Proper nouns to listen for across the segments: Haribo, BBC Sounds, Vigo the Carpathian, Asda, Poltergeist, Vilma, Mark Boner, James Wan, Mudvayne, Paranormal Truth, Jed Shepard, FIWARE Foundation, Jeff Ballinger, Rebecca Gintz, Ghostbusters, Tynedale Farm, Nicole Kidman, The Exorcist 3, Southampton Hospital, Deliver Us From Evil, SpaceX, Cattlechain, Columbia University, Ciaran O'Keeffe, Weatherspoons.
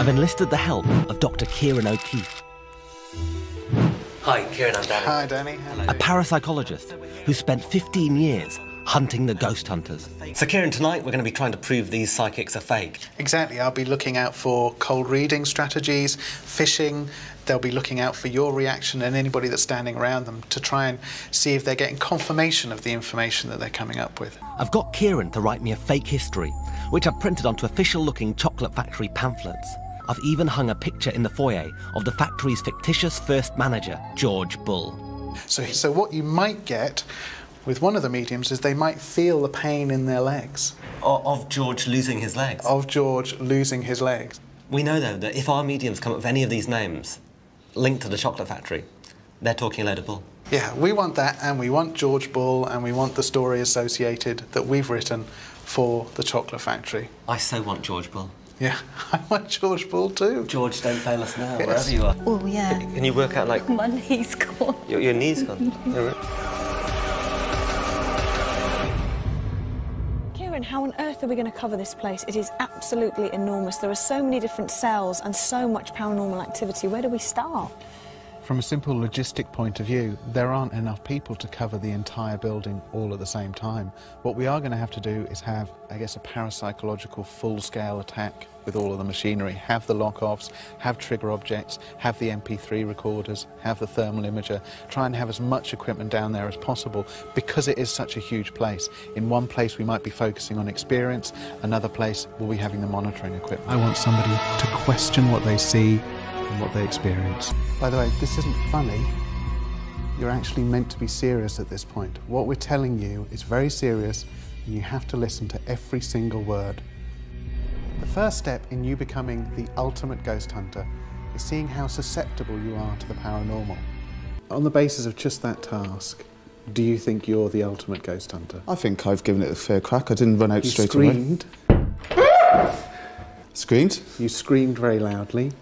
I've enlisted the help of Dr. Ciaran O'Keeffe. Hi, Ciaran, I'm Danny. Hi, Danny. Hello. A parapsychologist who spent 15 years hunting the ghost hunters. So, Ciaran, tonight we're going to be trying to prove these psychics are fake. Exactly. I'll be looking out for cold reading strategies, phishing. They'll be looking out for your reaction and anybody that's standing around them to try and see if they're getting confirmation of the information that they're coming up with. I've got Ciaran to write me a fake history, which I've printed onto official-looking chocolate factory pamphlets. I've even hung a picture in the foyer of the factory's fictitious first manager, George Bull. So what you might get with one of the mediums is they might feel the pain in their legs. Of George losing his legs? Of George losing his legs. We know, though, that if our mediums come up with any of these names linked to the chocolate factory, they're talking a load of bull. Yeah, we want that, and we want George Bull, and we want the story associated that we've written for the chocolate factory. I so want George Bull. Yeah, I want George Bull too. George, don't fail us now, yes. Wherever you are. Oh, yeah. Can you work out, like... My knee's gone. Your knee's gone? How on earth are we going to cover this place? It is absolutely enormous. There are so many different cells and so much paranormal activity. Where do we start? From a simple logistic point of view, there aren't enough people to cover the entire building all at the same time. What we are going to have to do is have, I guess, a parapsychological full-scale attack with all of the machinery. Have the lock-offs, have trigger objects, have the MP3 recorders, have the thermal imager. Try and have as much equipment down there as possible because it is such a huge place. In one place we might be focusing on experience, another place we'll be having the monitoring equipment. I want somebody to question what they see and what they experience. By the way, this isn't funny. You're actually meant to be serious at this point. What we're telling you is very serious and you have to listen to every single word. The first step in you becoming the ultimate ghost hunter is seeing how susceptible you are to the paranormal. On the basis of just that task, do you think you're the ultimate ghost hunter? I think I've given it a fair crack. I didn't run out straight away. You screamed. Screamed? You screamed very loudly.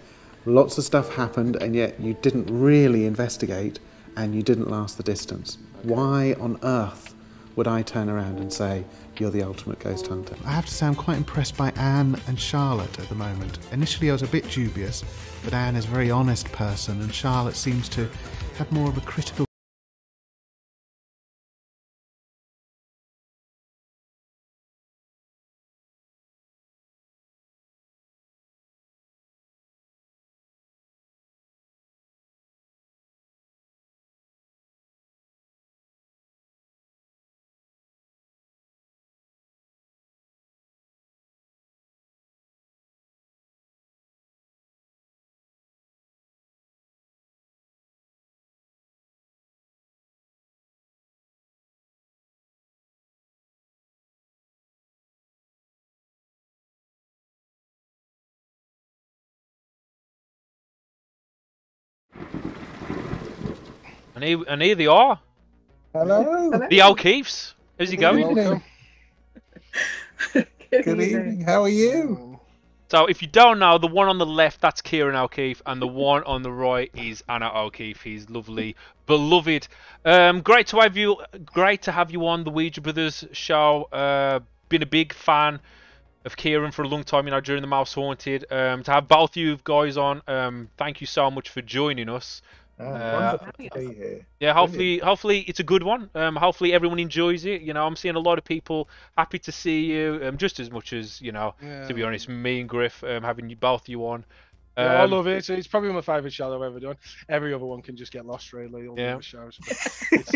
Lots of stuff happened, and yet you didn't really investigate, and you didn't last the distance. Why on earth would I turn around and say, you're the ultimate ghost hunter? I have to say I'm quite impressed by Anne and Charlotte at the moment. Initially I was a bit dubious, but Anne is a very honest person, and Charlotte seems to have more of a critical... And here they are. Hello. The O'Keeffes. How's it going? Good evening. How are you? So if you don't know, the one on the left, that's Ciaran O'Keeffe, and the one on the right is Anna O'Keeffe. He's lovely, beloved. Great to have you on the Ouija Brothers show. Been a big fan of Ciaran for a long time, you know, during the Most Haunted. To have both you guys on, thank you so much for joining us. Yeah, hopefully it's a good one. Hopefully everyone enjoys it. You know, I'm seeing a lot of people happy to see you, just as much as, you know, to be honest, me and Griff, having both you on. Yeah, I love it. It's probably my favourite show I've ever done. Every other one can just get lost, really. All the other shows. It's,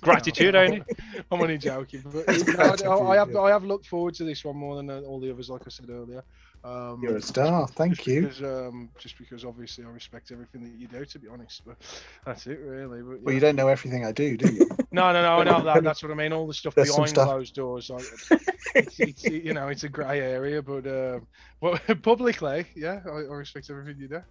gratitude, ain't it? I'm only joking, but I have looked forward to this one more than all the others, like I said earlier. You're a star, thank you. Because, just because obviously I respect everything that you do, to be honest, but that's it really. But, well, you don't know everything I do, do you? No, I know that. That's what I mean. All the stuff behind closed doors, like, it's, you know, it's a grey area, but well, publicly, yeah, I respect everything you do.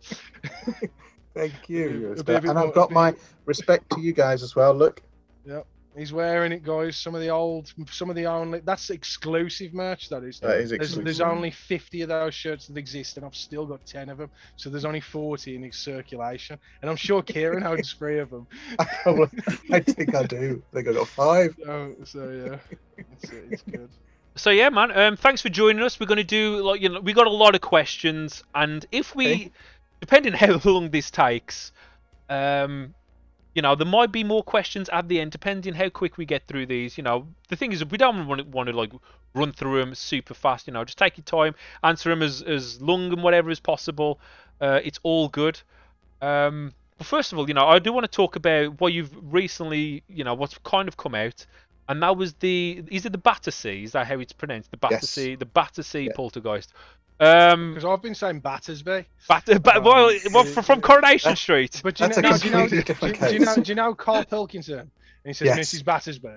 Thank you. And I've got my respect to you guys as well, look. Yep. He's wearing it, guys. Some of the only. That's exclusive merch, that is. That is exclusive. There's only 50 of those shirts that exist, and I've still got 10 of them. So there's only 40 in circulation, and I'm sure Ciaran owns 3 of them. I think I do. I think I got 5. So yeah, it's good. So yeah, man. Thanks for joining us. We're going to do, like, you know, we got a lot of questions, and if we, depending how long this takes, you know, there might be more questions at the end, depending how quick we get through these. You know, the thing is, we don't want to like run through them super fast. You know, just take your time, answer them as long and whatever as possible. It's all good. But first of all, you know, I do want to talk about what you've recently, you know, what's kind of come out, and that was the, is it the Battersea? Is that how it's pronounced? The Battersea, yes. The Battersea, yeah. Poltergeist. Because I've been saying Battersby. Well, from Coronation Street. But do you know Carl Pilkington? And he says, yes. Mrs. Battersby,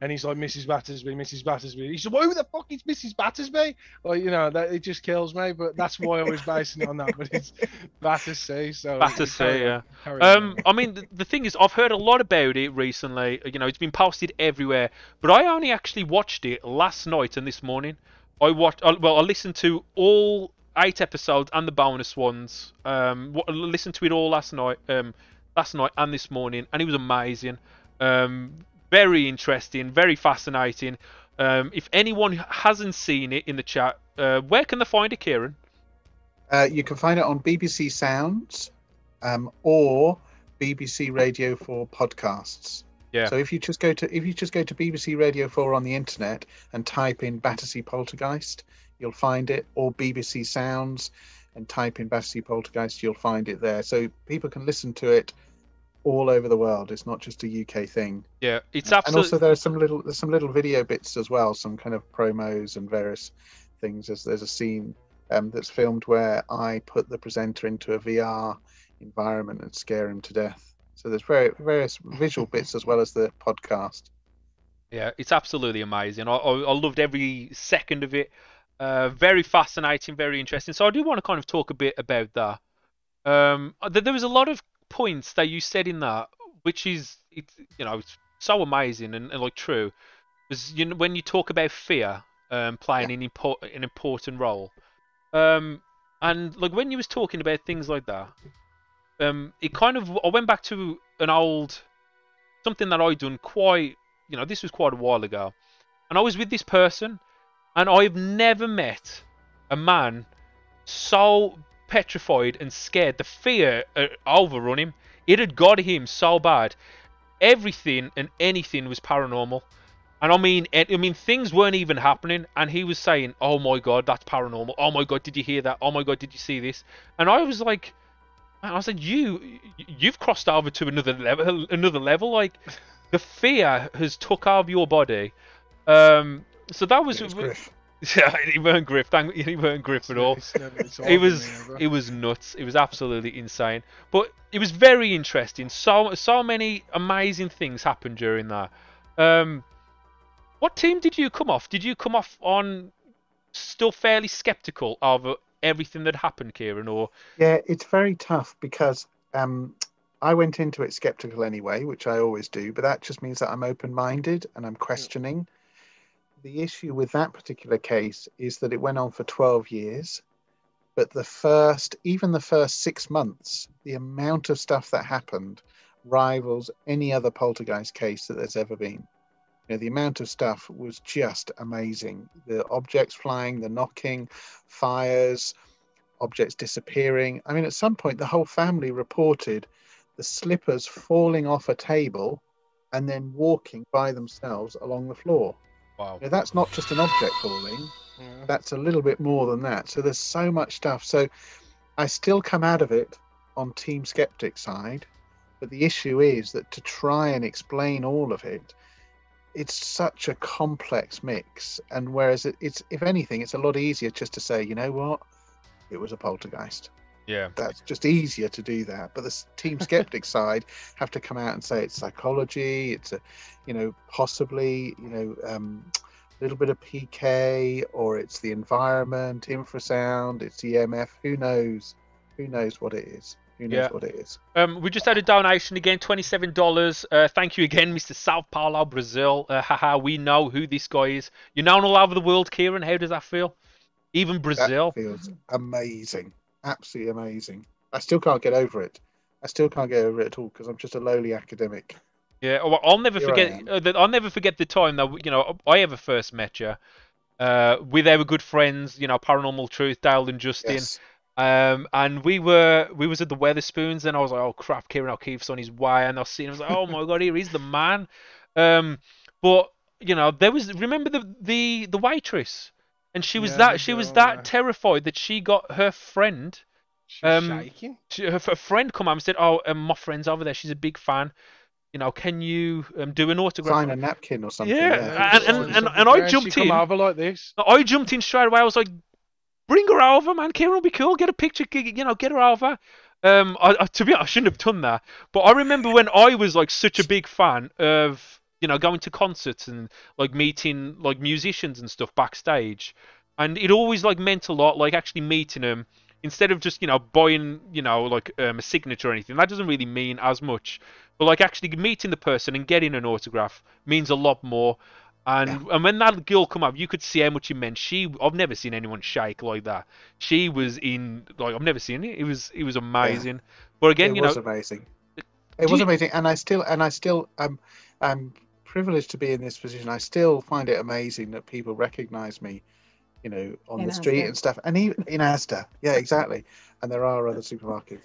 and he's like, Mrs. Battersby, Mrs. Battersby. He said, well, who the fuck is Mrs. Battersby? Like, you know, that, it just kills me. But that's why I was basing it on that. But it's Battersea, so Battersea. Yeah. I mean, the thing is, I've heard a lot about it recently. You know, it's been posted everywhere. But I only actually watched it last night and this morning. I watched, well, I listened to all 8 episodes and the bonus ones. I listened to it all last night and this morning, and it was amazing. Very interesting, very fascinating. If anyone hasn't seen it in the chat, where can they find it, Ciaran? You can find it on BBC Sounds or BBC Radio 4 podcasts. Yeah. So if you just go to BBC Radio 4 on the internet and type in Battersea Poltergeist, you'll find it, or BBC Sounds, and type in Battersea Poltergeist, you'll find it there. So people can listen to it all over the world. It's not just a UK thing. Yeah, it's absolutely. And also there are some little video bits as well, some kind of promos and various things. There's a scene that's filmed where I put the presenter into a VR environment and scare him to death. So there's various visual bits as well as the podcast. Yeah, it's absolutely amazing. I loved every second of it. Very fascinating, very interesting. So I do want to kind of talk a bit about that. There was a lot of points that you said in that, which is, you know, it's so amazing and like true. Because, you know, when you talk about fear playing an important role, and like when you was talking about things like that. It kind of, I went back to an old, something that I done quite, you know, this was quite a while ago. And I was with this person, and I've never met a man so petrified and scared. The fear overrun him. It had got him so bad. Everything and anything was paranormal. And I mean, things weren't even happening, and he was saying, oh my God, that's paranormal. Oh my God, did you hear that? Oh my God, did you see this? And I was like... I said, you've crossed over to another level. Like, the fear has took over your body. So that was, yeah, he weren't griff. He weren't griff at all. It was nuts. It was absolutely insane. But it was very interesting. So many amazing things happened during that. What team did you come off? Did you come off on still fairly skeptical of everything that happened, Ciaran, or? Yeah, it's very tough because I went into it skeptical anyway, which I always do, but that just means that I'm open-minded and I'm questioning. The issue with that particular case is that it went on for 12 years, but even the first 6 months, the amount of stuff that happened rivals any other poltergeist case that there's ever been. You know, the amount of stuff was just amazing. The objects flying, the knocking, fires, objects disappearing. I mean, at some point, the whole family reported the slippers falling off a table and then walking by themselves along the floor. Wow. You know, that's not just an object falling. Yeah. That's a little bit more than that. So there's so much stuff. So I still come out of it on Team Skeptic side. But the issue is that to try and explain all of it, it's such a complex mix, and whereas it's, if anything, it's a lot easier just to say, you know what, it was a poltergeist. Yeah, that's just easier to do that. But the Team Skeptic side have to come out and say it's psychology, it's a, you know, possibly, you know, a little bit of PK, or it's the environment, infrasound, it's EMF. Who knows what it is. Yeah. What it is. We just had a donation again, $27. Thank you again, Mr. Sao Paulo, Brazil. Haha, we know who this guy is. You're known all over the world, Ciaran. How does that feel? Even Brazil. That feels amazing. Absolutely amazing. I still can't get over it. I still can't get over it at all because I'm just a lowly academic. Yeah, well, I'll never forget the time that, you know, I ever first met you. with our good friends, you know, Paranormal Truth, Dale and Justin. Yes. And we was at the Weatherspoons, and I was like, oh crap, Ciaran O'Keeffe's on his way, and I seen him, I was like, oh my god, here he's the man. But you know, there was, remember the waitress, and she was that terrified that she got her friend. She was shaking. Her friend come out and said, oh, my friend's over there, she's a big fan. You know, can you do an autograph? Sign a napkin or something. Yeah, yeah. And I jumped in. Come over like this. I jumped in straight away. I was like, bring her over, man. Ciaran will be cool. Get a picture. You know, get her over. To be honest, I shouldn't have done that. But I remember when I was like such a big fan of, you know, going to concerts and like meeting like musicians and stuff backstage, and it always like meant a lot, like actually meeting them. Instead of just, you know, buying, you know, like a signature or anything, that doesn't really mean as much. But like actually meeting the person and getting an autograph means a lot more. And when that girl come up, you could see how much it meant. I've never seen anyone shake like that. She was in, like, I've never seen it. It was amazing. Yeah. But again, you know, it was amazing. It was amazing, and I still I'm privileged to be in this position. I still find it amazing that people recognise me, you know, on the street and stuff, and even in Asda, yeah, exactly. And there are other supermarkets,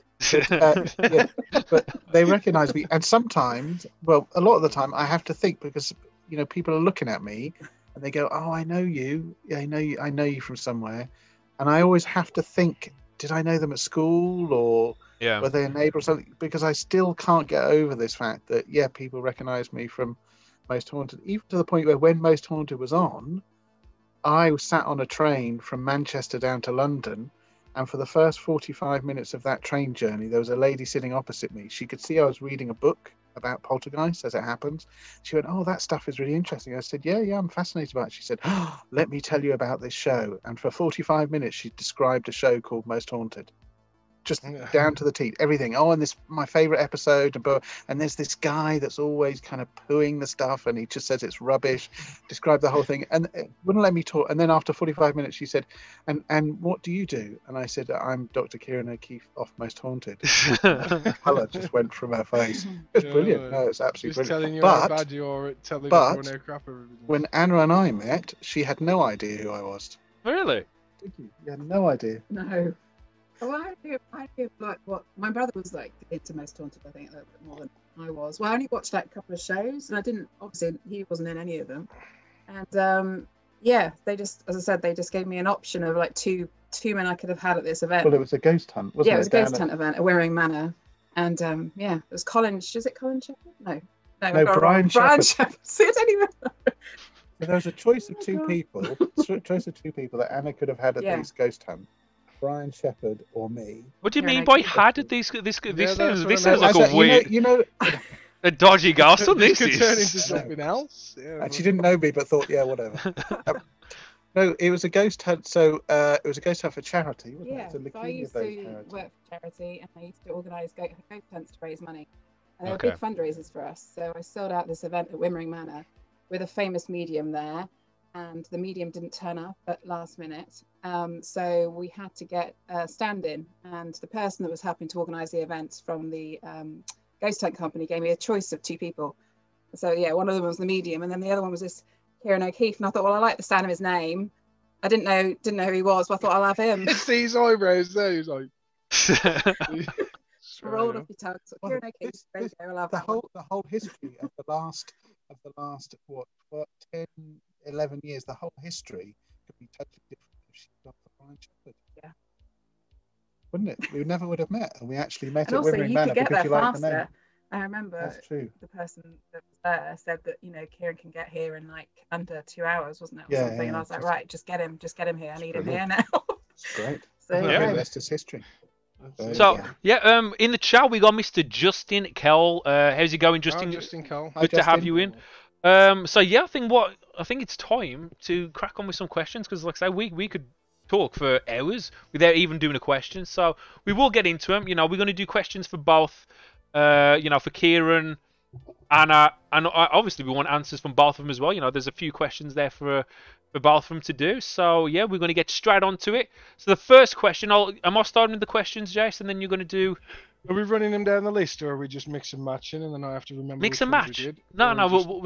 but they recognise me. And sometimes, well, a lot of the time, I have to think, because you know people are looking at me, and they go, "Oh, I know you. Yeah, I know you from somewhere." And I always have to think, did I know them at school, or were they a neighbour or something? Because I still can't get over this fact that people recognise me from Most Haunted, even to the point where when Most Haunted was on, I sat on a train from Manchester down to London, and for the first 45 minutes of that train journey, there was a lady sitting opposite me. She could see I was reading a book about poltergeist, as it happens. She went, "Oh, that stuff is really interesting." I said, yeah, I'm fascinated by it. She said, "Oh, let me tell you about this show." And for 45 minutes, she described a show called Most Haunted, just down to the teeth, everything. "Oh, and this, my favorite episode, and there's this guy that's always kind of pooing the stuff, and he just says it's rubbish." Described the whole thing, and it wouldn't let me talk. And then after 45 minutes, she said, and what do you do?" And I said, "I'm Dr. Ciaran O'Keeffe off Most Haunted." Colour just went from her face. It's brilliant. No, it's absolutely just brilliant. Telling you how bad you are at telling everyone crap. When Anna and I met, she had no idea who I was. Really? Did you? You had no idea. No. Well, I knew like what my brother was like into Most Haunted, I think, a little bit more than I was. Well, I only watched like a couple of shows, and I didn't, obviously he wasn't in any of them. And they just, as I said, they just gave me an option of like two men I could have had at this event. Well, it was a ghost hunt, wasn't it? Yeah, it was a ghost hunt event at Wymering Manor, and it was Colin. Is it Colin Shepherd? No, Brian Shepherd. See, I don't even know. So there was a choice of two people that Anna could have had at these ghost hunts. Brian Shepherd or me. What do you mean by had at these? This sounds like a weird, you know a dodgy gossip. This could turn into something else. Yeah, and she didn't know me, but thought, whatever. No, it was a ghost hunt. So it was a ghost hunt for charity, wasn't it? Yeah, so I used to work for charity, and I used to organise ghost hunts to raise money. And there were big fundraisers for us. So I sold out this event at Wymering Manor with a famous medium there. And the medium didn't turn up at last minute. So we had to get a stand-in, and the person that was helping to organise the event from the ghost hunt company gave me a choice of two people. So one of them was the medium, and then the other one was this Ciaran O'Keeffe. And I thought, well, I like the sound of his name. I didn't know who he was, but I thought I'll have him. It's these eyebrows there. He's like rolled off your tongue. So, Ciaran O'Keeffe, the whole history of the last what 10-11 years, the whole history could be totally different if she'd gone for Brian Shepherd. Yeah. Wouldn't it? We never would have met, and we actually met at Wymering Manor because you like the name. I remember that's true. The person that was there said that, you know, Ciaran can get here in like under 2 hours, wasn't it? Or something. And I was like, right, just get him here. I need him here now. Great. So the rest is history. So, in the chat we got Mr. Justin Kell. How's it going, Justin? Justin Kell. Hi, Justin. To have you in. I think it's time to crack on with some questions, because, like I say, we could talk for hours without even doing a question. So we will get into them. You know, we're going to do questions for both. You know, for Ciaran, Anna, and obviously we want answers from both of them as well. You know, there's a few questions there for both of them to do. So we're going to get straight onto it. So the first question, am I starting with the questions, Jace, and then you're going to do Are we running them down the list, or are we just mix and matching, and then I have to remember? Mix and match. No,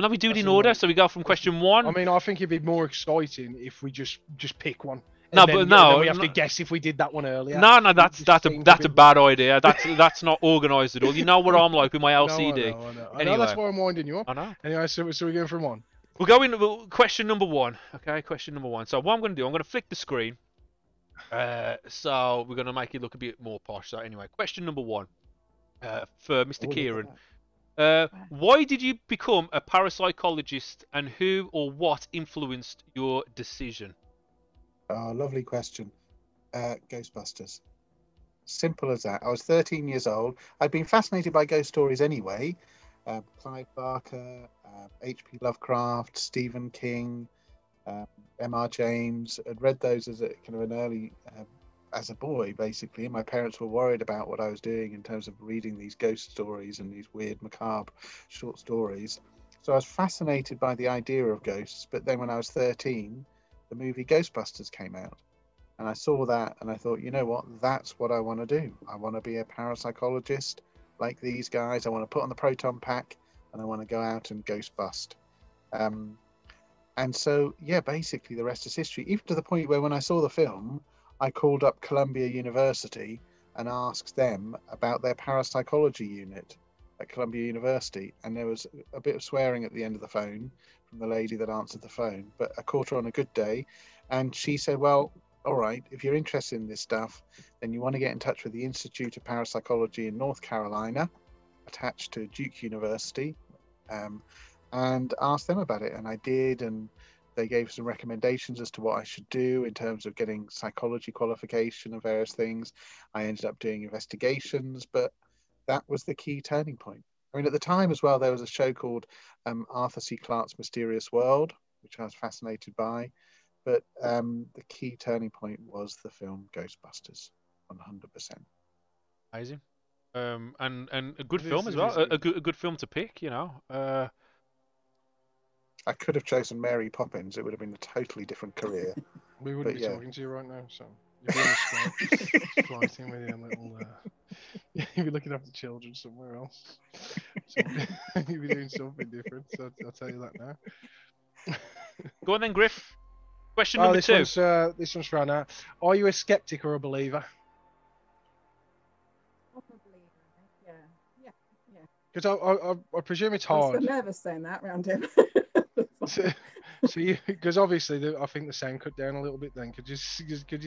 we do it in order. So we go from question one. I mean, I think it'd be more exciting if we just pick one. No, but no, we have to guess if we did that one earlier. No, that's a bad idea. That's not organised at all. You know what I'm like with my LCD. I know that's why I'm winding you up. I know. Anyway, so we're going from one. We're going to question number one. Okay, question number one. So what I'm going to do, I'm going to flick the screen. So we're going to make it look a bit more posh. So anyway, question number one for Mr. Ciaran. Why did you become a parapsychologist, and who or what influenced your decision? Lovely question. Ghostbusters. Simple as that. I was 13 years old. I'd been fascinated by ghost stories anyway. Clive Barker, H.P. Lovecraft, Stephen King, M.R. James. I'd read those as a kind of an early, as a boy basically. And my parents were worried about what I was doing in terms of reading these ghost stories and these weird macabre short stories. So I was fascinated by the idea of ghosts. But then when I was 13, the movie Ghostbusters came out, and I saw that and I thought, you know what, that's what I want to do. I want to be a parapsychologist like these guys. I want to put on the proton pack and I want to go out and ghost bust. And so, yeah, basically the rest is history, even to the point where when I saw the film, I called up Columbia University and asked them about their parapsychology unit at Columbia University, and there was a bit of swearing at the end of the phone from the lady that answered the phone, but I caught her on a good day, and she said, well, all right, if you're interested in this stuff, then you want to get in touch with the Institute of Parapsychology in North Carolina, attached to Duke University, and ask them about it. And I did, and they gave some recommendations as to what I should do in terms of getting psychology qualification and various things. I ended up doing investigations, but that was the key turning point. I mean, at the time as well, there was a show called Arthur C. Clarke's Mysterious World, which I was fascinated by. But the key turning point was the film Ghostbusters, 100%. Amazing. And a good film as well. A good film to pick, you know. I could have chosen Mary Poppins. It would have been a totally different career. We wouldn't be talking to you right now, so... You'll be with your little, you'll be looking after children somewhere else. You'll be doing something different. So I'll tell you that now. Go on then, Griff. Question number two. This one's run out. Are you a skeptic or a believer? Probably, yeah. Because I presume it's hard. I was nervous saying that around him. So, because obviously I think the sound cut down a little bit. Then could you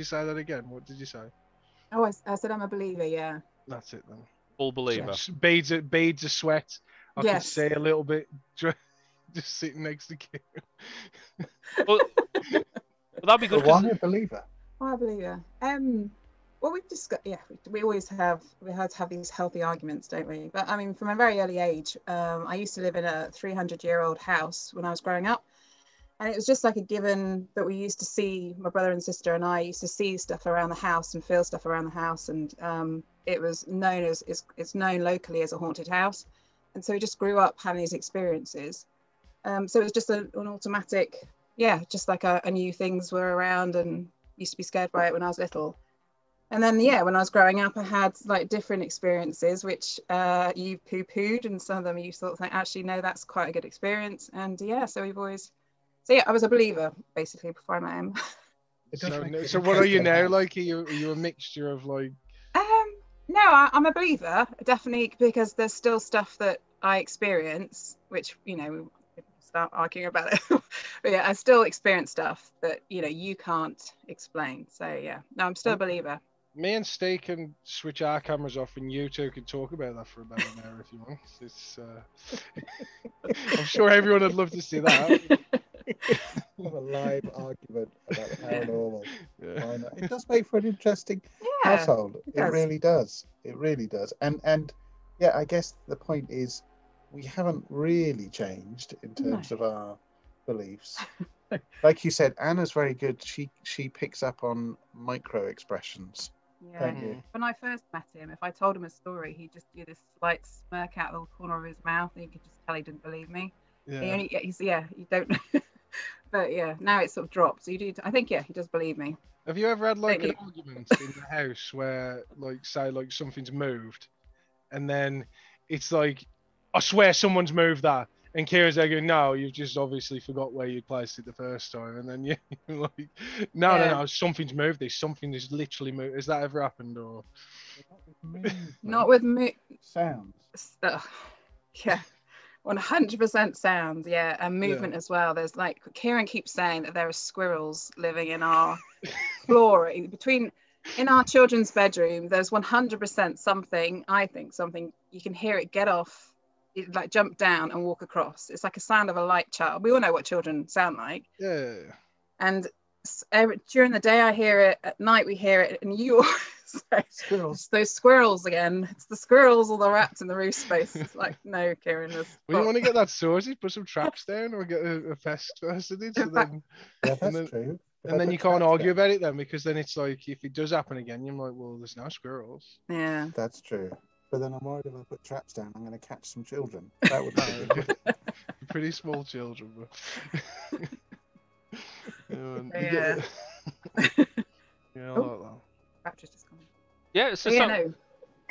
say that again? What did you say? Oh, I said I'm a believer. Yeah. That's it then. Full believer. Just beads of sweat. I could say a little bit just sitting next to Ciaran. well, that'd be good. Why a believer? Why a believer? Well, we've just got we have to have these healthy arguments, don't we? But I mean, from a very early age, I used to live in a 300-year-old house when I was growing up, and it was just like a given that we used to see, my brother and sister and I used to see stuff around the house and feel stuff around the house, and it was known as it's known locally as a haunted house, and so we just grew up having these experiences. So it was just an automatic, just like I knew things were around and used to be scared by it when I was little. And then, when I was growing up, I had like different experiences, which you poo-pooed, and some of them you thought, actually, no, that's quite a good experience. And so we've always, I was a believer basically before I met him. So what are you now? Like, are you a mixture of like? No, I'm a believer, definitely, because there's still stuff that I experience, which we start arguing about it. But I still experience stuff that you can't explain. So no, I'm still a believer. Me and Steve can switch our cameras off, and you two can talk about that for about an hour if you want. It's, I'm sure everyone would love to see that. Have a live argument about the paranormal. It does make for an interesting household. It really does. It really does. And I guess the point is we haven't really changed in terms of our beliefs. Like you said, Anna's very good. She picks up on micro expressions. Yeah. When I first met him, if I told him a story, he'd just do this slight smirk out of the corner of his mouth, and you could just tell he didn't believe me. Yeah. You don't. But now it's sort of dropped. So you do. I think he does believe me. Have you ever had like an argument in the house where, like, say, like something's moved, and then it's like, I swear someone's moved that. And Ciaran's there going, no, you've just obviously forgot where you placed it the first time. And then you're like, no, yeah. no, something's moved this. Something has literally moved. Has that ever happened? Or not with me? Sounds. Yeah, 100% sounds. Yeah, and movement as well. There's like, Ciaran keeps saying that there are squirrels living in our floor. In our children's bedroom, there's 100% something, I think, something, you can hear it get off. It, like, jump down and walk across. It's like a sound of a light child. We all know what children sound like. Yeah. And during the day I hear it, at night we hear it, and you always squirrels. Those squirrels again. It's the squirrels or the rats in the roof space. It's like, no, Ciaran. We want to get that sorted, put some traps down, or get a pest faceted. So then, yeah, that's true. And then you can't argue about it then, because then it's like, if it does happen again, you're like, well, there's no squirrels. Yeah. That's true. But then I'm worried if I put traps down, I'm going to catch some children. That would be good. Pretty small children. But... yeah. Yeah, I like that. Battery's just gone. Yeah, so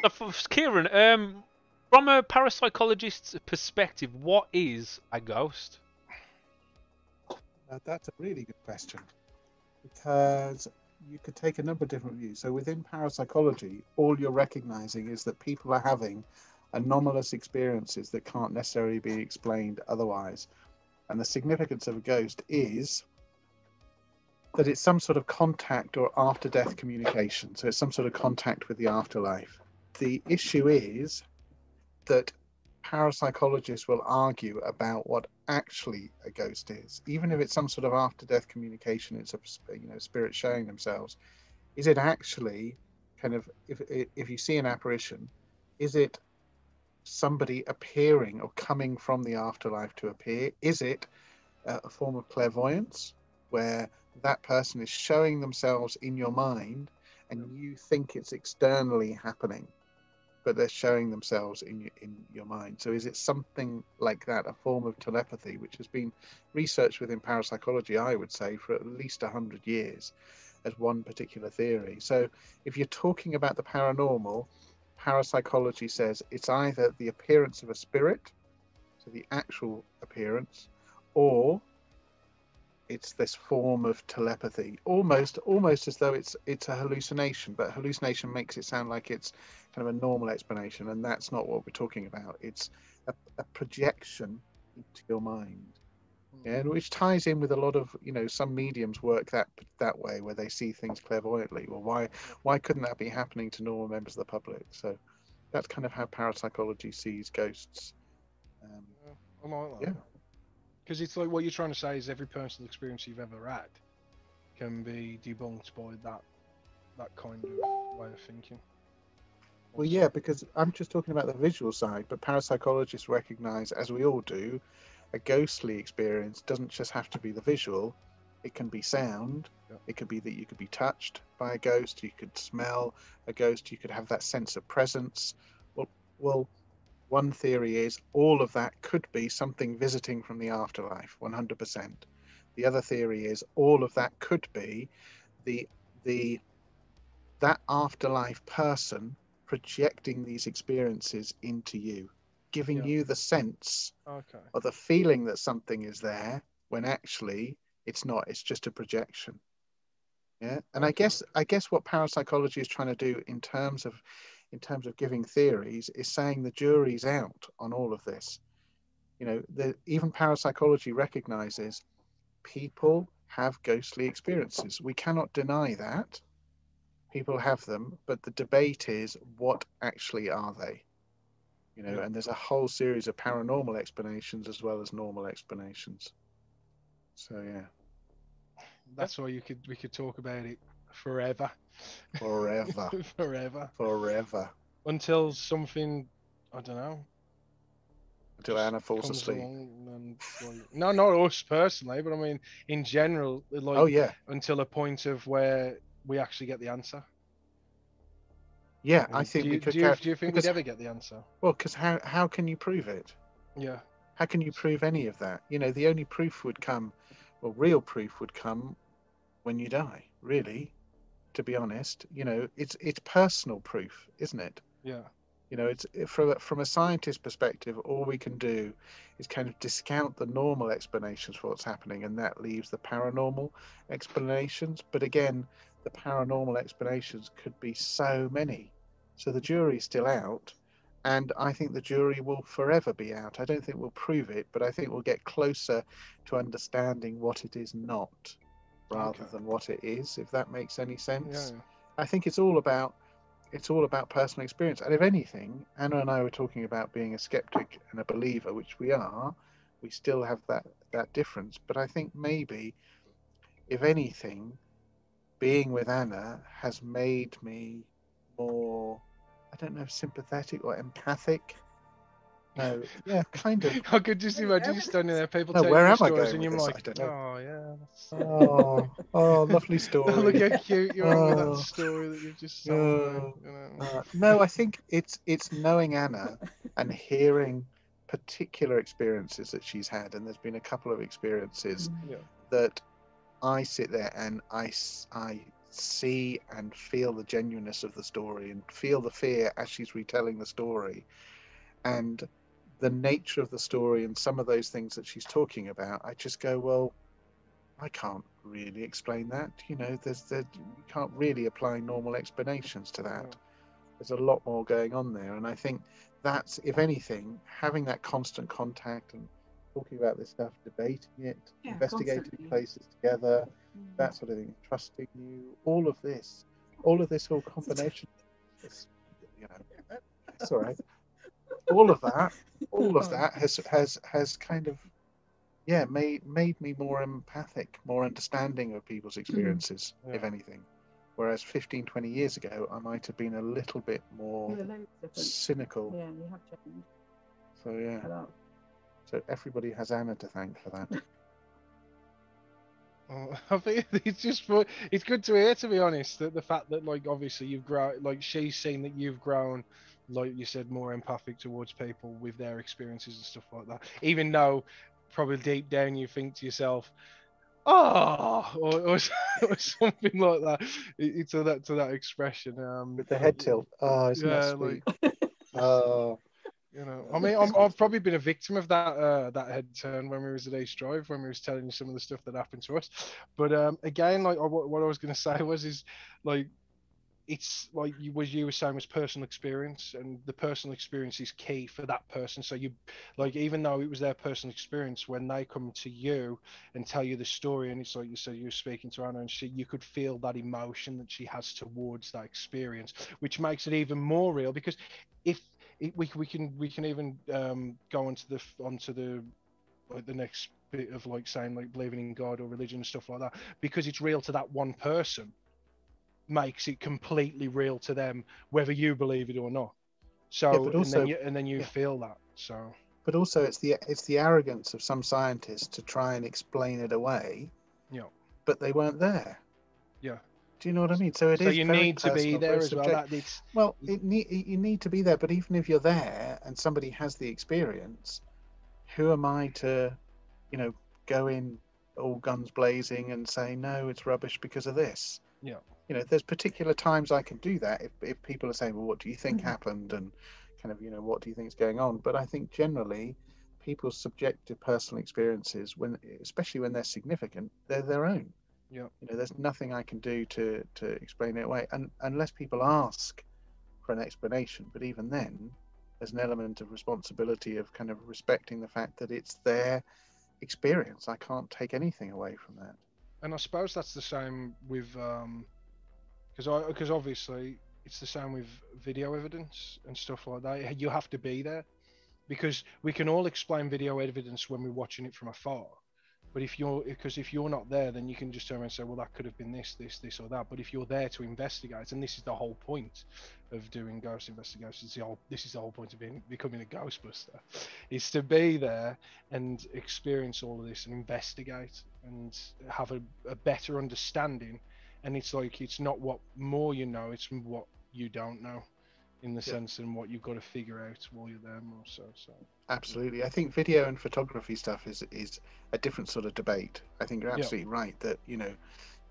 for Ciaran, from a parapsychologist's perspective, what is a ghost? That's a really good question, because you could take a number of different views. So within parapsychology, all you're recognizing is that people are having anomalous experiences that can't necessarily be explained otherwise. And the significance of a ghost is that it's some sort of contact or after-death communication. So it's some sort of contact with the afterlife. The issue is that parapsychologists will argue about what actually a ghost is. Even if it's some sort of after-death communication, it's a spirit showing themselves. Is it actually kind of, if you see an apparition, is it somebody appearing or coming from the afterlife to appear? Is it a form of clairvoyance where that person is showing themselves in your mind and you think it's externally happening, but they're showing themselves in your mind? So is it something like that, a form of telepathy, which has been researched within parapsychology, I would say, for at least 100 years as one particular theory? So if you're talking about the paranormal, parapsychology says it's either the appearance of a spirit, so the actual appearance, or it's this form of telepathy, almost as though it's a hallucination, but hallucination makes it sound like it's kind of a normal explanation, and that's not what we're talking about. It's a projection into your mind, and which ties in with a lot of, some mediums work that way, where they see things clairvoyantly. Well, why couldn't that be happening to normal members of the public? So that's kind of how parapsychology sees ghosts. I like that. Yeah. Because it's like, what you're trying to say is every personal experience you've ever had can be debunked by that kind of way of thinking. Well, yeah, because I'm just talking about the visual side, but parapsychologists recognise, as we all do, a ghostly experience doesn't just have to be the visual. It can be sound. Yeah. It could be that you could be touched by a ghost. You could smell a ghost. You could have that sense of presence. Well, one theory is all of that could be something visiting from the afterlife, 100%. The other theory is all of that could be that afterlife person projecting these experiences into you, giving you the sense or the feeling that something is there when actually it's not. It's just a projection. Yeah, and I guess what parapsychology is trying to do in terms of giving theories is saying the jury's out on all of this. Even parapsychology recognizes people have ghostly experiences. We cannot deny that. People have them, but the debate is, what actually are they? And there's a whole series of paranormal explanations as well as normal explanations. So yeah. That's why we could talk about it forever until something, I don't know, until Anna falls asleep. No, not us personally, but I mean in general, like, until a point of where we actually get the answer. Yeah, I think do you think we'd ever get the answer? Well, because how can you prove it? Yeah, how can you prove any of that? The only proof would come, well, real proof would come when you die, really. To be honest, it's personal proof, isn't it? Yeah. You know, it's from a scientist's perspective, all we can do is kind of discount the normal explanations for what's happening, and that leaves the paranormal explanations. But again, the paranormal explanations could be so many. So the jury's still out, and I think the jury will forever be out. I don't think we'll prove it, but I think we'll get closer to understanding what it is not, rather than what it is, if that makes any sense. Yeah. I think it's all about personal experience. And if anything, Anna and I were talking about being a skeptic and a believer, which we are. We still have that difference. But I think maybe, if anything, being with Anna has made me more, I don't know, sympathetic or empathic. No, yeah, kind of. I could just imagine you standing there, people telling you stories, and you're like, I don't know. Oh, yeah. Oh, lovely story. Look how cute you are with that story that you've just sung. No, I think it's knowing Anna and hearing particular experiences that she's had, and there's been a couple of experiences that I sit there and I see and feel the genuineness of the story and feel the fear as she's retelling the story. And the nature of the story and some of those things that she's talking about, I just go, well, I can't really explain that. You know, you can't really apply normal explanations to that. There's a lot more going on there. And I think that's, if anything, having that constant contact and talking about this stuff, debating it, investigating constantly. Places together, that sort of thing, trusting you, all of this whole combination. It's, you know, it's all right. All of that has kind of made me more empathic, more understanding of people's experiences, if anything. Whereas 15, 20 years ago, I might have been a little bit more cynical. Yeah, you have changed. So so everybody has Anna to thank for that. I think it's good to hear, to be honest, that the fact that, like, obviously you've grown, like she's seen that you've grown, like you said, more empathic towards people with their experiences and stuff like that, even though probably deep down you think to yourself, or something like that, to that expression, with the head tilt, isn't that sweet? Like, you know, I mean, I've probably been a victim of that that head turn when we was at Ace Drive, when we was telling you some of the stuff that happened to us. But again, like what I was going to say was like, it's like you were saying, was personal experience, and the personal experience is key for that person. So you, like, even though it was their personal experience, when they come to you and tell you the story, and it's like you said, you were speaking to Anna, and you could feel that emotion that she has towards that experience, which makes it even more real. Because we can even go onto the like the next bit of, like, saying, like, believing in God or religion and stuff like that, because it's real to that one person, makes it completely real to them, whether you believe it or not. So and then you feel that. So, but also it's the arrogance of some scientists to try and explain it away. Yeah, but they weren't there. Yeah. Do you know what I mean? So it is. So you need to be there as well. You need to be there. But even if you're there and somebody has the experience, who am I to, you know, go in all guns blazing and say, no, it's rubbish because of this? Yeah. You know, there's particular times I can do that if people are saying, well, what do you think happened, and kind of, you know, what do you think is going on? But I think generally, people's subjective personal experiences, especially when they're significant, they're their own. Yeah. You know, there's nothing I can do to explain it away, and unless people ask for an explanation. But even then, there's an element of responsibility, of kind of respecting the fact that it's their experience. I can't take anything away from that. And I suppose that's the same with, because obviously it's the same with video evidence and stuff like that. You have to be there, because we can all explain video evidence when we're watching it from afar. But if you're not there, then you can just turn around and say, well, that could have been this, this, this, or that. But if you're there to investigate, and this is the whole point of doing ghost investigations, this is the whole point of becoming a Ghostbuster, is to be there and experience all of this and investigate and have a better understanding. And it's like, it's not what more you know, it's what you don't know, in the sense, and what you've got to figure out while you're there more so. Absolutely. I think video and photography stuff is a different sort of debate. I think you're absolutely right that, you know,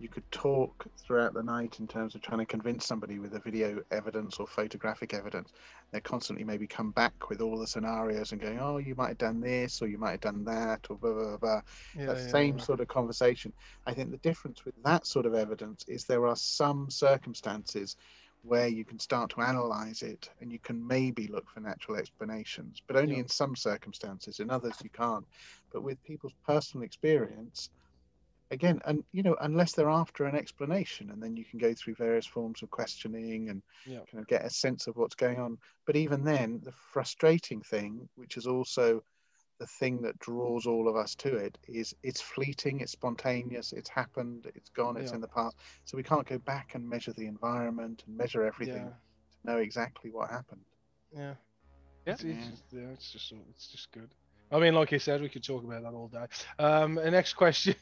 you could talk throughout the night in terms of trying to convince somebody with the video evidence or photographic evidence. They constantly maybe come back with all the scenarios and going, oh, you might have done this, or you might have done that, or blah, blah, blah. Yeah, that same sort of conversation. I think the difference with that sort of evidence is there are some circumstances where you can start to analyze it and you can maybe look for natural explanations, but only in some circumstances. In others, you can't. But with people's personal experience, again, and you know, unless they're after an explanation, and then you can go through various forms of questioning and kind of get a sense of what's going on. But even then, the frustrating thing, which is also the thing that draws all of us to it, is it's fleeting, it's spontaneous, it's happened, it's gone, it's in the past. So we can't go back and measure the environment and measure everything to know exactly what happened. It's just good. I mean, like I said, we could talk about that all day. The next question.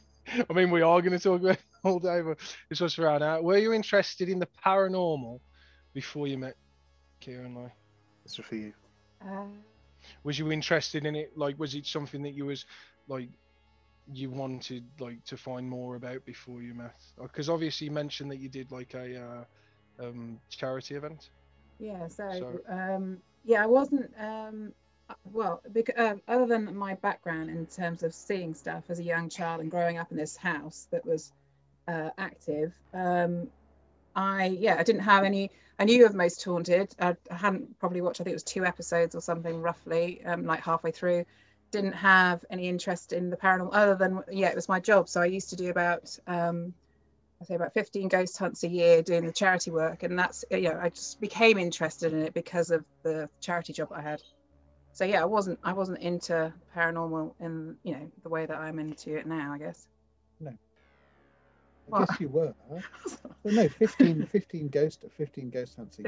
I mean, we are going to talk about it all day, but this was for Anna. Were you interested in the paranormal before you met Ciaran and I? This was for you. Was you interested in it? Like, was it something that you was like you wanted like to find more about before you met? Because obviously you mentioned that you did like a charity event. Yeah. So I wasn't. Well, because, other than my background in terms of seeing stuff as a young child and growing up in this house that was active, I didn't have any. I knew of Most Haunted. I hadn't probably watched, I think it was 2 episodes or something roughly, like halfway through. Didn't have any interest in the paranormal other than, it was my job. So I used to do about 15 ghost hunts a year doing the charity work. And that's, I just became interested in it because of the charity job I had. So I wasn't into paranormal in the way that I'm into it now, I guess. No. I guess you were. Well, no, 15 ghost hunts a 15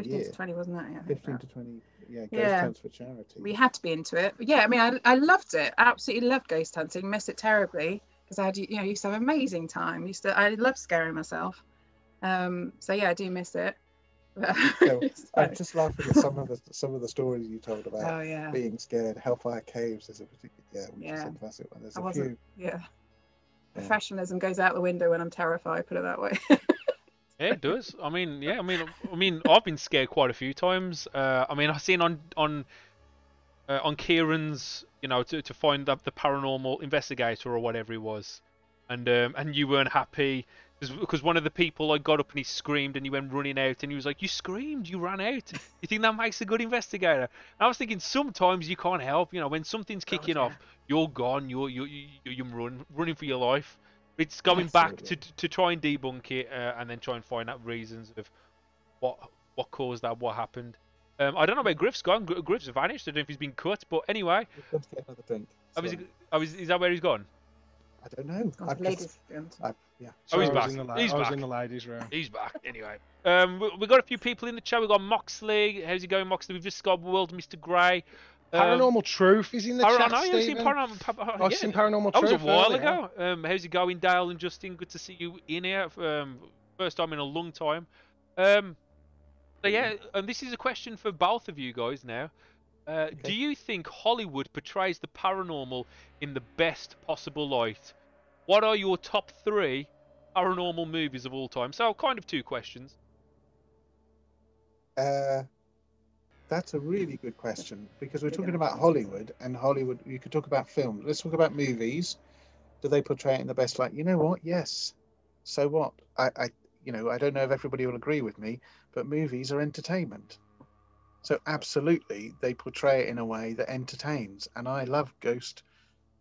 year. 15 to 20, wasn't that? 15 to 20, ghost hunts for charity. We had to be into it. But I mean, I loved it. I absolutely loved ghost hunting. Miss it terribly because I had, used to have an amazing time. I loved scaring myself. I do miss it. I'm just laughing at some of the stories you told about being scared. Hellfire Caves is a particular is a classic one. There's a few. Professionalism goes out the window when I'm terrified. Put it that way. It does. I mean, I've been scared quite a few times. I've seen on Ciaran's, to find up the paranormal investigator or whatever he was, and you weren't happy. Because one of the people, I got up and he screamed and he went running out and he was like, you screamed, you ran out. You think that makes a good investigator? And I was thinking, sometimes you can't help. When something's kicking off, you're gone. You're running for your life. It's going back to try and debunk it and then try and find out reasons of what caused that, what happened. I don't know where Griff's gone. Griff's vanished. I don't know if he's been cut. But anyway. Let's get another drink. Is that where he's gone? I don't know. He's back. I was in the ladies' room. He's back. Anyway, we got a few people in the chat. We got Moxley. How's he going, Moxley? We've just got World Mr. Grey. Paranormal Truth is in the chat. I know you've seen Paranormal Truth. That was a while ago. How's he going, Dale and Justin? Good to see you in here. First time in a long time. And this is a question for both of you guys now. Do you think Hollywood portrays the paranormal in the best possible light? What are your top 3 paranormal movies of all time? So, kind of 2 questions. That's a really good question because we're talking about Hollywood, and Hollywood, you could talk about film. Let's talk about movies. Do they portray it in the best light? You know what? Yes. So what? I don't know if everybody will agree with me, but movies are entertainment. So absolutely, they portray it in a way that entertains. And I love ghost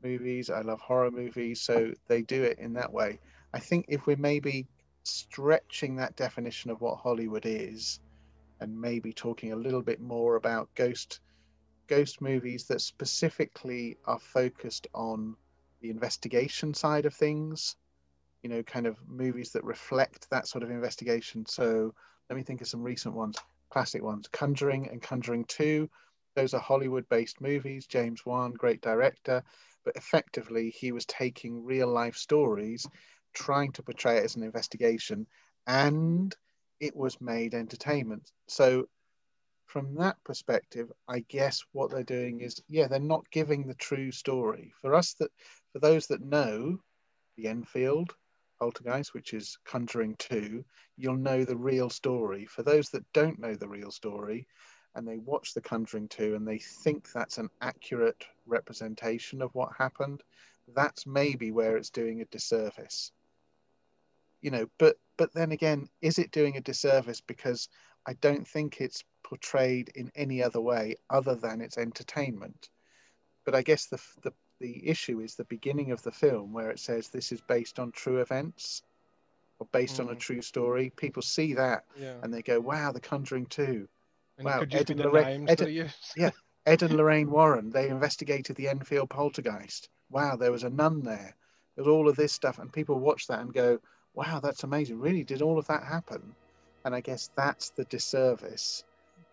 movies. I love horror movies. So they do it in that way. I think if we're maybe stretching that definition of what Hollywood is and maybe talking a little bit more about ghost movies that specifically are focused on the investigation side of things, kind of movies that reflect that sort of investigation. So let me think of some recent ones. Classic ones, Conjuring and Conjuring 2. Those are Hollywood-based movies. James Wan, great director, but effectively he was taking real-life stories, trying to portray it as an investigation, and it was made entertainment. So from that perspective, I guess what they're doing is, they're not giving the true story. For those that know the Enfield, Poltergeist, which is Conjuring 2, you'll know the real story. For those that don't know the real story and they watch The Conjuring 2 and they think that's an accurate representation of what happened, that's maybe where it's doing a disservice. You know, but then again, is it doing a disservice? Because I don't think it's portrayed in any other way other than its entertainment. But I guess the issue is the beginning of the film where it says this is based on true events or based on a true story. People see that and they go, wow, The Conjuring 2. And wow, Ed and Lorraine Warren, they investigated the Enfield Poltergeist. Wow, there was a nun there. There's all of this stuff. And people watch that and go, wow, that's amazing. Really, did all of that happen? And I guess that's the disservice.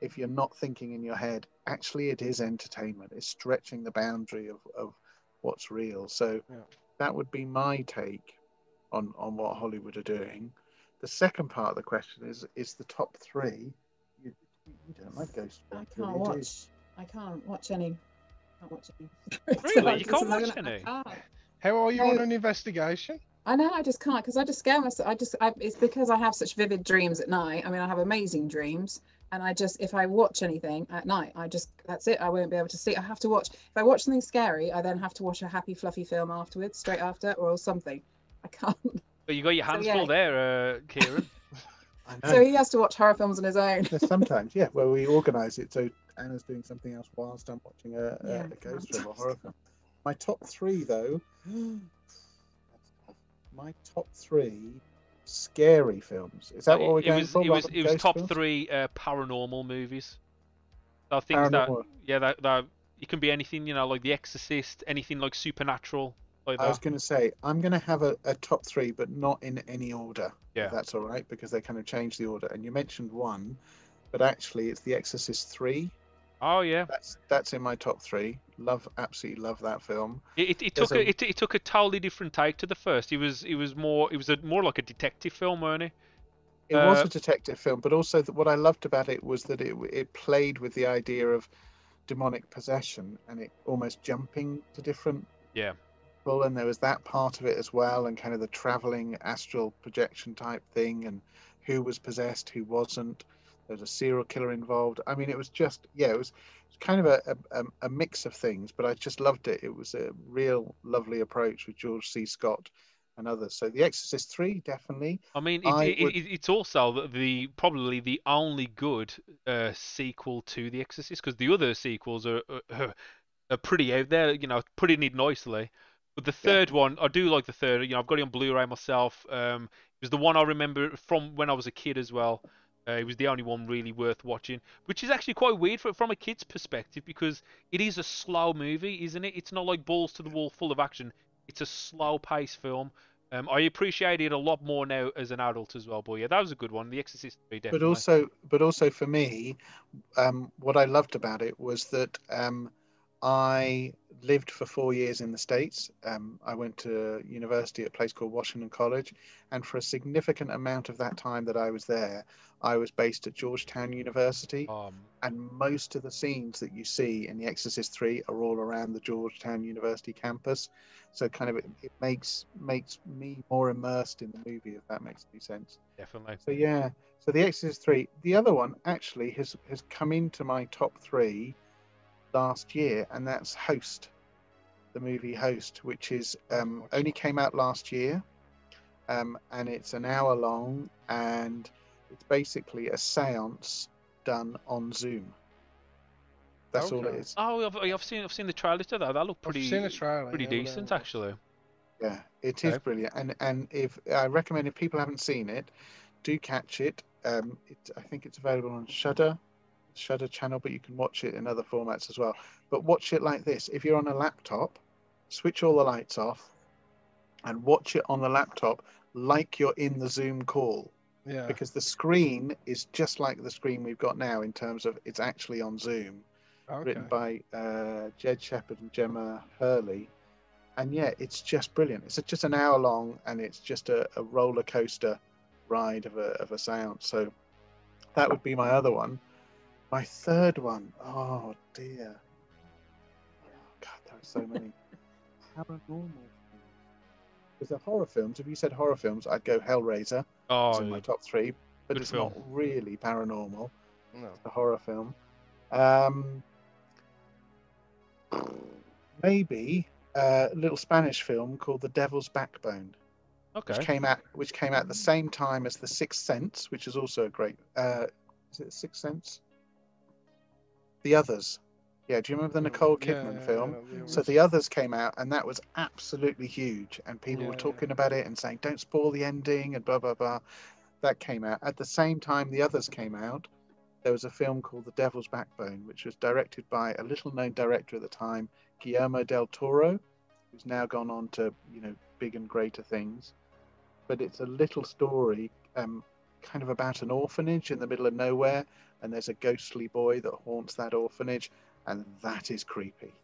If you're not thinking in your head, actually, it is entertainment. It's stretching the boundary of what's real. So that would be my take on what Hollywood are doing. The second part of the question is the top three. You don't like Ghost. I can't watch any. Really? You can't watch any? How are you on an investigation? I know, I just can't, because I just scare myself. It's because I have such vivid dreams at night. I mean, I have amazing dreams. And I just, if I watch anything at night, that's it. I won't be able to sleep. I have to watch. If I watch something scary, I then have to watch a happy, fluffy film afterwards, straight after, or something. I can't. But you got your hands full there, Ciaran. I know. So he has to watch horror films on his own. Sometimes, yeah, where we organise it. So Anna's doing something else whilst I'm watching a ghost film or horror film. My top three, though. My top three. Scary films. Is that what we're going for? It was top three paranormal movies. I think that it can be anything, you know, like The Exorcist, anything like supernatural. Like that. I was going to say, I'm going to have a top three, but not in any order. Yeah, if that's all right, because they kind of change the order. And you mentioned one, but actually, it's The Exorcist 3. Oh yeah, that's in my top three. Absolutely love that film. It took a totally different take to the first. It was more like a detective film, wasn't it? It was a detective film, but also what I loved about it was that it played with the idea of demonic possession and it almost jumping to different people, and there was that part of it as well, and kind of the traveling astral projection type thing, and who was possessed, who wasn't. There's a serial killer involved. I mean, it was just, it was kind of a mix of things, but I just loved it. It was a real lovely approach with George C. Scott and others. So The Exorcist 3, definitely. I mean, it's also probably the only good sequel to The Exorcist, because the other sequels are pretty out there, you know, putting it nicely. But the third one, I do like the third. You know, I've got it on Blu-ray myself. It was the one I remember from when I was a kid as well. It was the only one really worth watching, which is actually quite weird from a kid's perspective, because it is a slow movie, isn't it? It's not like balls to the wall full of action. It's a slow-paced film. I appreciate it a lot more now as an adult as well. But yeah, that was a good one. The Exorcist 3, definitely. But also for me, what I loved about it was that I lived for 4 years in the States. I went to university at a place called Washington College, and for a significant amount of that time that I was there, I was based at Georgetown University, and most of the scenes that you see in The Exorcist 3 are all around the Georgetown University campus. So kind of it makes me more immersed in the movie, if that makes any sense. Definitely. So yeah, so The Exorcist 3. The other one actually has come into my top three last year, and that's Host, the movie Host, which is only came out last year, and it's an hour long, and it's basically a séance done on Zoom. That's all it is. Oh, I've seen the trailer to that. That looked pretty decent, actually. Yeah, it is brilliant, and if I recommend, if people haven't seen it, do catch it. I think it's available on Shudder channel, but you can watch it in other formats as well. But watch it like this: if you're on a laptop, switch all the lights off and watch it on the laptop like you're in the Zoom call, because the screen is just like the screen we've got now, in terms of it's actually on Zoom. Written by Jed Shepard and Gemma Hurley, and it's just brilliant. It's just an hour long, and it's just a roller coaster ride of a sound. So that would be my other one. My third one. Oh dear. Oh, God, there are so many. Paranormal. With the horror films, if you said horror films, I'd go Hellraiser. Oh, it's in my top three, but it's film. Not really paranormal. No. It's a horror film. Maybe a little Spanish film called The Devil's Backbone. Okay. Which came out at the same time as The Sixth Sense, which is also a great. Is it The Sixth Sense? The Others. Yeah, do you remember the Nicole Kidman film? Yeah, so The Others came out, and that was absolutely huge. And people were talking about it and saying, don't spoil the ending, and blah, blah, blah. That came out. At the same time The Others came out, there was a film called The Devil's Backbone, which was directed by a little-known director at the time, Guillermo del Toro, who's now gone on to, big and greater things. But it's a little story kind of about an orphanage in the middle of nowhere, and there's a ghostly boy that haunts that orphanage. And that is creepy.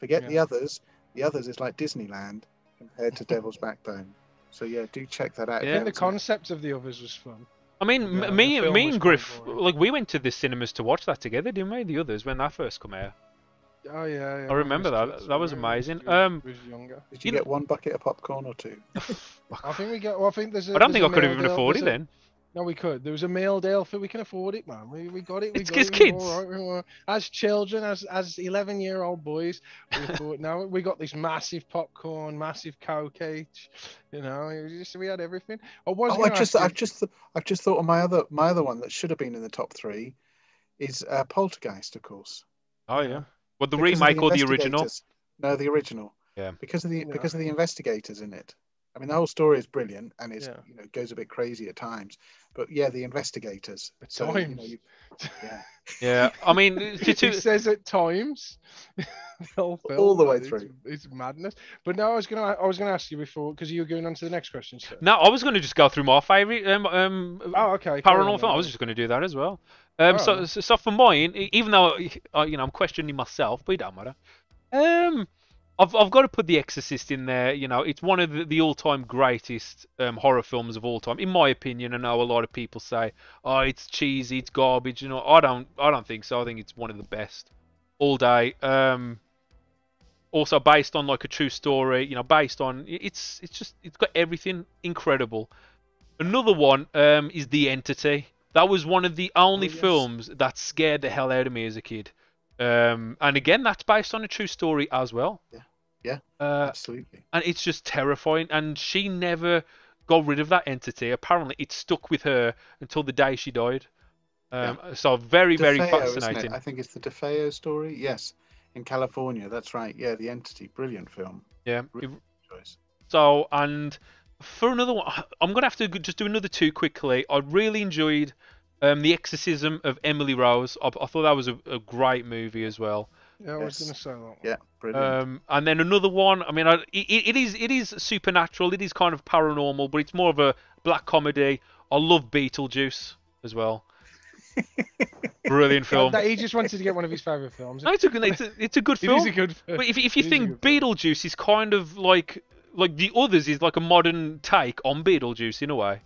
Forget The Others. The Others is like Disneyland compared to Devil's Backbone. So yeah, do check that out. Yeah, the concept of The Others was fun. I mean, me and Griff, we went to the cinemas to watch that together, didn't we? The Others, when that first came out. Oh yeah. I remember that. That was amazing. Was younger. Did you get one bucket of popcorn or two? I think we got. Well, I think there's. I don't think I could have even afforded it then. No, we could. There was a male deal for we can afford it, man. We got it. It's as kids. Right. As children, as 11-year-old boys, we thought, no, we got this massive popcorn, massive cow cage. We had everything. I've just thought of my other one that should have been in the top three is Poltergeist, of course. Oh yeah. Well, the remake or the original? No, the original. Yeah. Because of the investigators in it. I mean, the whole story is brilliant, and it's goes a bit crazy at times. But the investigators. At times. I mean, it says at times. All the way through. It's madness. But no, I was gonna ask you before because you were going on to the next question. Sir. No, I was gonna just go through my favorite. Paranormal film. I was just gonna do that as well. So for mine, even though I'm questioning myself, but it don't matter. I've got to put The Exorcist in there. It's one of the all-time greatest horror films of all time, in my opinion. I know a lot of people say, "Oh, it's cheesy, it's garbage." I don't think so. I think it's one of the best, all day. Also based on a true story. Based on it's got everything incredible. Another one is The Entity. That was one of the only films that scared the hell out of me as a kid. And again, that's based on a true story as well. Absolutely. And it's just terrifying, and she never got rid of that entity. Apparently it stuck with her until the day she died. So very DeFeo, very fascinating. I think it's the DeFeo story, yes, in California, that's right. Yeah, The Entity, brilliant film. Yeah, brilliant choice. So, and for another one, I'm gonna have to just do another two quickly. I really enjoyed The Exorcism of Emily Rose. I thought that was a great movie as well. Yeah, I was going to say that. Yeah, brilliant. And then another one. I mean, it is supernatural. It is kind of paranormal, but it's more of a black comedy. I love Beetlejuice as well. Brilliant film. He just wanted to get one of his favourite films. No, it's a good film. It is a good film. But if you think Beetlejuice is kind of like The Others is like a modern take on Beetlejuice in a way.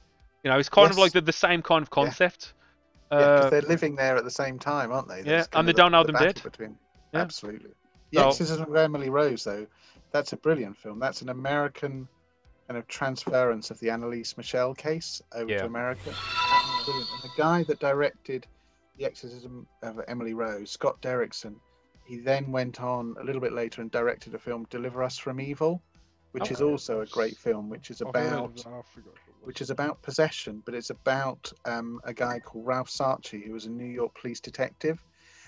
It's kind of like the same kind of concept. Yeah. Because they're living there at the same time, aren't they? That's and they don't know them dead. Absolutely. The Exorcism of Emily Rose, though, that's a brilliant film. That's an American kind of transference of the Annalise Michel case over to America. Brilliant. And the guy that directed The Exorcism of Emily Rose, Scott Derrickson, he then went on a little bit later and directed a film, Deliver Us From Evil, which is also a great film, which is about possession, but it's about a guy called Ralph Sarchi, who was a New York police detective,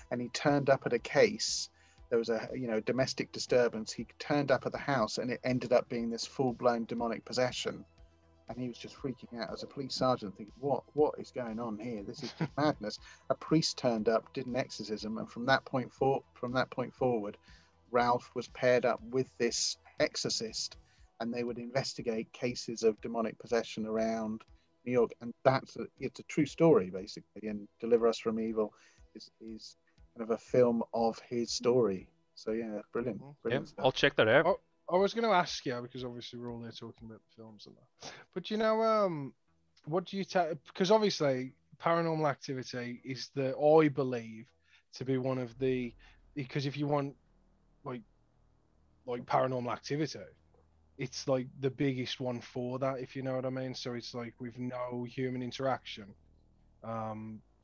and he turned up at a case. There was a domestic disturbance. He turned up at the house, and it ended up being this full-blown demonic possession, and he was just freaking out as a police sergeant, thinking, what is going on here? This is madness. A priest turned up, did an exorcism, and from that point forward, Ralph was paired up with this exorcist, and they would investigate cases of demonic possession around New York, and it's a true story basically. And Deliver Us From Evil is kind of a film of his story. So yeah, brilliant stuff. I'll check that out. I was going to ask you, because obviously we're all there talking about films and that. But what do you take? Because obviously Paranormal Activity is I believe to be one of the, because if you want like Paranormal Activity. it's like the biggest one for that, if you know what I mean. So it's like with no human interaction,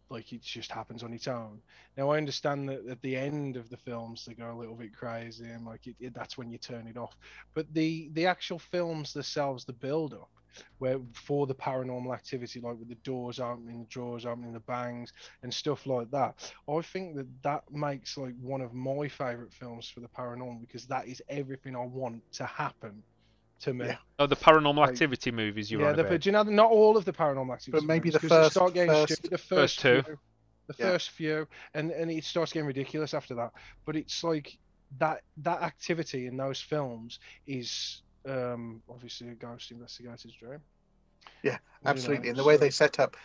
like it just happens on its own. Now I understand that at the end of the films they go a little bit crazy, and like that's when you turn it off. But the actual films themselves, the build up, where for the Paranormal Activity, like with the doors opening, the drawers opening, the bangs and stuff like that, I think that makes like one of my favorite films for the paranormal, because that is everything I want to happen to me. Yeah. Oh, the Paranormal Activity movies, you're right. Yeah, you know, not all of the Paranormal Activity, but maybe movies, the first few, and it starts getting ridiculous after that. But it's like that activity in those films is obviously a ghost investigator's dream. Yeah, absolutely. And the way they set up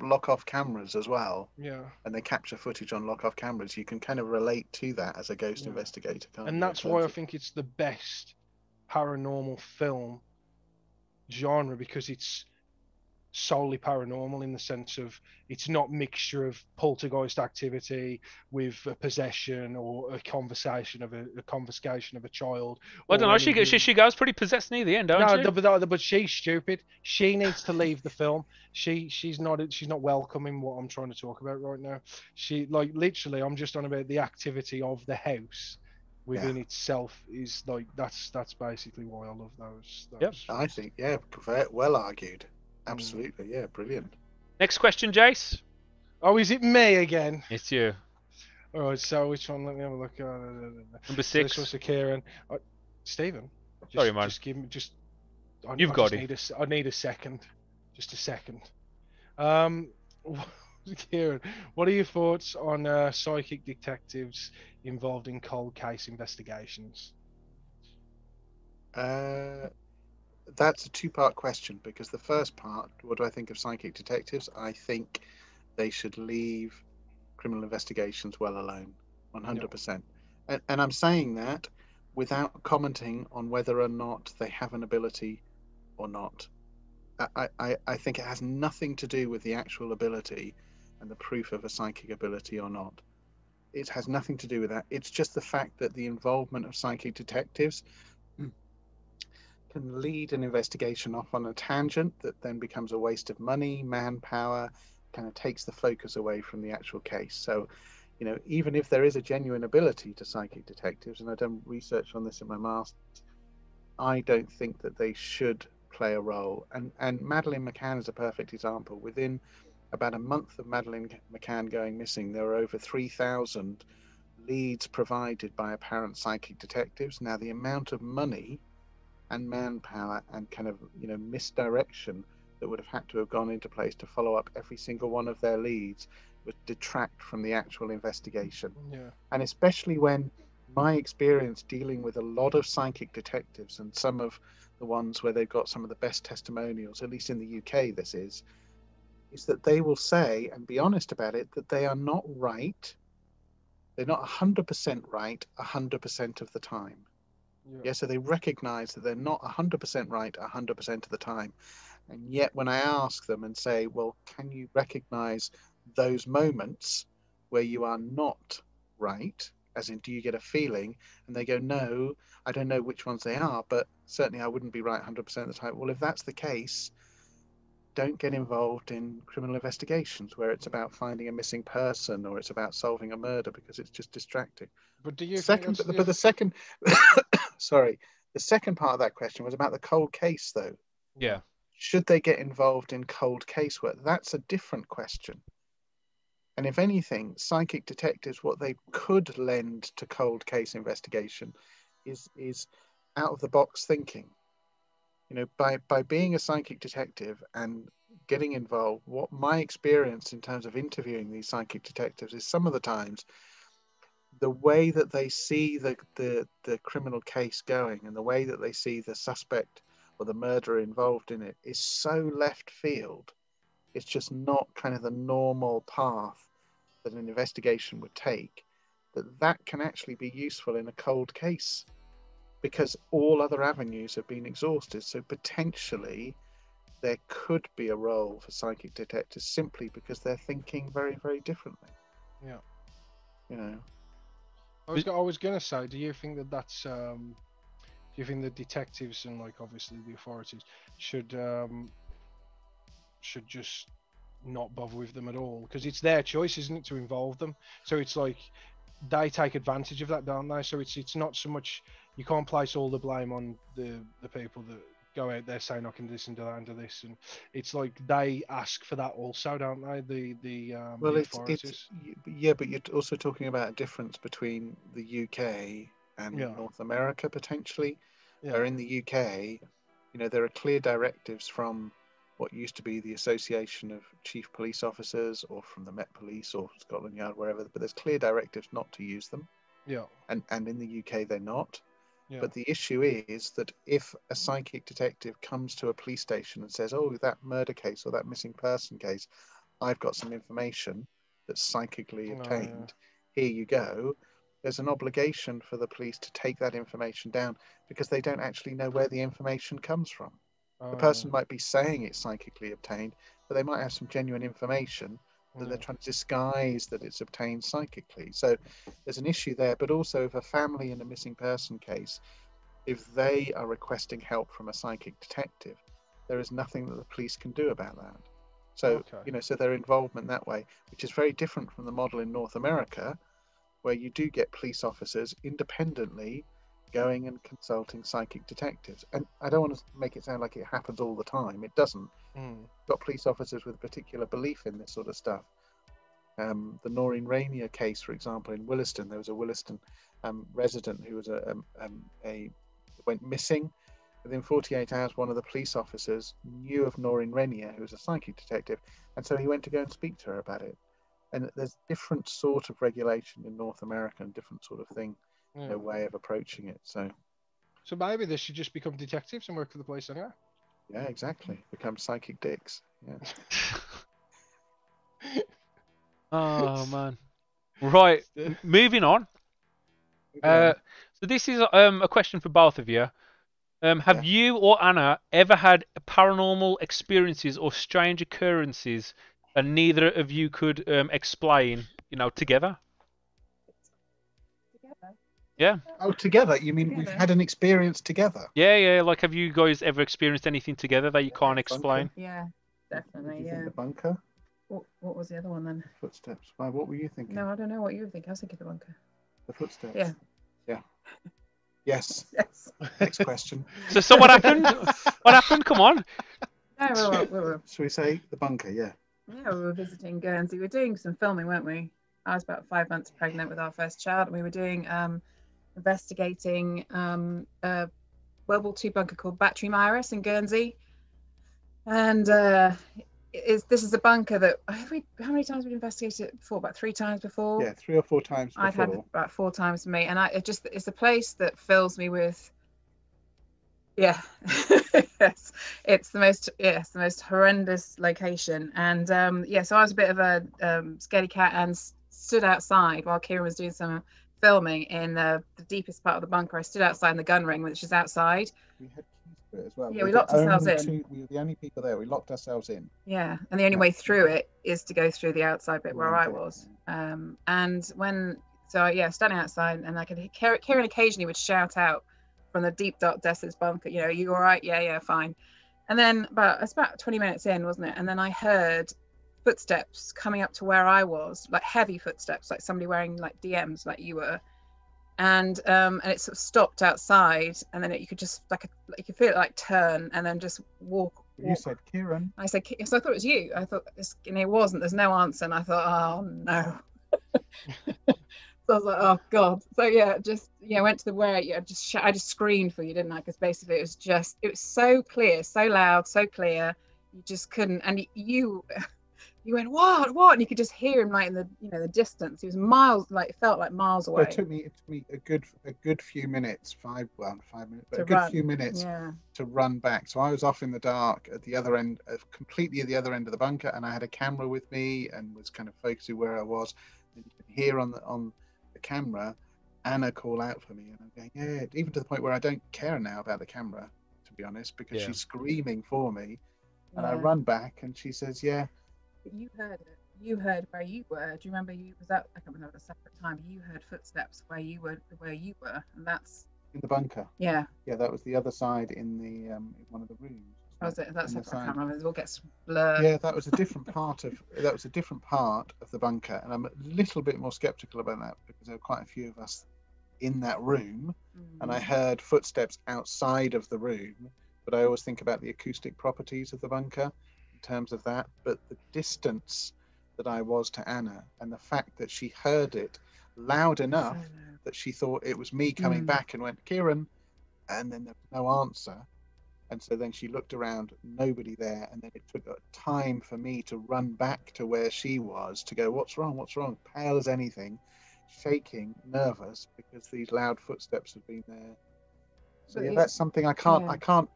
lock-off cameras as well. Yeah. And they capture footage on lock-off cameras. You can kind of relate to that as a ghost investigator. And that's why I think it's the best paranormal film genre, because it's solely paranormal in the sense of it's not mixture of poltergeist activity with a possession or a confiscation of a child. Well, I don't know, she goes pretty possessed near the end, don't you? No, but she's stupid. She needs to leave the film. She's not welcoming what I'm trying to talk about right now. She, like, literally, I'm just on about the activity of the house within itself is like that's basically why I love those. Yep. I think well argued. Absolutely, yeah, brilliant. Next question, Jace. Oh, is it me again? It's you. All right, so which one? Let me have a look. Number 6. This was a Ciaran. Stephen. Sorry, man. Just give me. You've got it. I need a second. Just a second. Ciaran, what are your thoughts on psychic detectives involved in cold case investigations? That's a two-part question, because the first part, what do I think of psychic detectives? I think they should leave criminal investigations well alone, 100%. No. And I'm saying that without commenting on whether or not they have an ability or not. I think it has nothing to do with the actual ability and the proof of a psychic ability or not. It has nothing to do with that. It's just the fact that the involvement of psychic detectives can lead an investigation off on a tangent that then becomes a waste of money, manpower, kind of takes the focus away from the actual case. So, you know, even if there is a genuine ability to psychic detectives, and I've done research on this in my master's, I don't think that they should play a role. And Madeleine McCann is a perfect example. Within about a month of Madeleine McCann going missing, there were over 3,000 leads provided by apparent psychic detectives. Now, the amount of money and manpower and kind of, you know, misdirection that would have had to have gone into place to follow up every single one of their leads would detract from the actual investigation. Yeah. And especially when my experience dealing with a lot of psychic detectives, and some of the ones where they've got some of the best testimonials, at least in the UK, this is that they will say, and be honest about it, that they are not right. They're not 100% right 100% of the time. Yeah, so they recognize that they're not 100% right 100% of the time. And yet when I ask them and say, well, can you recognize those moments where you are not right? As in, do you get a feeling? And they go, no, I don't know which ones they are, but certainly I wouldn't be right 100% of the time. Well, if that's the case, don't get involved in criminal investigations where it's about finding a missing person or it's about solving a murder, because it's just distracting. But do you think but the second sorry, the second part of that question was about the cold case, though. Yeah. Should they get involved in cold case work? That's a different question. And if anything, psychic detectives, what they could lend to cold case investigation is out of the box thinking. You know, by being a psychic detective and getting involved, what my experience in terms of interviewing these psychic detectives is some of the times the way that they see the criminal case going and the way that they see the suspect or the murderer involved in it is so left field. It's just not kind of the normal path that an investigation would take, that can actually be useful in a cold case, because all other avenues have been exhausted. So potentially there could be a role for psychic detectives simply because they're thinking very, very differently. Yeah. You know, I was going to say, do you think that that's do you think the detectives and, like, obviously the authorities should just not bother with them at all? Because it's their choice, isn't it, to involve them? So it's like they take advantage of that, don't they? So it's not so much, you can't place all the blame on the people that go out there saying I can do this and do that and do this, and it's like they ask for that also, don't they? Well, the authorities. Yeah, but you're also talking about a difference between the UK and North America potentially. Yeah. Where in the UK, you know, there are clear directives from what used to be the Association of Chief Police Officers, or from the Met Police, or Scotland Yard, wherever. But there's clear directives not to use them. Yeah. And in the UK they're not. Yeah. But the issue is that if a psychic detective comes to a police station and says, oh, that murder case or that missing person case, I've got some information that's psychically obtained, here you go, there's an obligation for the police to take that information down, because they don't actually know where the information comes from. The person might be saying it's psychically obtained, but they might have some genuine information that they're trying to disguise that it's obtained psychically. So there's an issue there. But also, if a family in a missing person case, if they are requesting help from a psychic detective, there is nothing that the police can do about that. So, you know, so their involvement that way, which is very different from the model in North America, where you do get police officers independently going and consulting psychic detectives. And I don't want to make it sound like it happens all the time. It doesn't. You've got police officers with a particular belief in this sort of stuff. The Noreen Renier case, for example, in Williston, there was a Williston resident who was went missing. Within 48 hours, one of the police officers knew of Noreen Renier, who was a psychic detective, and so he went to go and speak to her about it. And there's different sort of regulation in North America and different sort of thing. Yeah. Their way of approaching it. So maybe they should just become detectives and work for the police anyway. Yeah, exactly. Become psychic dicks. Yeah. Oh man. Right. Moving on. So this is a question for both of you. Have you or Anna ever had paranormal experiences or strange occurrences that neither of you could explain? You know, together. Yeah. Oh, together? You mean together. We've had an experience together? Yeah, yeah. Like, have you guys ever experienced anything together that you can't explain? Yeah, definitely. Yeah. The bunker. What was the other one then? Footsteps. Why? What were you thinking? No, I don't know what you were thinking. I was thinking the bunker. The footsteps. Yeah. Yeah. Yes. Yes. Next question. So what happened? What happened? Come on. No, we were. Shall we say the bunker? Yeah. Yeah, we were visiting Guernsey. We were doing some filming, weren't we? I was about 5 months pregnant with our first child, and we were doing. Investigating a World War II bunker called Battery Mirus in Guernsey, and this is a bunker that how many times we've investigated it before? About 3 times before. Yeah, 3 or 4 times. I've had it about 4 times for me, and it's a place that fills me with it's the most horrendous location, and so I was a bit of a scaredy cat and stood outside while Ciaran was doing some filming in the deepest part of the bunker. I stood outside in the gun ring, which is outside. We had keys to it as well. Yeah, we locked ourselves in. We were the only people there. We locked ourselves in. Yeah, and the only way through it is to go through the outside bit where I was. Standing outside, and I could hear Ciaran occasionally would shout out from the deep, dark depths of this bunker, you know, "Are you all right? Yeah, yeah, fine." And then it's about 20 minutes in, wasn't it? And then I heard footsteps coming up to where I was, like heavy footsteps, like somebody wearing like DMs, like you were, and it sort of stopped outside, and then you could just you could feel it like turn and then just walk. You said Ciaran. I said yes. I thought it was you. I thought this, and it wasn't. There's no answer, and I thought, oh no. So I was like, oh god. So went to the where. Yeah, I just screamed for you, didn't I? Because basically it was so clear, so loud, so clear. You just couldn't, and you. You went, what? And you could just hear him, like, in the, you know, the distance. He was miles, like, it felt like miles away. Well, it took me a good few minutes, 5 minutes, but to run back. So I was off in the dark at the other end, completely at the other end of the bunker, and I had a camera with me and was kind of focusing where I was. And you can hear on the camera, Anna call out for me, and I'm going, yeah, even to the point where I don't care now about the camera, to be honest, because she's screaming for me, and I run back, and she says, yeah. You heard it. You heard where you were. Do you remember? You was that? I can't remember the separate time. You heard footsteps where you were, and that's In the bunker. Yeah. Yeah, that was the other side in the one of the rooms. Oh, is it? That's it. I can't remember. It all gets blurred. Yeah, that was a different part of the bunker, and I'm a little bit more sceptical about that because there were quite a few of us in that room, and I heard footsteps outside of the room. But I always think about the acoustic properties of the bunker in terms of that. But the distance that I was to Anna, and the fact that she heard it loud enough that she thought it was me coming back and went, "Ciaran," and then there was no answer. And so then she looked around, nobody there. And then it took time for me to run back to where she was to go, "What's wrong? What's wrong?" Pale as anything, shaking, nervous, because these loud footsteps had been there. So yeah, that's something I can't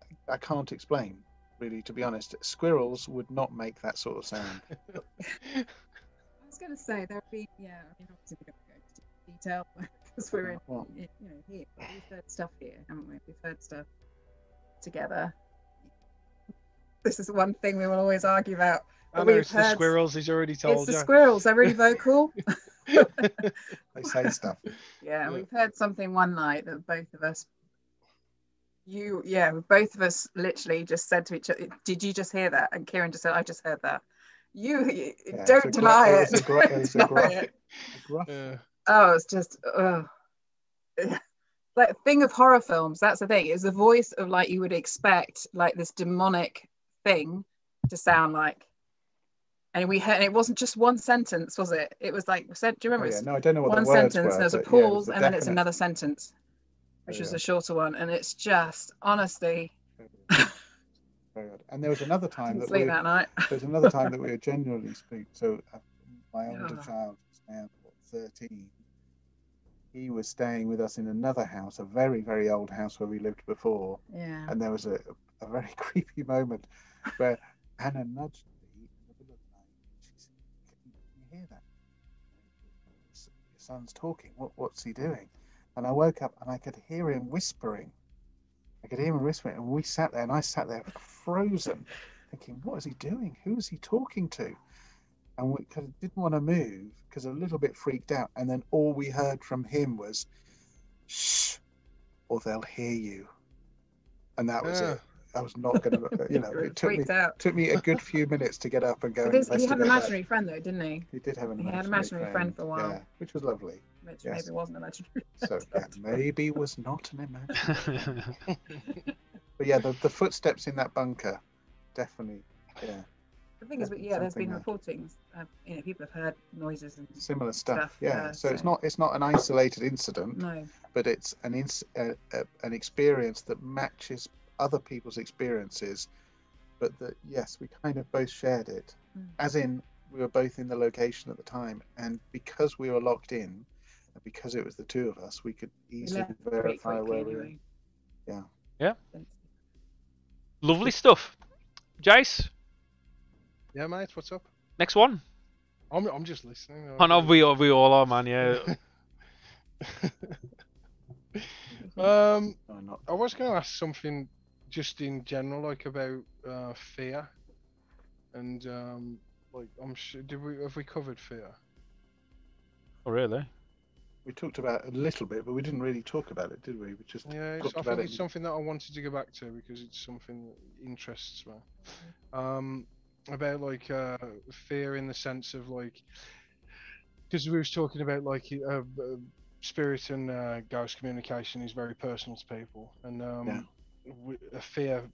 explain, really, to be honest. Squirrels would not make that sort of sound. I was going to say there'd be obviously we don't go into detail because we're in here. We've heard stuff here, haven't we? We've heard stuff together. This is one thing we will always argue about. Oh, no, it's the squirrels. He's already told. It's the squirrels. They're really vocal. They say stuff. Yeah, we've heard something one night that both of us. Both of us literally just said to each other, "Did you just hear that?" And Ciaran just said, "I just heard that." Don't deny it. Oh, it's just like thing of horror films. That's the thing. It's the voice of like you would expect, like this demonic thing to sound like. And we heard, and it wasn't just one sentence, was it? It was like, do you remember? No, I don't know what the words were. One sentence, there's a pause, and then it's another sentence, which was a shorter one, and it's just honestly. Very good. And there was another time that we were genuinely speaking. So my older child is now 13. He was staying with us in another house, a very, very old house where we lived before. Yeah. And there was a very creepy moment where Anna nudged me in the middle of the night. She said, "Can you hear that? Your son's talking. What's he doing?" And I woke up and I could hear him whispering. And we sat there, and I sat there frozen, thinking, what is he doing? Who is he talking to? And we didn't want to move because a little bit freaked out. And then all we heard from him was, "Shh, or they'll hear you." And that was it. I was not going to, it took me a good few minutes to get up and go. He had an imaginary friend though, didn't he? He did have an imaginary friend for a while. Yeah, which was lovely. Which maybe wasn't imaginary. So that maybe was not an imaginary. But yeah, the footsteps in that bunker, definitely. Yeah. The thing is, there's been reportings. People have heard noises and similar stuff. Yeah. So it's not an isolated incident. No. But it's an experience that matches other people's experiences, but that we kind of both shared it, as in we were both in the location at the time, and because we were locked in and because it was the two of us, we could easily verify where we were. Yeah Lovely stuff, Jace. Yeah, mate, what's up? Next one. I'm just listening. I know we all are, man. I was going to ask something just in general, like about fear, and like I'm sure have we covered fear? Oh, really? We talked about it a little bit, but we didn't really talk about it, did we? We just I think it's something that I wanted to go back to because it's something that interests me. About like fear in the sense of like, because we was talking about like. Spirit and ghost communication is very personal to people, and fear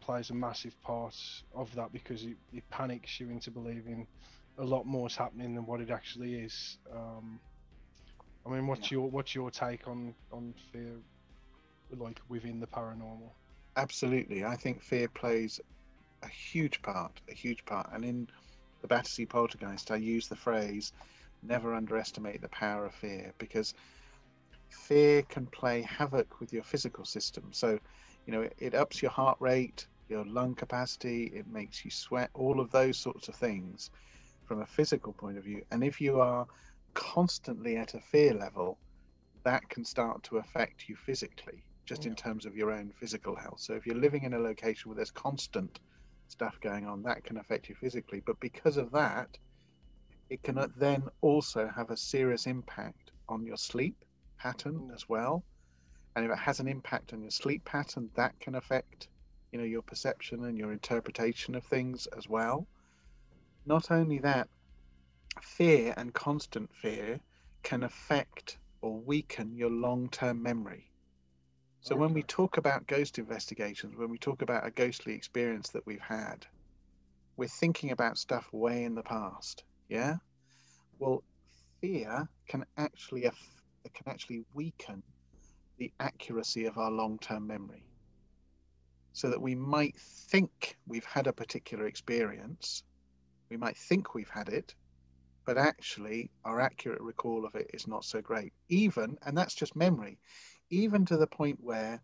plays a massive part of that because it panics you into believing a lot more is happening than what it actually is. I mean, what's your take on fear, like within the paranormal? Absolutely, I think fear plays a huge part, and in the Battersea Poltergeist, I use the phrase, never underestimate the power of fear, because fear can play havoc with your physical system. So, it ups your heart rate, your lung capacity, it makes you sweat, all of those sorts of things from a physical point of view. And if you are constantly at a fear level, that can start to affect you physically, just in terms of your own physical health. So if you're living in a location where there's constant stuff going on, that can affect you physically. But because of that, it can then also have a serious impact on your sleep pattern as well, And if it has an impact on your sleep pattern, that can affect, you know, your perception and your interpretation of things as well. Not only that, fear and constant fear can affect or weaken your long-term memory. So when we talk about ghost investigations, when we talk about a ghostly experience that we've had, we're thinking about stuff way in the past. Yeah? Well, fear can actually weaken the accuracy of our long-term memory, so that we might think we've had a particular experience, we might think we've had it, but actually our accurate recall of it is not so great. Even, and that's just memory, even to the point where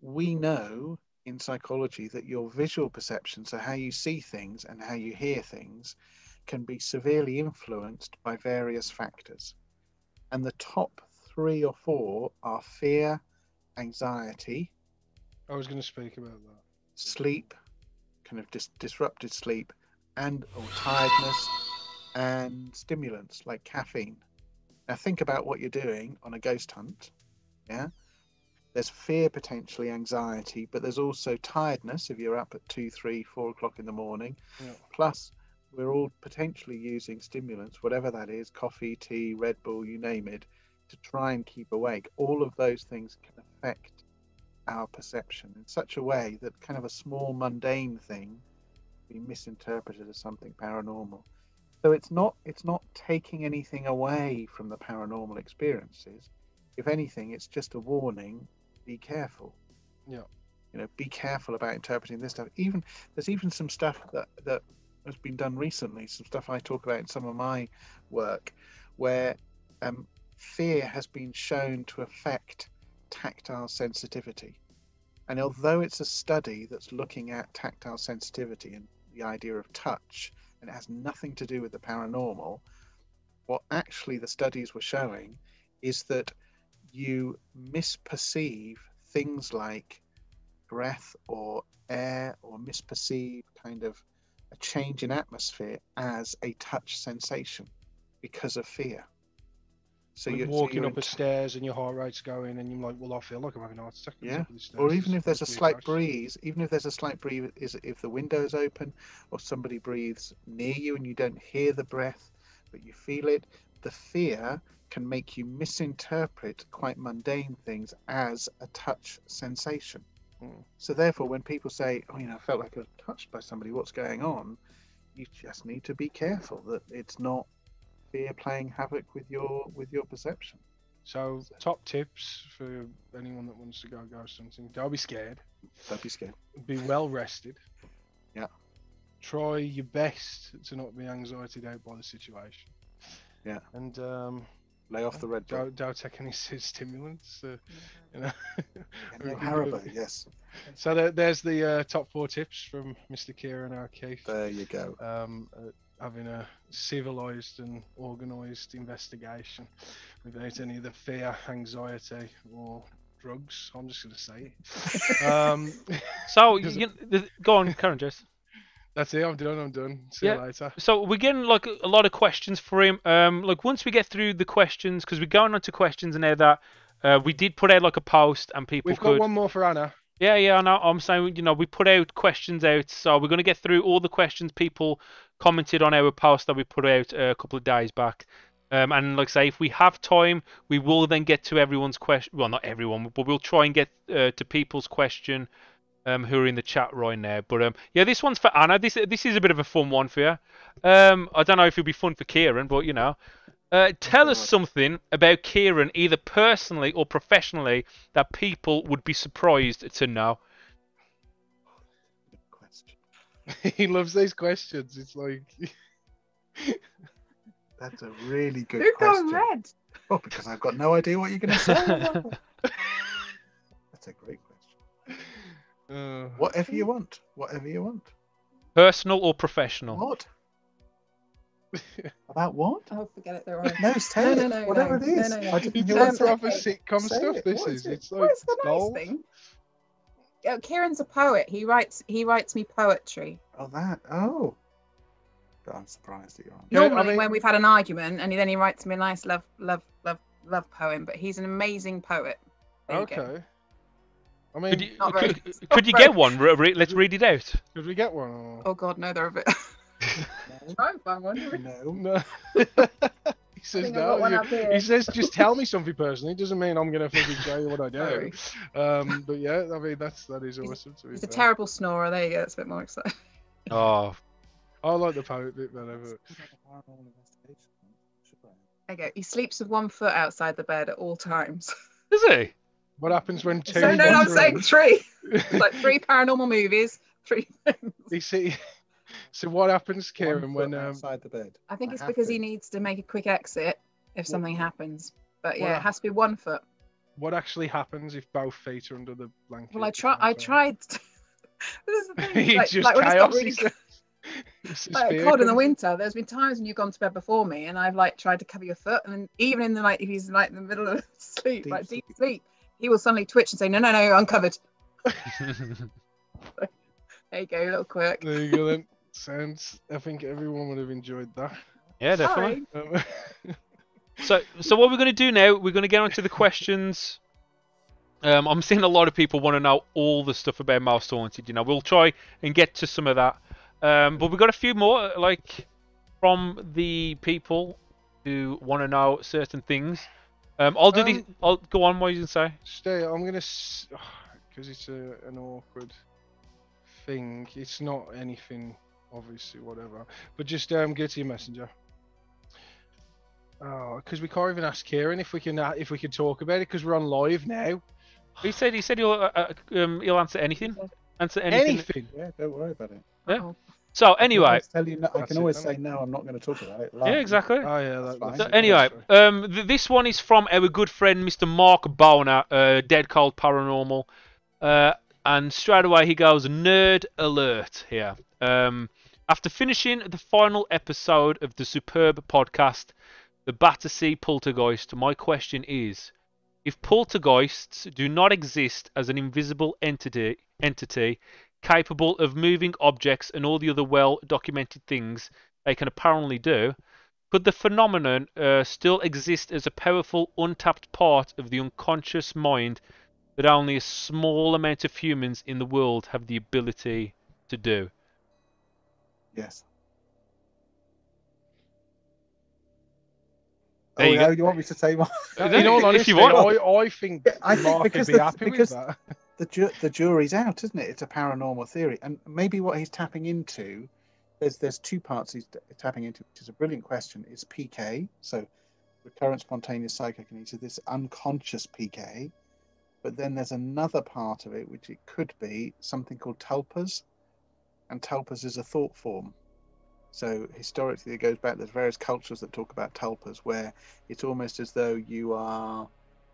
we know in psychology that your visual perception, so how you see things and how you hear things, can be severely influenced by various factors. And the top 3 or 4 are fear, anxiety. I was going to speak about that. Sleep, kind of disrupted sleep, and or tiredness, and stimulants like caffeine. Now think about what you're doing on a ghost hunt. Yeah, there's fear, potentially anxiety, but there's also tiredness if you're up at 2, 3, 4 o'clock in the morning. Yeah. Plus, we're all potentially using stimulants, whatever that is, coffee, tea, Red Bull, you name it, to try and keep awake. All of those things can affect our perception in such a way that kind of a small mundane thing be misinterpreted as something paranormal. So it's not taking anything away from the paranormal experiences. If anything, it's just a warning, be careful. Yeah. You know, be careful about interpreting this stuff. Even there's even some stuff that has been done recently, some stuff I talk about in some of my work, where fear has been shown to affect tactile sensitivity. And although it's a study that's looking at tactile sensitivity and the idea of touch, and it has nothing to do with the paranormal, what actually the studies were showing is that you misperceive things like breath or air, or misperceive kind of a change in atmosphere as a touch sensation because of fear. So you're walking up the stairs and your heart rate's going and you're like, well, I feel like I'm having a heart attack. Yeah. Or even if there's a slight breeze, if the window is open or somebody breathes near you and you don't hear the breath, but you feel it, the fear can make you misinterpret quite mundane things as a touch sensation. Mm. So therefore, when people say, oh, you know, I felt like I was touched by somebody, what's going on? You just need to be careful that it's not fear playing havoc with your perception. So top tips for anyone that wants to go ghost hunting: don't be scared. Don't be scared. Be well rested. Yeah. Try your best to not be anxiety out by the situation. Yeah. And lay off the Red Bull. Don't take any stimulants. You know. No Haribo, yes. So there's the top 4 tips from Mr. Ciaran O'Keeffe. There you go. Having a civilized and organized investigation without any of the fear, anxiety, or drugs. I'm just going to say it. So go on, Ciaran, Jess. That's it. I'm done. See you later. So we're getting like a lot of questions for him. Like once we get through the questions, because we're going on to questions and that we did put out like a post and people. We've got one more for Anna. Yeah, I know. I'm saying, you know, we put out questions out, so we're going to get through all the questions people commented on our post that we put out a couple of days back. And like I say, if we have time, we will then get to everyone's question. Well, not everyone, but we'll try and get to people's question who are in the chat right now. But yeah, this one's for Anna. This is a bit of a fun one for you. I don't know if it'll be fun for Ciaran, but you know. Tell us something about Ciaran, either personally or professionally, that people would be surprised to know. Good question. He loves these questions. It's like... That's a really good question. Who got red? Oh, because I've got no idea what you're going to say. That's a great question. Whatever you want. Whatever you want. Personal or professional? What? About what? Oh, forget it. They're right. No, say no, whatever it is. No. It's proper sitcom stuff. This is. It's like the nice thing. Oh, Ciaran's a poet. He writes me poetry. Oh, that. Oh. But I'm surprised that you're on. Normally, I mean, when we've had an argument, and then he writes me a nice love poem. But he's an amazing poet. thinking. Okay. I mean, could you get one? Let's read it out. Could we get one? Or... Oh God, neither of it. Try and find one. No. He says no. He says just tell me something personally. It doesn't mean I'm gonna fucking tell you what I do. But yeah, I mean that is awesome. To be fair. A terrible snorer. There you go. It's a bit more exciting. Oh, I like the poet bit better. There you go. He sleeps with one foot outside the bed at all times. Does he? What happens when two? No, I'm saying three. It's like three paranormal movies, three things. You see. So what happens, Ciaran, when outside the bed? I think it's because he needs to make a quick exit if something happens. But yeah, it has to be one foot. What actually happens if both feet are under the blanket? Well, I tried. This is the thing. It's just chaos. It's like cold in the winter. There's been times when you've gone to bed before me, and I've like tried to cover your foot, and then even in the night, if he's like in the middle of sleep, deep sleep, he will suddenly twitch and say, "No, no, no, uncovered." So, there you go, little quirk. There you go then. Sounds. I think everyone would have enjoyed that. Yeah, definitely. So what we're going to do now? We're going to get on to the questions. I'm seeing a lot of people want to know all the stuff about Most Haunted. You know, we'll try and get to some of that. But we've got a few more, like from the people who want to know certain things. I'll do these. I'll go on. What you can say? Stay. I'm gonna because it's an awkward thing. It's not anything, obviously, whatever. But just go to your messenger. Oh, because we can't even ask Ciaran if we can talk about it because we're on live now. He said he'll answer anything. Answer anything. Yeah, don't worry about it. Yeah. Uh-oh. So anyway, I can always say no, I'm not going to talk about it. Like, yeah, exactly. Oh yeah. So anyway, this one is from our good friend Mr. Mark Boner, Dead Cold Paranormal, and straight away he goes nerd alert here. After finishing the final episode of the superb podcast, The Battersea Poltergeist, my question is: if poltergeists do not exist as an invisible entity capable of moving objects and all the other well-documented things they can apparently do, could the phenomenon still exist as a powerful, untapped part of the unconscious mind that only a small amount of humans in the world have the ability to do? Yes. Oh, you want me to say? In all honesty, if you want, I think Mark would be happy with that. The jury's out, isn't it? It's a paranormal theory, and maybe what he's tapping into, there's two parts he's tapping into, which is a brilliant question. Is PK, so recurrent spontaneous psychokinesis, this unconscious PK, but then there's another part of it which it could be something called tulpas, and tulpas is a thought form. So historically, it goes back. There's various cultures that talk about tulpas, where it's almost as though you are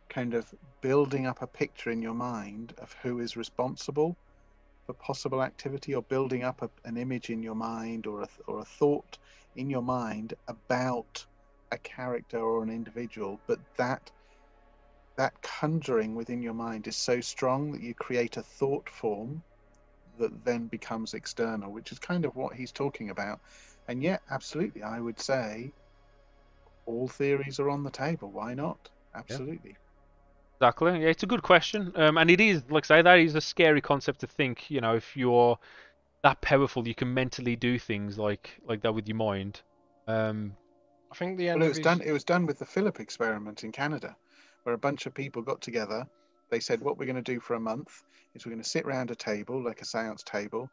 kind of building up a picture in your mind of who is responsible for possible activity, or building up an image in your mind or a thought in your mind about a character or an individual, but that conjuring within your mind is so strong that you create a thought form that then becomes external, which is kind of what he's talking about. And yet, absolutely, I would say all theories are on the table. Why not? Absolutely. Yeah. Exactly. Yeah, it's a good question, and it is, like I say, that is a scary concept to think. You know, if you're that powerful, you can mentally do things like that with your mind. I think the end. Well, it was done with the Philip experiment in Canada, where a bunch of people got together. They said, what we're going to do for a month is we're going to sit around a table, like a seance table,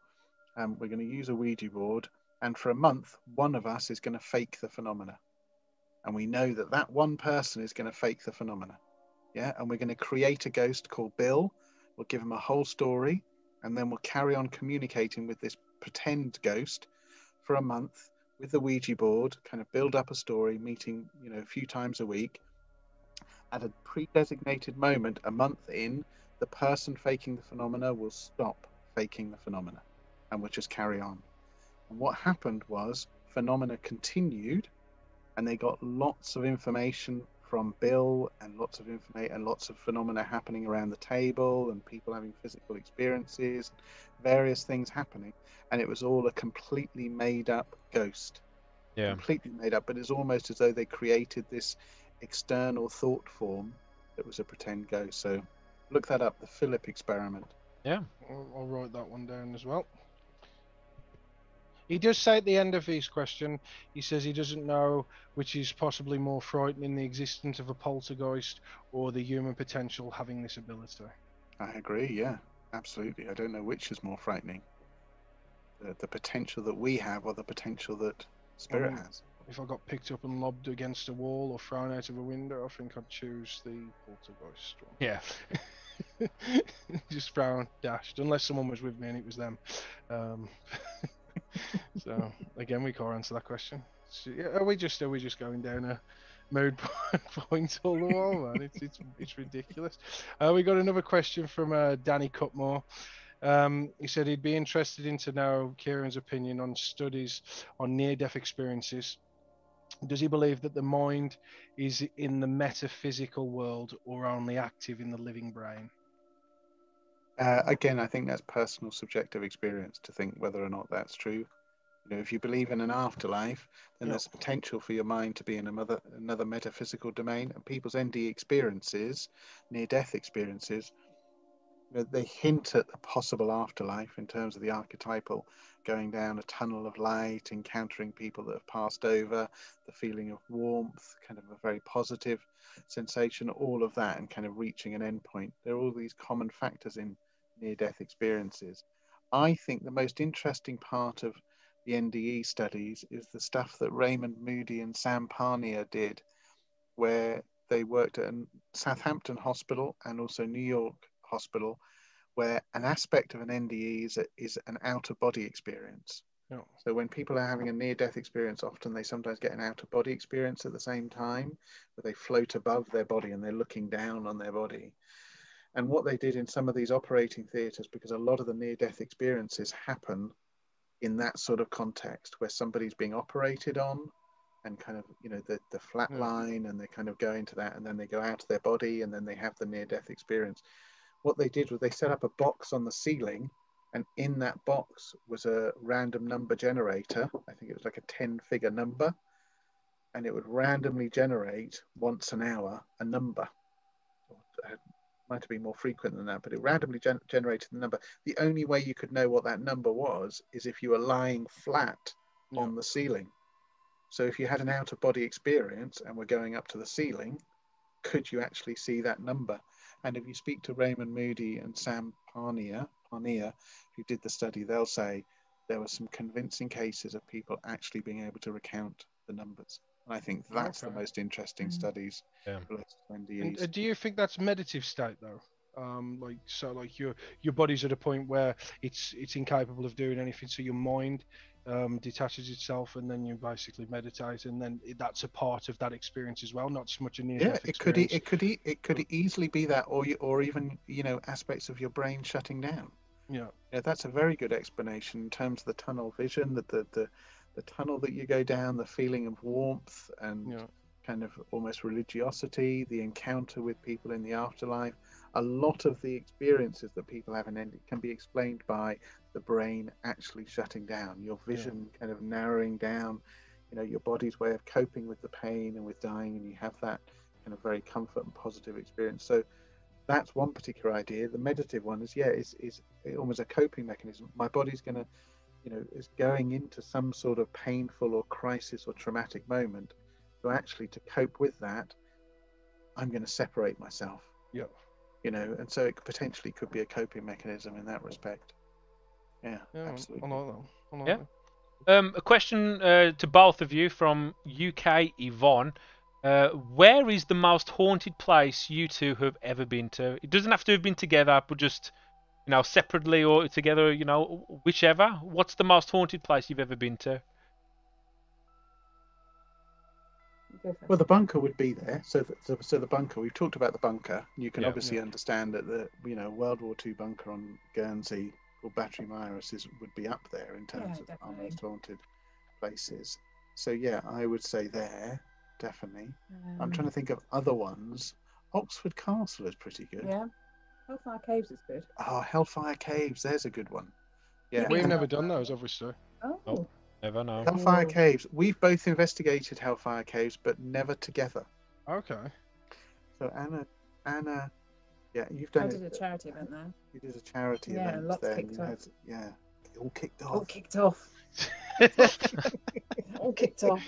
and we're going to use a Ouija board, and for a month, one of us is going to fake the phenomena, and we know that one person is going to fake the phenomena. Yeah, and we're going to create a ghost called Bill. We'll give him a whole story, and then we'll carry on communicating with this pretend ghost for a month with the Ouija board, kind of build up a story, meeting, you know, a few times a week. At a pre-designated moment, a month in, the person faking the phenomena will stop faking the phenomena, and we'll just carry on. And what happened was phenomena continued, and they got lots of information from Bill, and lots of information and lots of phenomena happening around the table, and people having physical experiences, various things happening, and it was all a completely made-up ghost. Yeah, completely made up. But it's almost as though they created this external thought form that was a pretend ghost. So Look that up, the Philip experiment. Yeah. I'll write that one down as well. He does say at the end of his question, he says he doesn't know which is possibly more frightening, the existence of a poltergeist or the human potential having this ability. I agree, yeah, absolutely. I don't know which is more frightening. The potential that we have or the potential that spirit has. If I got picked up and lobbed against a wall or thrown out of a window, I think I'd choose the poltergeist one. Yeah. Just thrown, dashed, unless someone was with me and it was them. So again, we can't answer that question. So, yeah, are we just going down a mood point all the while, man? It's ridiculous. We got another question from Danny Cutmore. He said he'd be interested in to know Ciaran's opinion on studies on near-death experiences. Does he believe that the mind is in the metaphysical world or only active in the living brain? Again, I think that's personal, subjective experience to think whether or not that's true. You know, if you believe in an afterlife, then there's potential for your mind to be in another metaphysical domain. And people's ND experiences, near-death experiences, you know, they hint at the possible afterlife in terms of the archetypal, going down a tunnel of light, encountering people that have passed over, the feeling of warmth, kind of a very positive sensation, all of that, and kind of reaching an end point. There are all these common factors in near-death experiences. I think the most interesting part of the NDE studies is the stuff that Raymond Moody and Sam Parnia did, where they worked at Southampton Hospital and also New York Hospital, where an aspect of an NDE is an out-of-body experience. Oh. So when people are having a near-death experience, often they sometimes get an out-of-body experience at the same time, where they float above their body and they're looking down on their body. And what they did in some of these operating theatres, because a lot of the near-death experiences happen in that sort of context, where somebody's being operated on and kind of, you know, the flat line, and they kind of go into that, and then they go out of their body, and then they have the near-death experience. What they did was they set up a box on the ceiling, and in that box was a random number generator. I think it was like a 10-figure number, and it would randomly generate once an hour a number. It might have been more frequent than that, but it randomly generated the number. The only way you could know what that number was is if you were lying flat on the ceiling. So if you had an out-of-body experience and were going up to the ceiling, could you actually see that number? And if you speak to Raymond Moody and Sam Parnia, who did the study, they'll say there were some convincing cases of people actually being able to recount the numbers. And I think that's the most interesting studies. Yeah. And, do you think that's meditative state though? Like, so like your body's at a point where it's incapable of doing anything, so your mind detaches itself, and then you basically meditate, and then that's a part of that experience as well, not so much a near-death experience. Yeah, it could easily be that, or even, you know, aspects of your brain shutting down. Yeah, yeah, that's a very good explanation in terms of the tunnel vision, that the tunnel that you go down, the feeling of warmth and kind of almost religiosity, the encounter with people in the afterlife. A lot of the experiences that people have in NDE can be explained by the brain actually shutting down, your vision kind of narrowing down, you know, your body's way of coping with the pain and with dying, and you have that kind of very comfort and positive experience. So that's one particular idea. The meditative one is, is almost a coping mechanism. My body's going to, you know, is going into some sort of painful or crisis or traumatic moment. So actually to cope with that, I'm going to separate myself. Yeah. You know, and so it potentially could be a coping mechanism in that respect. Yeah, yeah, absolutely. I know. A question to both of you from UK Yvonne. Where is the most haunted place you two have ever been to? It doesn't have to have been together, but just, you know, separately or together, you know, whichever. What's the most haunted place you've ever been to? Well, the bunker would be there. So the bunker, we've talked about the bunker. You can obviously understand that the, you know, World War II bunker on Guernsey called Battery Mirus would be up there in terms of our most haunted places. So yeah, I would say there, definitely. I'm trying to think of other ones. Oxford Castle is pretty good. Yeah. Hellfire Caves is good. Oh, Hellfire Caves, there's a good one. Yeah. We've never done those, obviously. Oh. Never know. Hellfire Caves. We've both investigated Hellfire Caves, but never together. Okay. So Anna Yeah, you've done. I did a charity event there. You did a charity event. Yeah, lots there. Kicked off. Yeah, it all kicked off. All kicked off. All kicked off.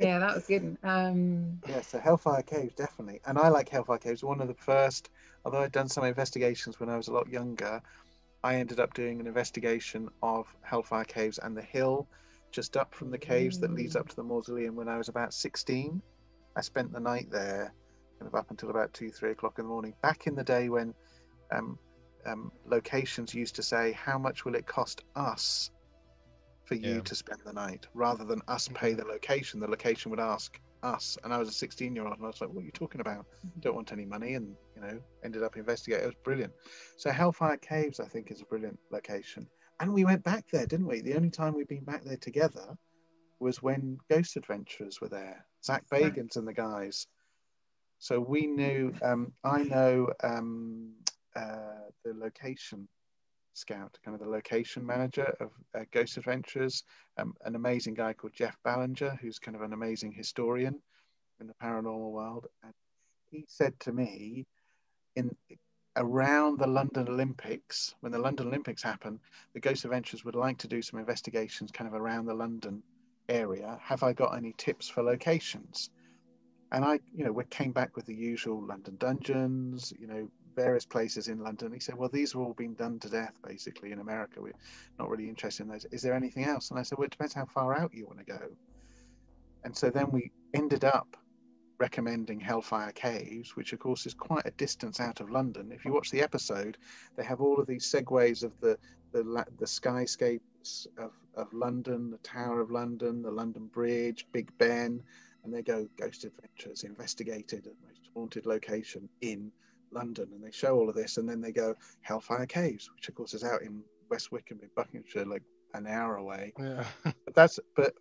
Yeah, that was good. Yeah, so Hellfire Caves, definitely. And I like Hellfire Caves. One of the first, although I'd done some investigations when I was a lot younger, I ended up doing an investigation of Hellfire Caves and the hill just up from the caves that leads up to the mausoleum when I was about 16. I spent the night there kind of up until about 2-3 o'clock in the morning. Back in the day when locations used to say, how much will it cost us for you to spend the night, rather than us pay the location would ask us. And I was a 16-year-old and I was like, what are you talking about? Don't want any money. And, you know, ended up investigating. It was brilliant. So Hellfire Caves, I think, is a brilliant location. And we went back there, didn't we? The only time we've been back there together was when Ghost Adventures were there, Zach Bagans and the guys. So we knew, I know the location scout, kind of the location manager of Ghost Adventures, an amazing guy called Jeff Ballinger, who's kind of an amazing historian in the paranormal world. And he said to me, in around the London Olympics, when the London Olympics happened, the Ghost Adventures would like to do some investigations kind of around the London area. Have I got any tips for locations? And I, you know, we came back with the usual London dungeons, you know, various places in London. He said, well, these have all been done to death, basically, in America. We're not really interested in those. Is there anything else? And I said, well, it depends how far out you want to go. And so then we ended up recommending Hellfire Caves, which, of course, is quite a distance out of London. If you watch the episode, they have all of these segues of the skyscapes of London, the Tower of London, the London Bridge, Big Ben, and they go, Ghost Adventures investigated at most haunted location in London, and they show all of this, and then they go Hellfire Caves, which of course is out in West Wickham in Buckinghamshire, like an hour away. Yeah. But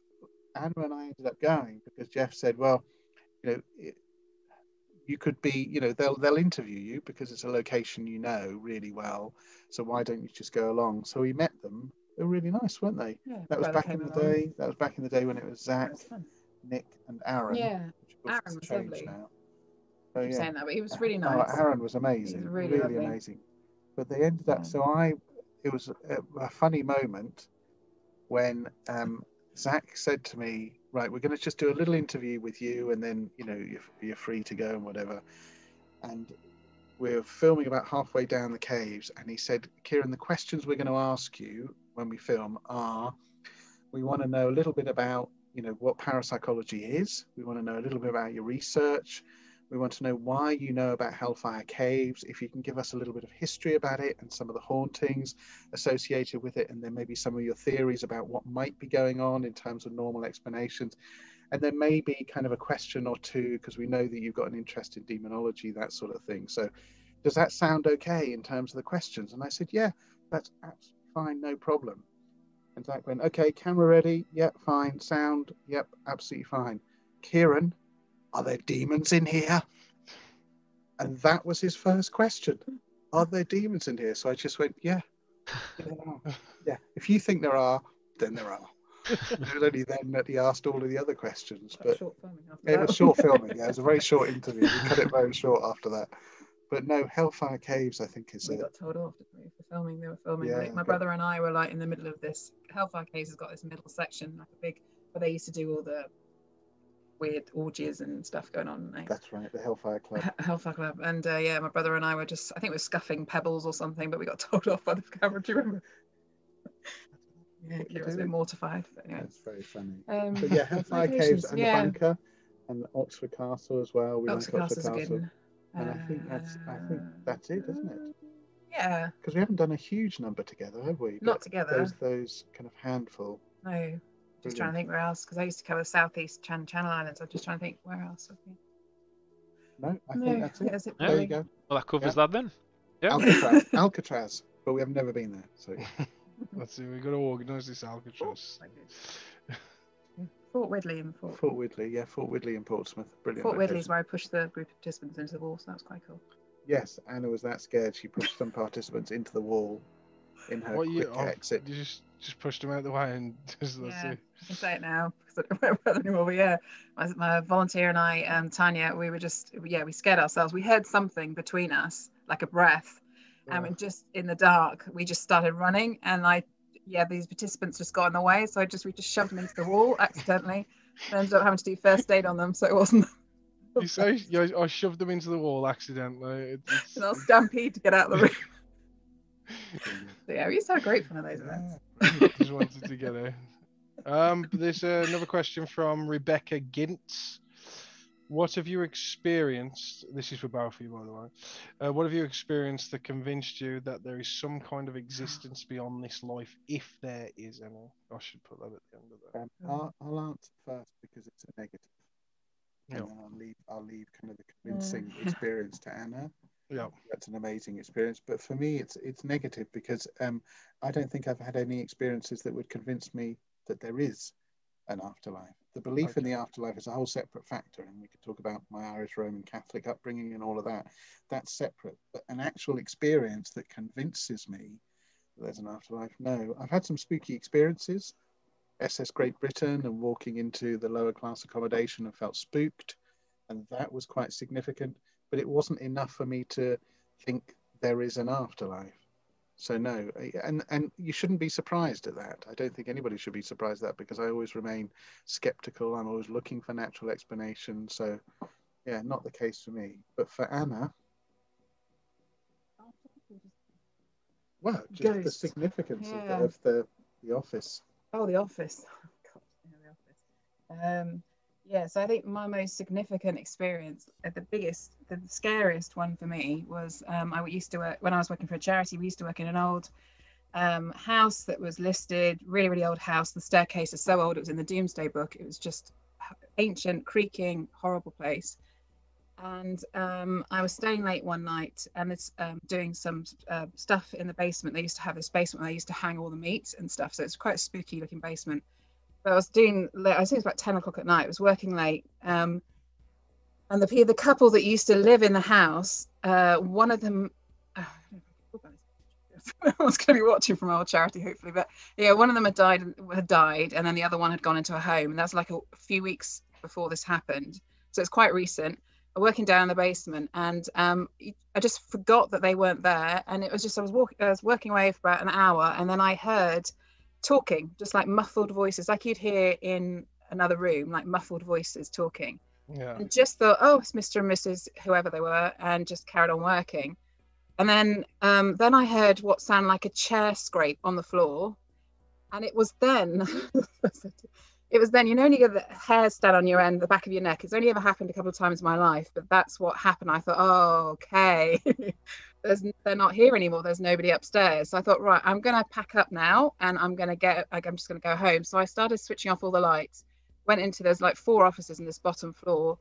Anna and I ended up going because Jeff said, well, you know, you could be, you know, they'll interview you because it's a location you know really well. So why don't you just go along? So we met them. They were really nice, weren't they? Yeah, that was back in the day. That was back in the day when it was Zach, Nick, and Aaron. Yeah, Aaron was lovely. Now. So, yeah. Saying that, but he was really nice. Oh, Aaron was amazing, was really amazing. But they ended up. So it was a funny moment when Zach said to me, "Right, we're going to just do a little interview with you, and then you know you're free to go and whatever." And we're filming about halfway down the caves, and he said, "Ciaran, the questions we're going to ask you when we film are: we want to know a little bit about what parapsychology is. We want to know a little bit about your research." We want to know why you know about Hellfire Caves, if you can give us a little bit of history about it and some of the hauntings associated with it, and then maybe some of your theories about what might be going on in terms of normal explanations. And then maybe kind of a question or two, because we know that you've got an interest in demonology, that sort of thing. So does that sound okay in terms of the questions? And I said, yeah, that's absolutely fine, no problem. And Zach went, okay, camera ready? Yep, fine. Sound? Yep, absolutely fine. Ciaran, are there demons in here? And that was his first question. Are there demons in here? So I just went, yeah, there are. Yeah. If you think there are, then there are. It was only then that he asked all of the other questions. But short filming after that. It was short filming. Yeah, it was a very short interview. We cut it very short after that. But no, Hellfire Caves, I think, is it. We got told off, didn't we, for filming? They were filming. Yeah, like, my brother and I were like in the middle of this. Hellfire Caves has got this middle section, like a big, where they used to do all the weird orgies and stuff going on. Like, that's right, the Hellfire Club. Hellfire Club. And yeah, my brother and I were just, I think we were scuffing pebbles or something, but we got told off by the camera. Do you remember? Yeah, Ciaran was a bit mortified. But anyway. That's very funny. But yeah, Hellfire Caves and the Bunker and Oxford Castle as well. We Oxford Castle's a good one. And I think that's it, isn't it? Yeah. Because we haven't done a huge number together, have we? Not together. Those kind of handful. No. Just trying to think where else, because I used to cover the Southeast Channel Islands. I'm just trying to think where else. I think that's it. That's it. Yeah. There you go. Well, that covers that then. Yeah. Alcatraz, but we have never been there. So let's see. We've got to organise this Alcatraz. Oh, Fort Widley and Fort Widley. Yeah, Fort Widley and Portsmouth. Brilliant. Fort Widley is where I pushed the group of participants into the wall, so that was quite cool. Yes, Anna was that scared. She pushed some participants into the wall in her exit. You just pushed them out of the way and just I can say it now because I don't remember anymore. But yeah, my volunteer and I, Tanya, we were just we scared ourselves. We heard something between us, like a breath. Yeah. And just in the dark, we just started running, and these participants just got in the way, so we just shoved them into the wall accidentally. I ended up having to do first aid on them, so it wasn't. You say I shoved them into the wall accidentally. It's... And I'll stampede to get out of the room. So yeah, we used to have a great fun of those events. Just wanted to get in. There's another question from Rebecca Gintz. What have you experienced? This is for both of you, by the way. What have you experienced that convinced you that there is some kind of existence beyond this life, if there is any? I should put that at the end of that. I'll answer first because it's a negative. And then I'll leave kind of the convincing experience to Anna. Yeah, that's an amazing experience. But for me, it's negative because I don't think I've had any experiences that would convince me that there is an afterlife. The belief in the afterlife is a whole separate factor, and we could talk about my Irish Roman Catholic upbringing and all of that. That's separate. But an actual experience that convinces me that there's an afterlife, no. I've had some spooky experiences, SS Great Britain, and walking into the lower class accommodation and felt spooked, and that was quite significant, but it wasn't enough for me to think there is an afterlife. So no, and you shouldn't be surprised at that. I don't think anybody should be surprised at that, because I always remain skeptical. I'm always looking for natural explanations. So yeah, not the case for me. But for Anna, well, just Ghost. The significance of the office. Oh, The Office. Oh, God, The Office. So I think my most significant experience, the scariest one for me was I used to work, when I was working for a charity, we used to work in an old house that was listed, really, really old house. The staircase is so old, it was in the Doomsday Book. It was just ancient, creaking, horrible place. And I was staying late one night and doing some stuff in the basement. They used to have this basement where they used to hang all the meat and stuff. So it's quite a spooky looking basement. But I think it was about 10 o'clock at night. I was working late. And the couple that used to live in the house, one of them, no one's going to be watching from our charity, hopefully. But yeah, one of them had died. And then the other one had gone into a home. And that's like a few weeks before this happened. So it's quite recent. Working down in the basement, and I just forgot that they weren't there, and it was just I was working away for about an hour, and then I heard talking, just like muffled voices, like you'd hear in another room, like muffled voices talking. Yeah. And just thought, oh, it's Mr. and Mrs. whoever they were, and just carried on working. And then I heard what sounded like a chair scrape on the floor, and it was then. It was then, you know, when you get the hair stand on your end, the back of your neck. It's only ever happened a couple of times in my life, but that's what happened. I thought, oh, okay, they're not here anymore. There's nobody upstairs. So I thought, right, I'm going to pack up now, and I'm just going to go home. So I started switching off all the lights, went into, there's like 4 offices in this bottom floor,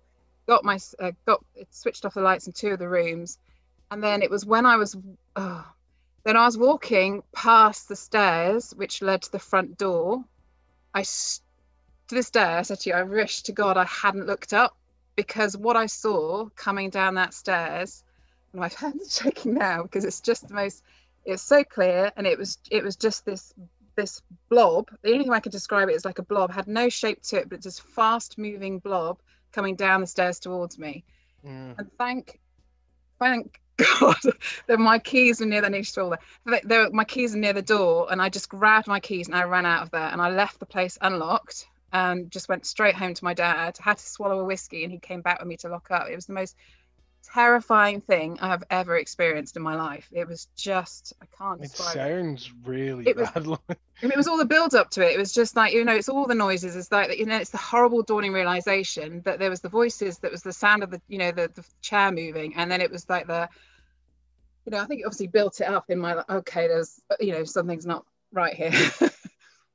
switched off the lights in 2 of the rooms. And then it was when I was walking past the stairs, which led to the front door. To this day, I said to you, I wish to God I hadn't looked up, because what I saw coming down that stairs, and my hands are shaking now because it's just it's so clear, and it was just this blob. The only thing I could describe it is like a blob, had no shape to it, but just fast moving blob coming down the stairs towards me. Yeah. And thank God that my keys were near the niche door. My keys were near the door, and I just grabbed my keys and I ran out of there, and I left the place unlocked. And just went straight home to my dad, had to swallow a whiskey, and he came back with me to lock up. It was the most terrifying thing I have ever experienced in my life. It was just, I can't describe it. Sounds really bad. It was all the build up to it. It was just like, you know, it's all the noises. It's like, you know, it's the horrible dawning realization that there was the voices, that was the sound of the, you know, the chair moving. And then it was like you know, I think it obviously built it up in my, okay, there's, you know, something's not right here.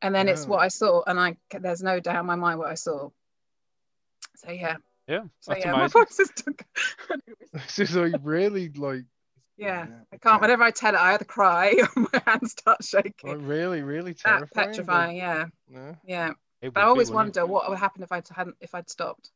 And then it's what I saw, and there's no doubt in my mind what I saw. So yeah. Yeah. So yeah, my voice is stuck. This is like really like. Yeah, I can't. Whenever I tell it, I either cry or my hands start shaking. Oh, really, really terrifying. That petrifying, yeah. But I always wonder what would happen if I'd stopped.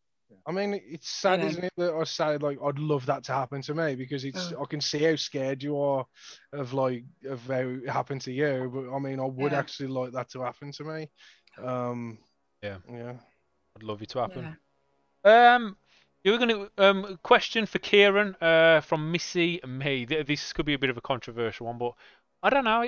I mean, it's sad, isn't it? That I said, like, I'd love that to happen to me, because it's I can see how scared you are of how it happened to you. But I mean, I would actually like that to happen to me. I'd love it to happen. Yeah. You were going to question for Ciaran from Missy May. This could be a bit of a controversial one, but I don't know.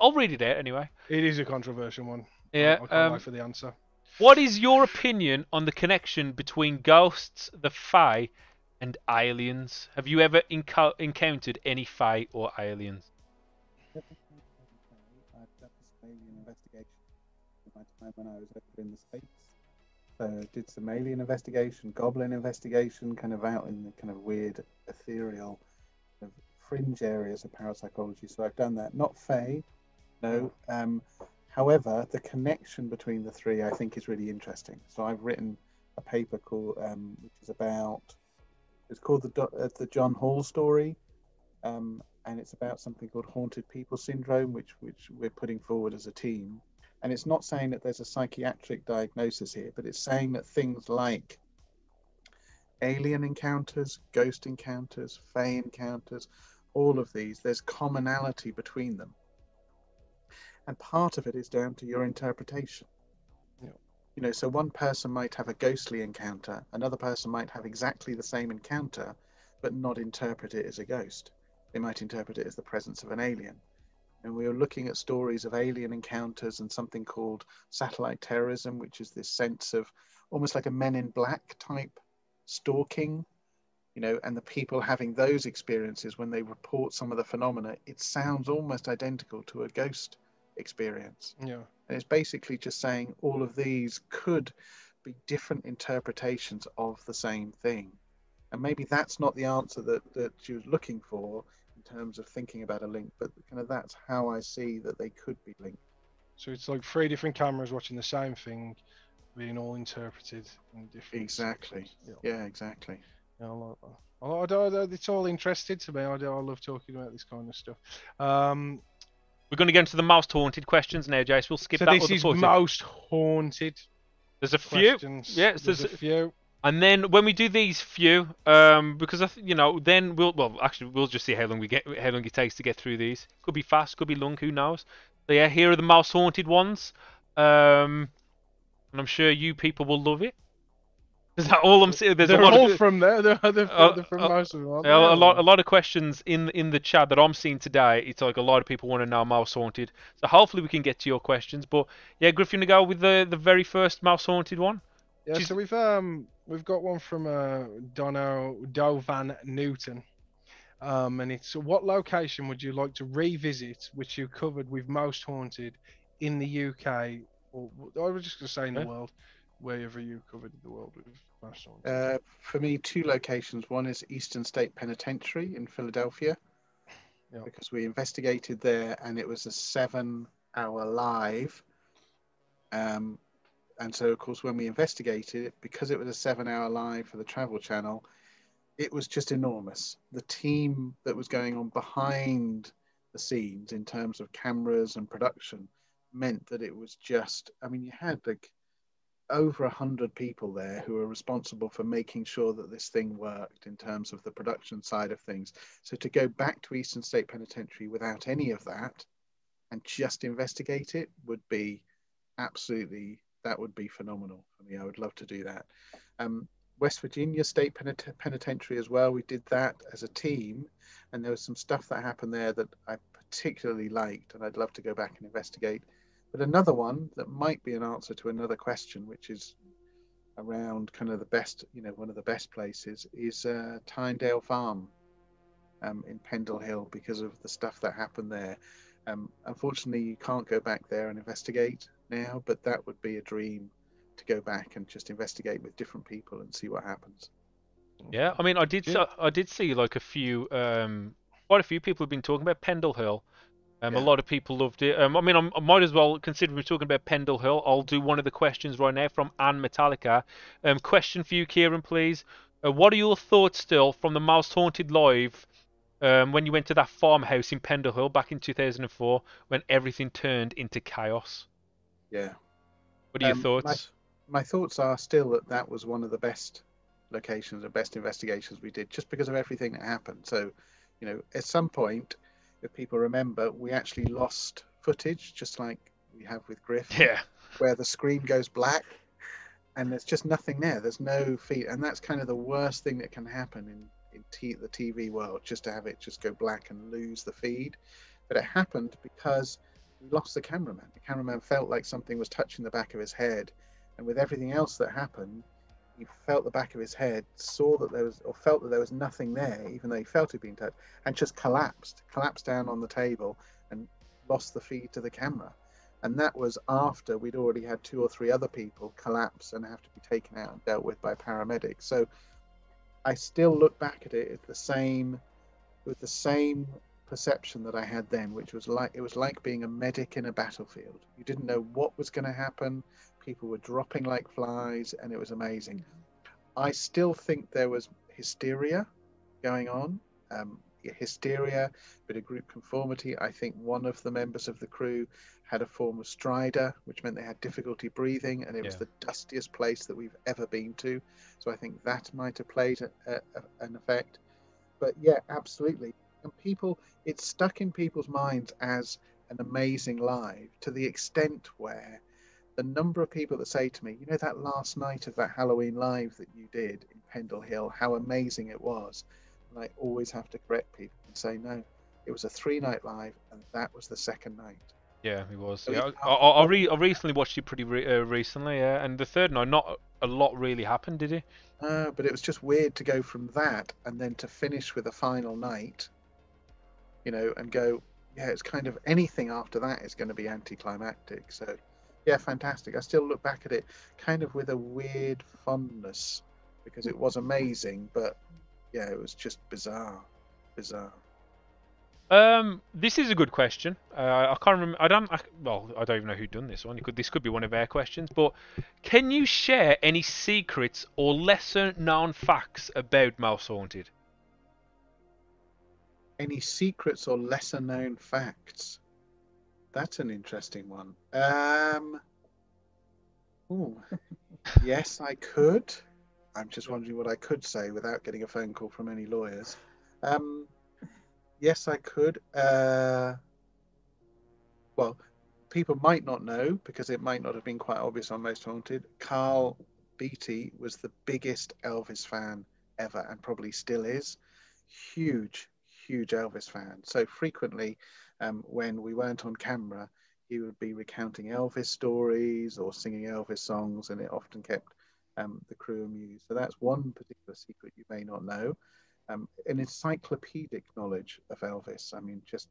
I'll read it out anyway. It is a controversial one. Yeah. I can't wait for the answer. What is your opinion on the connection between ghosts, the Fae, and aliens? Have you ever encountered any Fae or aliens? I've done some alien investigation my time when I was over in the States. Did some alien investigation, goblin investigation, kind of out in the kind of weird, ethereal, kind of fringe areas of parapsychology. So I've done that. Not Fae, no. However, the connection between the three, I think, is really interesting. So I've written a paper called, which is about, it's called the John Hall Story, and it's about something called haunted people syndrome, which we're putting forward as a team. And it's not saying that there's a psychiatric diagnosis here, but it's saying that things like alien encounters, ghost encounters, fae encounters, all of these, there's commonality between them. And part of it is down to your interpretation. Yeah. You know, so one person might have a ghostly encounter, another person might have exactly the same encounter, but not interpret it as a ghost. They might interpret it as the presence of an alien. And we were looking at stories of alien encounters and something called satellite terrorism, which is this sense of almost like a Men in Black type stalking, you know, and the people having those experiences when they report some of the phenomena, it sounds almost identical to a ghost experience. Yeah. And it's basically just saying all of these could be different interpretations of the same thing. And maybe that's not the answer that she was looking for, in terms of thinking about a link, but kind of that's how I see that they could be linked. So it's like three different cameras watching the same thing, being all interpreted in different. Exactly. Yeah. Yeah, exactly. Yeah, I like that. It's all interesting to me. I love talking about this kind of stuff. We're going to get into the most haunted questions now, Jace. We'll skip that. So this is most haunted. There's a few. Yes, yeah, there's a few. And then when we do these few, because you know, then we'll just see how long it takes to get through these. Could be fast, could be long, who knows? So yeah, here are the most haunted ones, and I'm sure you people will love it. Is that all I'm seeing? They're all from there. They're from most of them. A lot of questions in the chat that I'm seeing today. It's like a lot of people want to know most haunted. So hopefully we can get to your questions. But yeah, Griff, you want to go with the very first most haunted one? Yeah, so we've got one from Dovan Newton, and it's, what location would you like to revisit, which you covered with Most Haunted, in the UK, or I was just going to say in the world, wherever you covered the world with Most Haunted? For me, two locations. One is Eastern State Penitentiary in Philadelphia, yep, because we investigated there, and it was a 7-hour live. And so, of course, when we investigated it, because it was a 7-hour live for the Travel Channel, it was just enormous. The team that was going on behind the scenes in terms of cameras and production meant that it was just, I mean, you had like over 100 people there who were responsible for making sure that this thing worked in terms of the production side of things. So to go back to Eastern State Penitentiary without any of that and just investigate it would be absolutely, that would be phenomenal for me. I would love to do that. West Virginia State Penitentiary as well. We did that as a team, and there was some stuff that happened there that I particularly liked, and I'd love to go back and investigate. But another one that might be an answer to another question, which is around kind of the best, you know, one of the best places is Tynedale Farm in Pendle Hill, because of the stuff that happened there. Unfortunately, you can't go back there and investigate now, but that would be a dream, to go back and just investigate with different people and see what happens. Yeah, I mean, I did see like a few, quite a few people have been talking about Pendle Hill. A lot of people loved it. I mean, I might as well, consider we're talking about Pendle Hill, I'll do one of the questions right now from Anne Metallica. Question for you, Ciaran, please. What are your thoughts still from the Most Haunted live when you went to that farmhouse in Pendle Hill back in 2004 when everything turned into chaos? Yeah. What are your thoughts? My thoughts are still that that was one of the best locations and best investigations we did, just because of everything that happened. So, you know, at some point, if people remember, we actually lost footage, just like we have with Griff, yeah, where the screen goes black and there's just nothing there. There's no feed, and that's kind of the worst thing that can happen in the TV world, just to have it just go black and lose the feed. But it happened because we lost the cameraman. The cameraman felt like something was touching the back of his head, and with everything else that happened, he felt the back of his head, saw that there was, or felt that there was nothing there, even though he felt it being touched, and just collapsed down on the table and lost the feed to the camera. And that was after we'd already had 2 or 3 other people collapse and have to be taken out and dealt with by paramedics. So I still look back at it with the same perception that I had then, which was like, it was like being a medic in a battlefield. You didn't know what was going to happen. People were dropping like flies, and it was amazing. I still think there was hysteria going on, bit of group conformity. I think one of the members of the crew had a form of stridor, which meant they had difficulty breathing, and it was the dustiest place that we've ever been to. So I think that might have played an effect. But yeah, absolutely. And people, it's stuck in people's minds as an amazing live, to the extent where the number of people that say to me, you know, that last night of that Halloween live that you did in Pendle Hill, how amazing it was. And I always have to correct people and say, no, it was a 3-night live, and that was the 2nd night. Yeah, it was. So yeah, I recently watched it pretty recently, yeah. And the 3rd night, not a lot really happened, did it? No, but it was just weird to go from that and then to finish with a final night, you know, and go, yeah, it's kind of anything after that is going to be anticlimactic. So, yeah, fantastic. I still look back at it kind of with a weird fondness, because it was amazing, but yeah, it was just bizarre. This is a good question. I can't remember. I don't even know who done this one. This could be one of our questions. But can you share any secrets or lesser-known facts about Most Haunted? Any secrets or lesser-known facts? That's an interesting one. Yes, I could. I'm just wondering what I could say without getting a phone call from any lawyers. Yes, I could. Well, people might not know, because it might not have been quite obvious on Most Haunted. Carl Beatty was the biggest Elvis fan ever, and probably still is. Huge Elvis fan. So frequently, when we weren't on camera, he would be recounting Elvis stories or singing Elvis songs, and it often kept the crew amused. So that's one particular secret you may not know. An encyclopedic knowledge of Elvis. I mean, just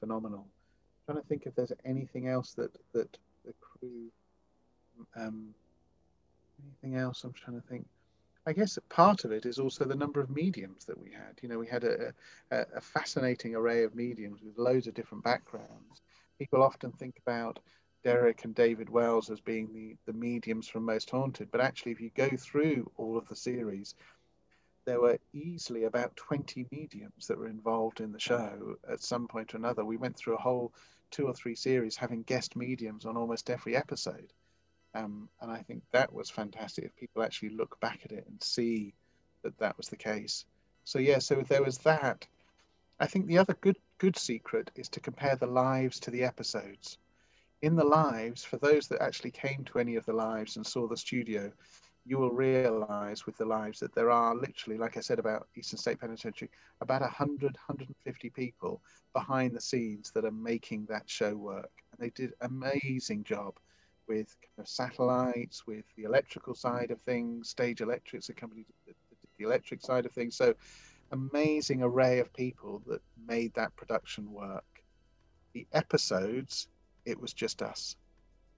phenomenal. I'm trying to think if there's anything else that the crew. Anything else? I'm trying to think. I guess a part of it is also the number of mediums that we had. You know, we had a fascinating array of mediums with loads of different backgrounds. People often think about Derek and David Wells as being the mediums from Most Haunted, but actually, if you go through all of the series, there were easily about 20 mediums that were involved in the show at some point or another. We went through a whole 2 or 3 series having guest mediums on almost every episode. And I think that was fantastic, if people actually look back at it and see that was the case. So, yeah, so there was that. I think the other good secret is to compare the lives to the episodes. In the lives, for those that actually came to any of the lives and saw the studio, you will realize with the lives that there are literally, like I said about Eastern State Penitentiary, about 100, 150 people behind the scenes that are making that show work. And they did an amazing job with kind of satellites, with the electrical side of things. Stage Electrics, a company that did the electric side of things. So amazing array of people that made that production work. The episodes, it was just us.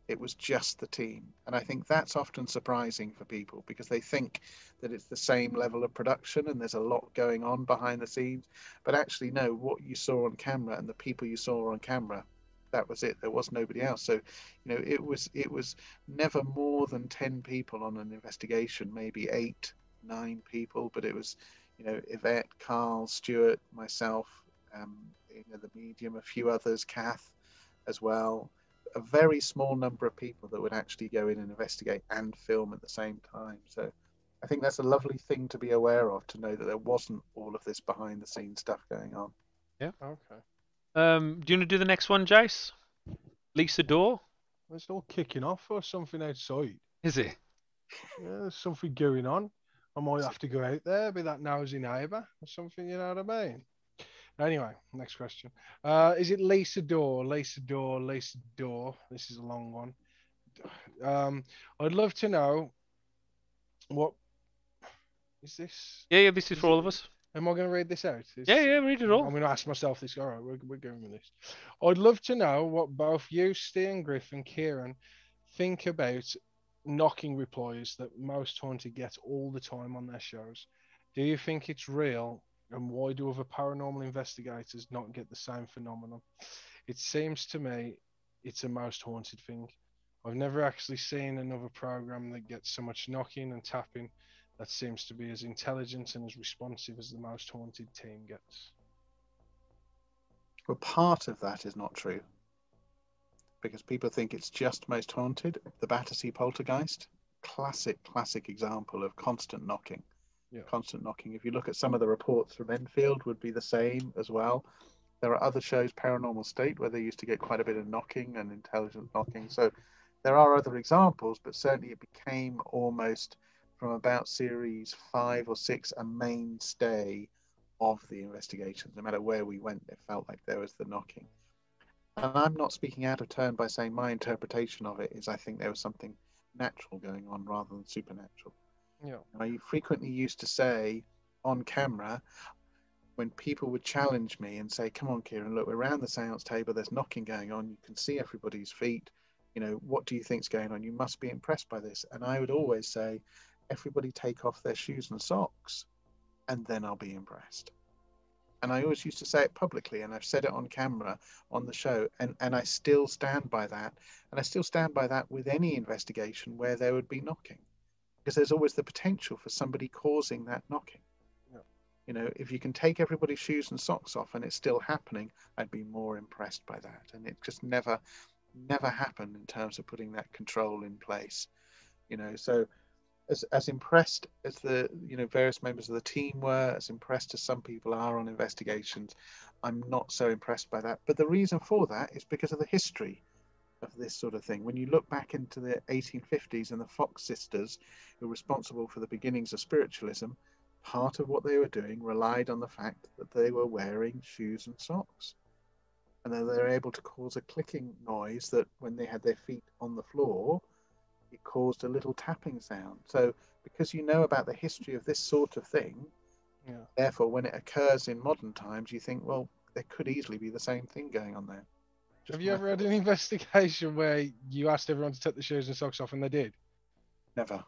It was just the team. And I think that's often surprising for people, because they think that it's the same level of production and there's a lot going on behind the scenes. But actually, no, what you saw on camera and the people you saw on camera, that was it. There was nobody else. So, you know, it was never more than 10 people on an investigation, maybe 8, 9 people. But it was, you know, Yvette, Carl, Stuart, myself, you know, the medium, a few others, Kath as well. A very small number of people that would actually go in and investigate and film at the same time. So I think that's a lovely thing to be aware of, to know that there wasn't all of this behind the scenes stuff going on. Yeah. Okay. Do you want to do the next one, Jace? Lisa Door? It's all kicking off or something outside. Is it? Yeah, there's something going on. I might have to go out there, be that nosy neighbour or something, you know what I mean? Anyway, next question. Is it Lisa Dore? Lisa Dore, Lisa Dore. This is a long one. I'd love to know what... Is this? Yeah, yeah, this is for all of us. Am I going to read this out? It's, yeah, read it all. I'm going to ask myself this. All right, we're going with this. I'd love to know what both you, Steen, Griff, and Ciaran think about knocking replies that Most Haunted gets all the time on their shows. Do you think it's real? And why do other paranormal investigators not get the same phenomenon? It seems to me it's a Most Haunted thing. I've never actually seen another program that gets so much knocking and tapping that seems to be as intelligent and as responsive as the Most Haunted team gets. Well, part of that is not true, because people think it's just Most Haunted. The Battersea Poltergeist, classic example of constant knocking. Yeah. Constant knocking. If you look at some of the reports from Enfield, would be the same as well. There are other shows, Paranormal State, where they used to get quite a bit of knocking and intelligent knocking. So there are other examples, but certainly it became almost from about series 5 or 6 a mainstay of the investigations. No matter where we went, it felt like there was the knocking. And I'm not speaking out of turn by saying my interpretation of it is I think there was something natural going on rather than supernatural. Yeah. I frequently used to say on camera, when people would challenge me and say, come on, Ciaran, look, we're around the seance table, there's knocking going on, you can see everybody's feet, you know, what do you think's going on? You must be impressed by this. And I would always say, everybody take off their shoes and socks, and then I'll be impressed. And I always used to say it publicly, and I've said it on camera on the show, and I still stand by that. And I still stand by that with any investigation where there would be knocking, because there's always the potential for somebody causing that knocking. Yeah. You know, if you can take everybody's shoes and socks off and it's still happening, I'd be more impressed by that. And it just never happened in terms of putting that control in place, you know. So as impressed as the, you know, various members of the team were, as impressed as some people are on investigations, I'm not so impressed by that. But the reason for that is because of the history of this sort of thing. When you look back into the 1850s and the Fox sisters, who were responsible for the beginnings of spiritualism, part of what they were doing relied on the fact that they were wearing shoes and socks. And then they were able to cause a clicking noise that when they had their feet on the floor, it caused a little tapping sound. So because you know about the history of this sort of thing, yeah, therefore when it occurs in modern times, you think, well, there could easily be the same thing going on there. Just Have you ever had an investigation where you asked everyone to take the shoes and socks off and they did? Never.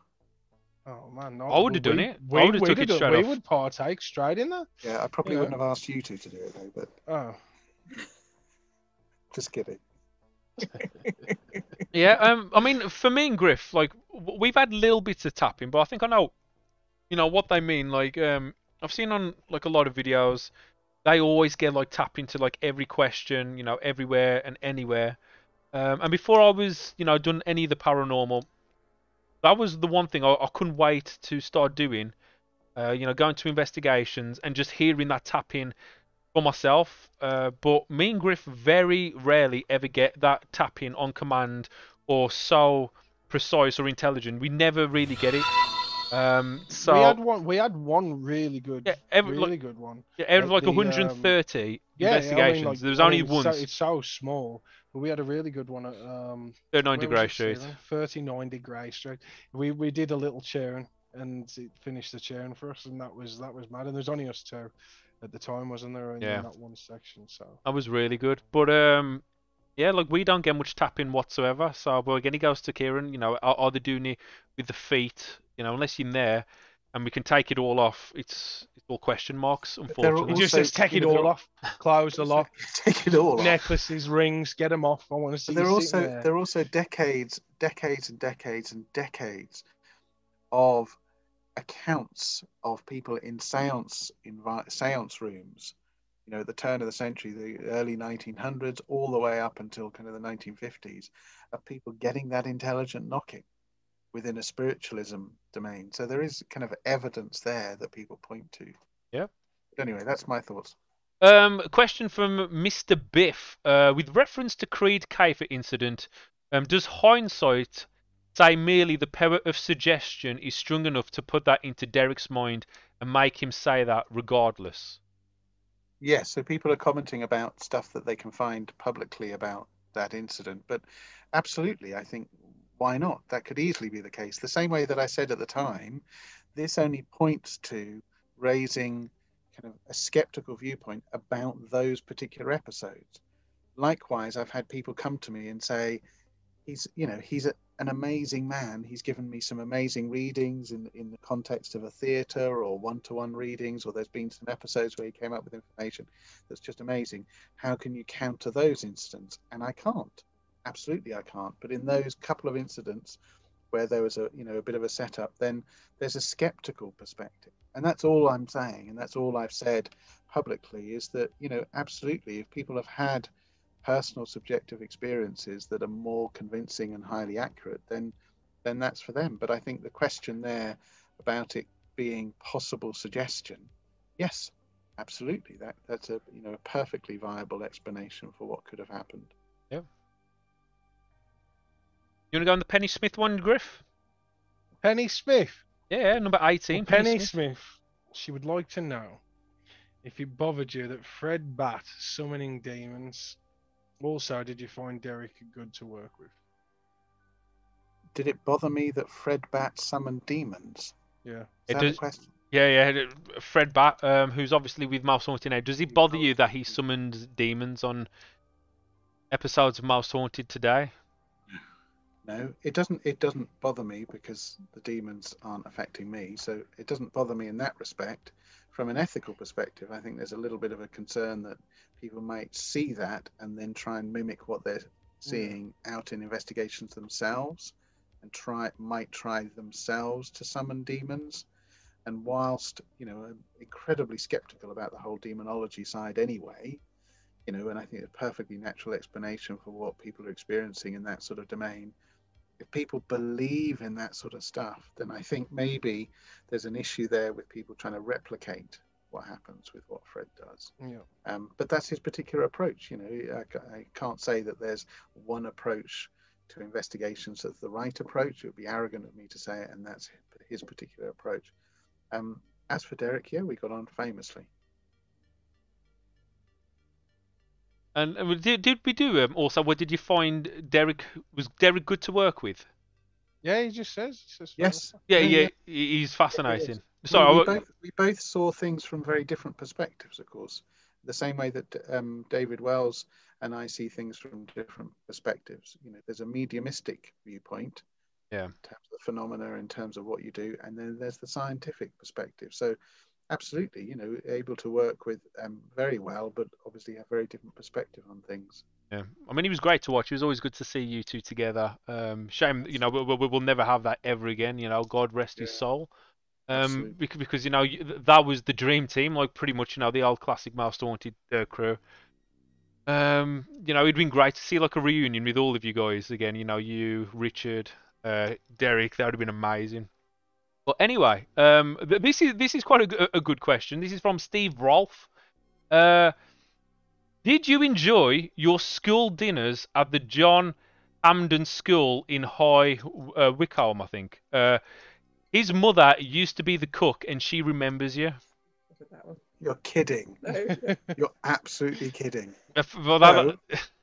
Oh man, no. I would have done it. I would have took it straight off. We would partake straight in there. Yeah, I probably wouldn't have asked you two to do it though, but just kidding. Yeah, I mean, for me and Griff, like, we've had little bits of tapping, but I think I know, you know, what they mean. Like, I've seen on, like, a lot of videos, they always get, like, tapping to, like, every question, you know, everywhere and anywhere. And before I was, you know, done any of the paranormal, that was the one thing I couldn't wait to start doing, you know, going to investigations and just hearing that tapping for myself. But me and Griff very rarely ever get that tapping on command or so precise or intelligent. We never really get it. So we had one really good, good one. Yeah, every, like the, 130 investigations. Yeah, I mean, like, there was only one. So, it's so small, but we had a really good one at 39 Degree Street. We did a little cheering and it finished the cheering for us, and that was mad. And there's only us two at the time, wasn't there? In that one section, so that was really good. But yeah, like, we don't get much tapping whatsoever. So, but again, it goes to Ciaran, you know, are they doing it with the feet? You know, unless you're in there and we can take it all off, it's all question marks, unfortunately. He just says, take it all off, close the lock, take it all off. Necklaces, rings, get them off. I want to see you sitting there. There are also decades of accounts of people in seance rooms, you know, at the turn of the century, the early 1900s, all the way up until kind of the 1950s, of people getting that intelligent knocking within a spiritualism domain. So there is kind of evidence there that people point to. Yeah. But anyway, that's my thoughts. A question from Mr. Biff. With reference to Creed Kafer incident, does hindsight say merely the power of suggestion is strong enough to put that into Derek's mind and make him say that regardless. Yes, yeah, so people are commenting about stuff that they can find publicly about that incident, but absolutely, I think, why not? That could easily be the case. The same way that I said at the time, this only points to raising kind of a skeptical viewpoint about those particular episodes. Likewise, I've had people come to me and say, he's an amazing man. He's given me some amazing readings in the context of a theatre or one-to-one readings, or there's been some episodes where he came up with information that's just amazing. How can you counter those incidents? And I can't. Absolutely, I can't. But in those couple of incidents where there was a bit of a setup, then there's a skeptical perspective. And that's all I'm saying, and that's all I've said publicly, is that, absolutely, if people have had personal subjective experiences that are more convincing and highly accurate, then that's for them. But I think the question there about it being possible suggestion, yes, absolutely, that's a a perfectly viable explanation for what could have happened. Yeah. You want to go on the Penny Smith one, Griff? Penny Smith? Yeah, number 18. Well, Penny Smith. She would like to know if it bothered you that Fred Batt summoning demons. Also, did you find Derek good to work with? Did it bother me that Fred Batt summoned demons? Yeah. Is that a question? Yeah. Fred Batt, who's obviously with Most Haunted now. Does it bother you that he summoned demons on episodes of Most Haunted today? No, it doesn't bother me because the demons aren't affecting me, so it doesn't bother me in that respect. From an ethical perspective, I think there's a little bit of a concern that people might see that and then try and mimic what they're seeing out in investigations themselves, and might try themselves to summon demons. And whilst, I'm incredibly skeptical about the whole demonology side anyway, and I think it's a perfectly natural explanation for what people are experiencing in that sort of domain. If people believe in that sort of stuff, then I think maybe there's an issue there with people trying to replicate what happens with what Fred does. Yeah. But that's his particular approach. I can't say that there's one approach to investigations that's the right approach. It would be arrogant of me to say it, and that's his particular approach. As for Derek, yeah, we got on famously. And did you find Derek good to work with? Yeah, he just says. Yes. Yeah, he's fascinating. Yeah, so we both saw things from very different perspectives, of course. The same way that David Wells and I see things from different perspectives. There's a mediumistic viewpoint. Yeah. In terms of the phenomena, in terms of what you do, and then there's the scientific perspective. So. Absolutely, able to work with very well, but obviously a very different perspective on things. Yeah, I mean, he was great to watch. It was always good to see you two together. Shame, we'll never have that ever again. God rest his soul. Because that was the dream team, like pretty much. The old classic Most Haunted crew. It'd been great to see like a reunion with all of you guys again. You, Richard, Derek. That would have been amazing. Well, anyway, this is quite a good question. This is from Steve Rolfe. Did you enjoy your school dinners at the John Hampden School in High Wycombe, I think? His mother used to be the cook, and she remembers you. You're kidding. No. You're absolutely kidding.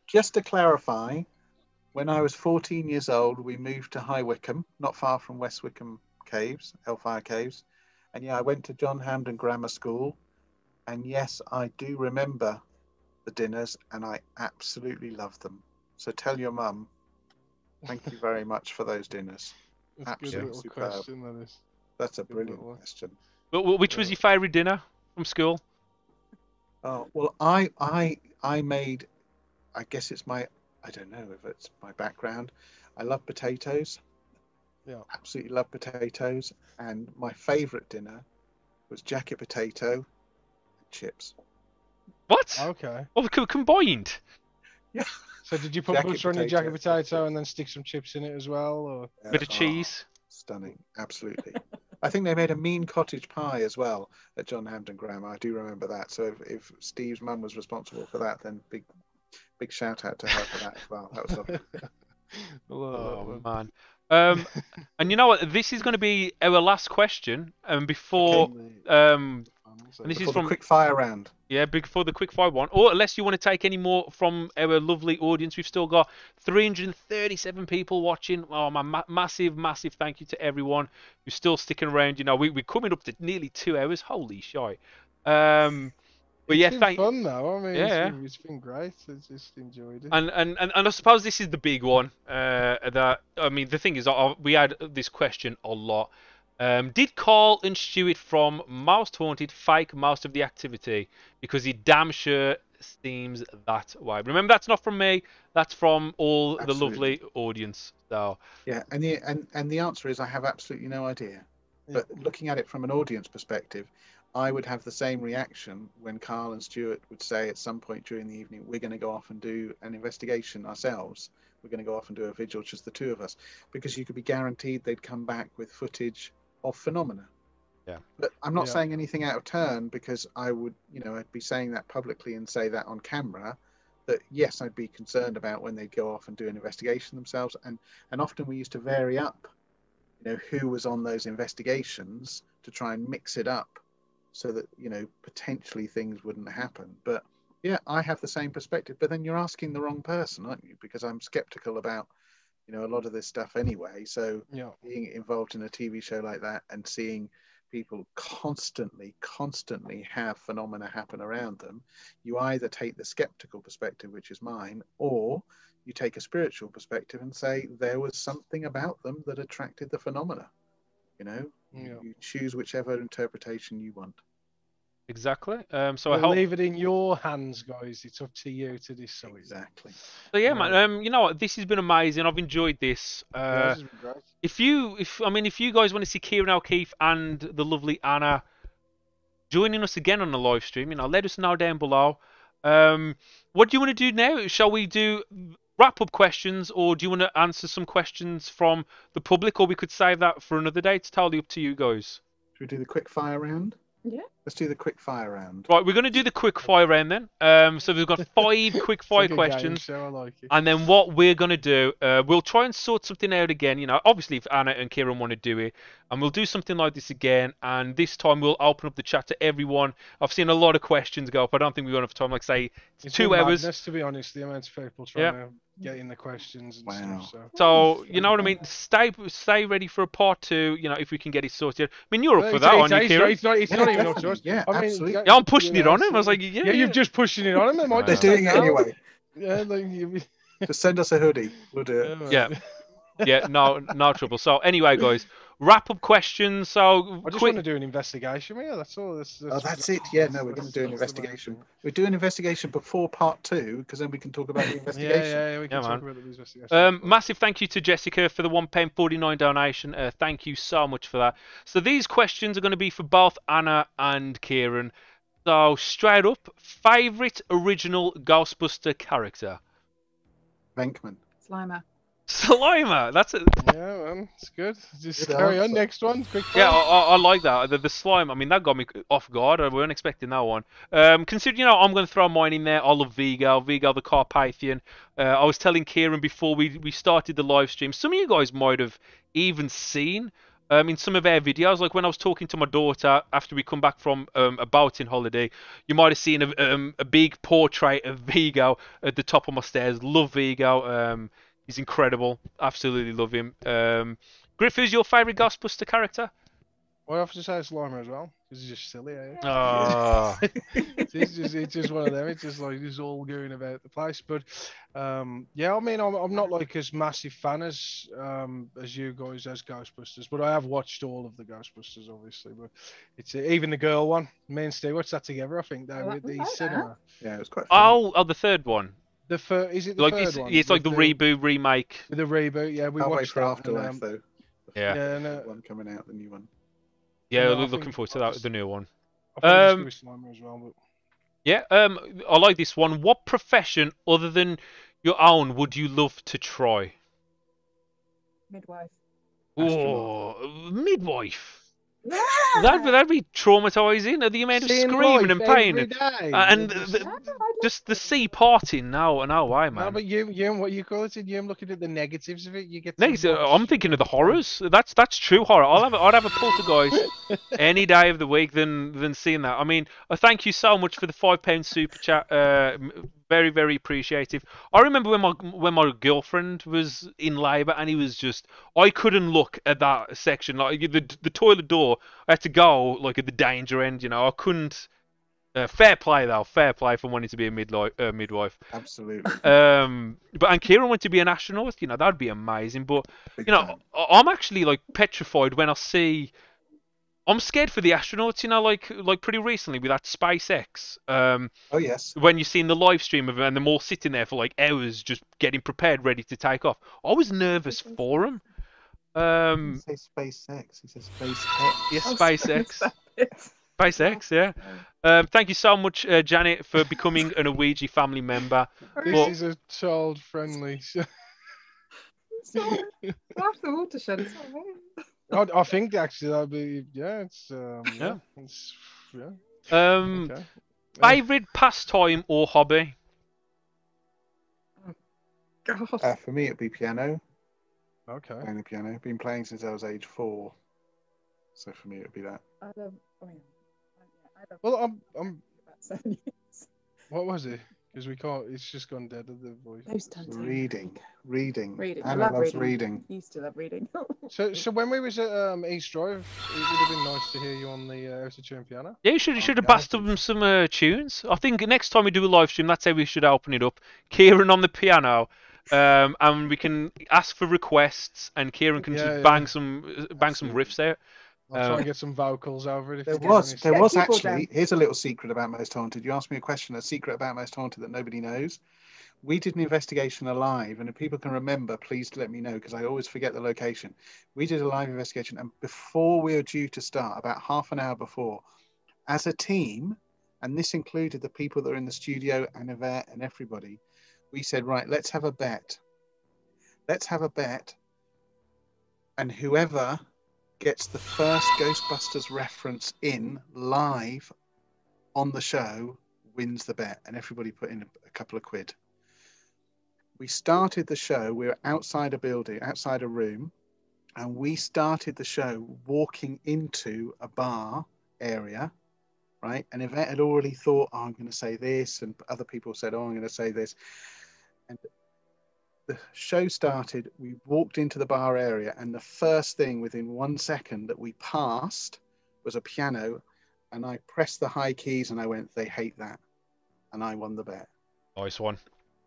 Just to clarify, when I was 14 years old, we moved to High Wycombe, not far from West Wycombe Caves, Hellfire Caves, and I went to John Hampden Grammar School, and yes, I do remember the dinners, and I absolutely loved them. So tell your mum, thank you very much for those dinners. Absolutely superb. That's a brilliant question. But which was your favourite dinner from school? Well, I made. I guess it's my. I don't know if it's my background. I love potatoes. Yeah, absolutely love potatoes, and my favourite dinner was jacket potato and chips. What? Okay. Well, combined. Yeah. So did you put butter on your jacket potato and then stick some chips in it as well, or a bit of cheese? Stunning, absolutely. I think they made a mean cottage pie as well at John Hampden Grammar. I do remember that. So if Steve's mum was responsible for that, then big shout out to her for that as well. That was lovely. Oh man. And you know what? This is going to be our last question. Before, and this is from the quick fire round. Yeah, before the quick fire one, or unless you want to take any more from our lovely audience, we've still got 337 people watching. Oh, my massive, massive thank you to everyone who's still sticking around. You know, we're coming up to nearly 2 hours. Holy shit! But yeah, thank you. It's been fun though. I mean, yeah. It's been great. I just enjoyed it. And I suppose this is the big one. That I mean, the thing is, we had this question a lot. Did Carl and Stuart from Most Haunted fake most of the activity? Because he damn sure seems that way. Remember, that's not from me. That's from all the lovely audience. So yeah, and the answer is I have absolutely no idea. Yeah. But looking at it from an audience perspective, I would have the same reaction when Carl and Stuart would say at some point during the evening, we're going to go off and do an investigation ourselves. We're going to go off and do a vigil, just the two of us, because you could be guaranteed they'd come back with footage of phenomena. Yeah. But I'm not saying anything out of turn, because I would, you know, I'd be saying that publicly and say that on camera, that yes, I'd be concerned about when they'd go off and do an investigation themselves. And often we used to vary up, you know, who was on those investigations to try and mix it up, so that, you know, potentially things wouldn't happen. But yeah, I have the same perspective, but then you're asking the wrong person, aren't you? Because I'm skeptical about, you know, a lot of this stuff anyway. So yeah, being involved in a TV show like that and seeing people constantly have phenomena happen around them, you either take the skeptical perspective, which is mine, or you take a spiritual perspective and say there was something about them that attracted the phenomena. You know, you choose whichever interpretation you want. Exactly. So I hope... leave it in your hands, guys. It's up to you to decide. Exactly. So yeah, man. You know what? This has been amazing. I've enjoyed this. This has been great. If you guys want to see Ciaran O'Keeffe and the lovely Anna joining us again on the live stream, you know, let us know down below. What do you want to do now? Shall we do wrap-up questions, or do you want to answer some questions from the public, or we could save that for another day? It's totally up to you guys. Should we do the quick fire round? Yeah. Let's do the quick fire round. Right, we're going to do the quick fire round then. So we've got 5 quick fire questions. Game, so I like it. And then what we're going to do, we'll try and sort something out again. You know, obviously if Anna and Ciaran want to do it, and we'll do something like this again. And this time we'll open up the chat to everyone. I've seen a lot of questions go up. I don't think we've got enough time. Like say, it's 2 hours. Madness, to be honest, the amount of people trying to get in the questions and stuff. So you know what I mean. Stay ready for a part 2. You know, if we can get it sorted. I mean, you're up for that, aren't you, Ciaran? It's not even up to us. Yeah, I mean, absolutely. Yeah, I'm pushing it on him. I was like, you're just pushing it on him. They're doing it anyway. Yeah, like just send us a hoodie. We'll do it. Yeah. No trouble. So anyway, guys, wrap up questions. So I just want to do an investigation. Yeah, that's all. That's it. Yeah, no, we're going to do an investigation. We do an investigation before part 2, because then we can talk about the investigation. We can talk about the investigation. Massive thank you to Jessica for the £1.49 donation. Thank you so much for that. So these questions are going to be for both Anna and Ciaran. So straight up, favourite original Ghostbuster character? Venkman. Slimer. Slimer, that's it. Yeah, man, it's good. Just carry on. Next one. Yeah, I like that. The slime. I mean, that got me off guard. I weren't expecting that one. Considering, you know, I'm going to throw mine in there. I love Vigo the Carpathian. I was telling Ciaran before we started the live stream, some of you guys might have even seen in some of our videos, like when I was talking to my daughter after we come back from a boating holiday, you might have seen a big portrait of Vigo at the top of my stairs. Love Vigo. He's incredible. Absolutely love him. Griff, who's your favourite Ghostbuster character? Well, I have to say it's Slimer as well. He's just silly, eh? Oh. it's just one of them. It's just like he's all going about the place. But yeah, I mean, I'm not like as massive fan as you guys as Ghostbusters, but I have watched all of the Ghostbusters, obviously. But it's even the girl one. Me and Steve watched that together, I think, though, with the cinema. Yeah, it was quite fun. Oh, the third one. Is it the third one? It's like the reboot, remake. The reboot, yeah. We watched Afterlife, though. Yeah. No. One coming out, the new one. Yeah, no, looking forward to that, the new one. I like this one. What profession other than your own would you love to try? Midwife. Oh, midwife. That'd be traumatising. The amount of screaming and pain, and just the sea parting. No way, man. No, but you, what you call it? I'm looking at the negatives of it. You get negative. I'm thinking of the horrors. That's true horror. I'd have a poltergeist any day of the week than seeing that. I mean, thank you so much for the £5 super chat. Very, very appreciative. I remember when my girlfriend was in labour, and I couldn't look at that section, like the toilet door. I had to go like at the danger end, you know. I couldn't. Fair play though, fair play for wanting to be a midwife. Absolutely. And Ciaran went to be an astronaut. You know, that'd be amazing. But you know, I'm actually like petrified when I see. I'm scared for the astronauts, you know, like pretty recently with that SpaceX. Oh, yes. When you've seen the live stream of them and they're all sitting there for like hours just getting prepared, ready to take off. I was nervous for them. He says SpaceX. He says SpaceX. Yes, SpaceX. SpaceX, yeah. Thank you so much, Janet, for becoming an Ouija family member. This is a child-friendly show. Sorry. That's the water shed. It's not me. I think actually that'd be okay. Favorite pastime or hobby? Oh, God. For me, it'd be piano. Okay. Playing the piano. Been playing since I was age 4, so for me it'd be that. I'm about 7 years. What was it? Because we can't. It's just gone dead of the voice. Reading. Anna loves reading. You still love reading. so when we was at East Drive, it would have been nice to hear you on the Outer piano. Yeah, you should have passed them some tunes. I think next time we do a live stream, that's how we should open it up. Ciaran on the piano, and we can ask for requests, and Ciaran can bang some riffs out. I'll try and get some vocals over it. There was actually. Here's a little secret about Most Haunted. You asked me a question, a secret about Most Haunted that nobody knows. We did an investigation live, and if people can remember, please let me know because I always forget the location. We did a live investigation, and before we were due to start, about half an hour before, as a team, and this included the people that are in the studio and Yvette and everybody, we said, right, let's have a bet. And whoever gets the first Ghostbusters reference in live on the show wins the bet, and everybody put in a couple of quid. We started the show, we were outside a building, outside a room, and we started the show walking into a bar area, right? And Yvette had already thought, oh, I'm going to say this, and other people said, oh, I'm going to say this. And the show started, we walked into the bar area, and the first thing within 1 second that we passed was a piano, and I pressed the high keys and I went, they hate that, and I won the bet. Nice one.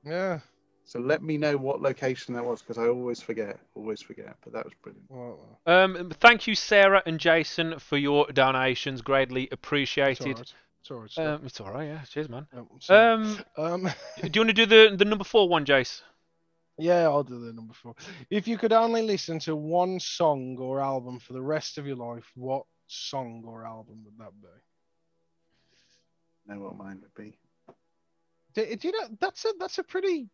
Yeah. So let me know what location that was because I always forget, but that was brilliant. Wow. Thank you, Sarah and Jason, for your donations, greatly appreciated. It's all right, yeah. Cheers, man. Do you want to do the number 4 one, Jace? Yeah, I'll do the number 4. If you could only listen to one song or album for the rest of your life, what song or album would that be? I know what mine would be. Do you know, that's a pretty...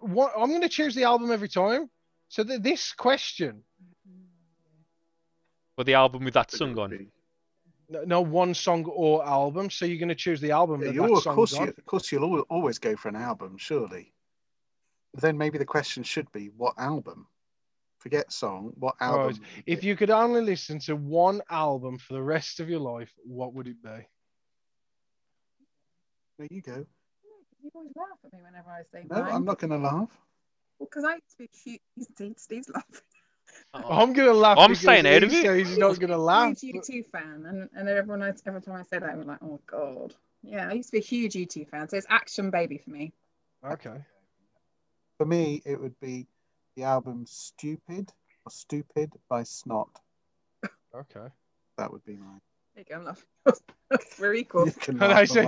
What, I'm going to choose the album every time. So this question... Or the album with that song on? No, one song or album. So you're going to choose the album that song's on? Of course, you'll always go for an album, surely. Then maybe the question should be, what album? Forget song, what album? Right. If you could only listen to one album for the rest of your life, what would it be? There you go. You always laugh at me whenever I say mine. No, I'm not going to laugh. Well, because I used to be cute. Steve's laughing. I'm going to laugh. I'm staying out of it. He's not going to laugh. I'm a huge U2 fan, and every time I said that, I was like, oh, God. Yeah, I used to be a huge U2 fan, so it's Action Baby for me. Okay. For me, it would be the album Stupid by Snot. Okay. That would be mine. There you go, I'm laughing. We're equal. And I said,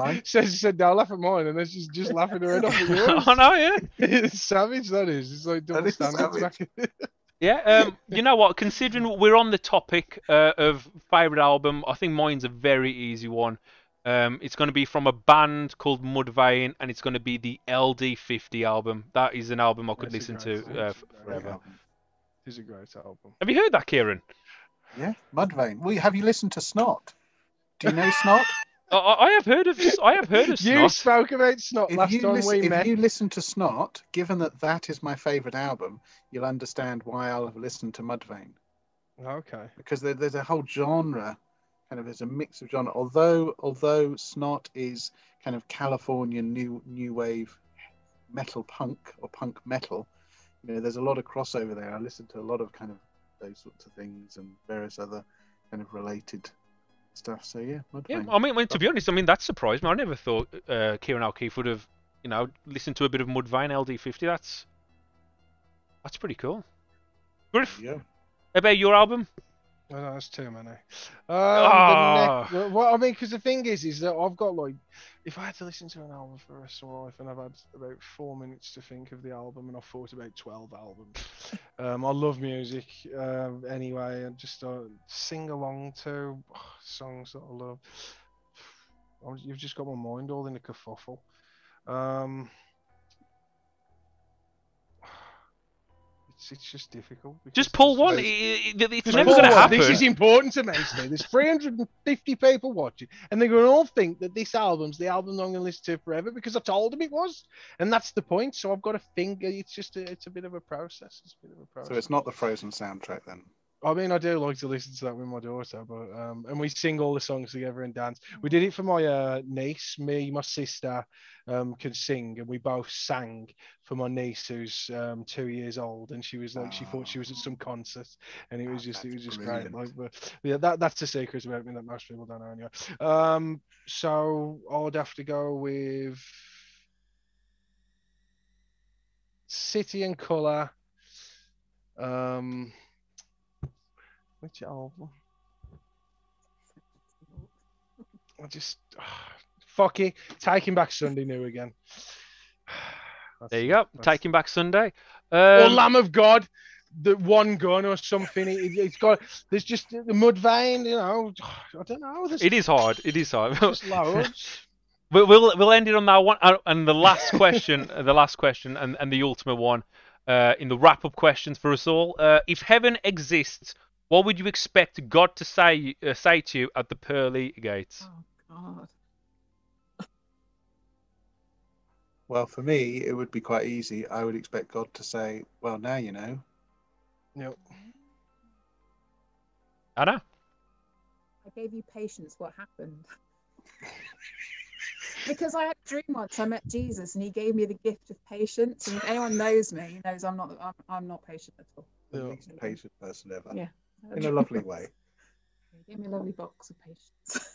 no, laugh at mine, and then she's just laughing her head off at yours. I know, yeah. It's savage, that is. It's like double standards. Yeah, you know what? Considering we're on the topic of favourite album, I think mine's a very easy one. It's going to be from a band called Mudvayne, and it's going to be the LD50 album. That is an album I could listen to forever. It is a great album. Have you heard that, Ciaran? Yeah, Mudvayne. Well, have you listened to Snot? Do you know Snot? I have heard of Snot. You spoke about Snot last time we met. If you listen to Snot, given that is my favourite album, you'll understand why I'll have listened to Mudvayne. Okay. Because there's a whole genre, kind of there's a mix of genre. Although Snot is kind of Californian new wave metal punk or punk metal, you know, there's a lot of crossover there. I listen to a lot of kind of those sorts of things and various other kind of related stuff. So yeah, Mudvayne. Yeah, I mean, to be honest, that surprised me. I never thought Ciaran O'Keeffe would have, listened to a bit of Mudvayne LD50. That's pretty cool. Griff, yeah. About your album? Oh, no, that's too many. Because the thing is that I've got if I had to listen to an album for the rest of my life, and I've had about 4 minutes to think of the album, and I've thought about 12 albums. I love music anyway, and just sing along to songs that I love. You've just got my mind all in a kerfuffle. It's just difficult. Just pull one. It's never going to happen. This is important to me. So there's 350 people watching, and they're going to all think that this album's the album I'm going to listen to forever because I told them it was, and that's the point. So I've got to think. It's a bit of a process. So it's not the Frozen soundtrack then. I mean, I do like to listen to that with my daughter, but and we sing all the songs together and dance. We did it for my niece. Me, my sister, can sing, and we both sang for my niece, who's 2 years old, and she was like, she thought she was at some concert, and it was just brilliant. Great. Like, but yeah, that's the secret about me that most people don't know anyway. So I'd have to go with City and Colour. Which album? Fuck it. Taking Back Sunday new again. There you go. Taking Back Sunday. Or Lamb of God, the One Gun or something. It's got. There's just the Mudvayne. I don't know. It is hard. Just loads. We'll end it on that one. And the last question, and the ultimate one, in the wrap-up questions for us all. If heaven exists, what would you expect God to say to you at the pearly gates? Oh, God. Well, for me, it would be quite easy. I would expect God to say, well, now you know. Yep. Anna? I gave you patience. What happened? Because I had a dream once. I met Jesus, and he gave me the gift of patience. And if anyone knows me, knows I'm not patient at all. The least patient person ever. Yeah. In a lovely way. Give me a lovely box of patience.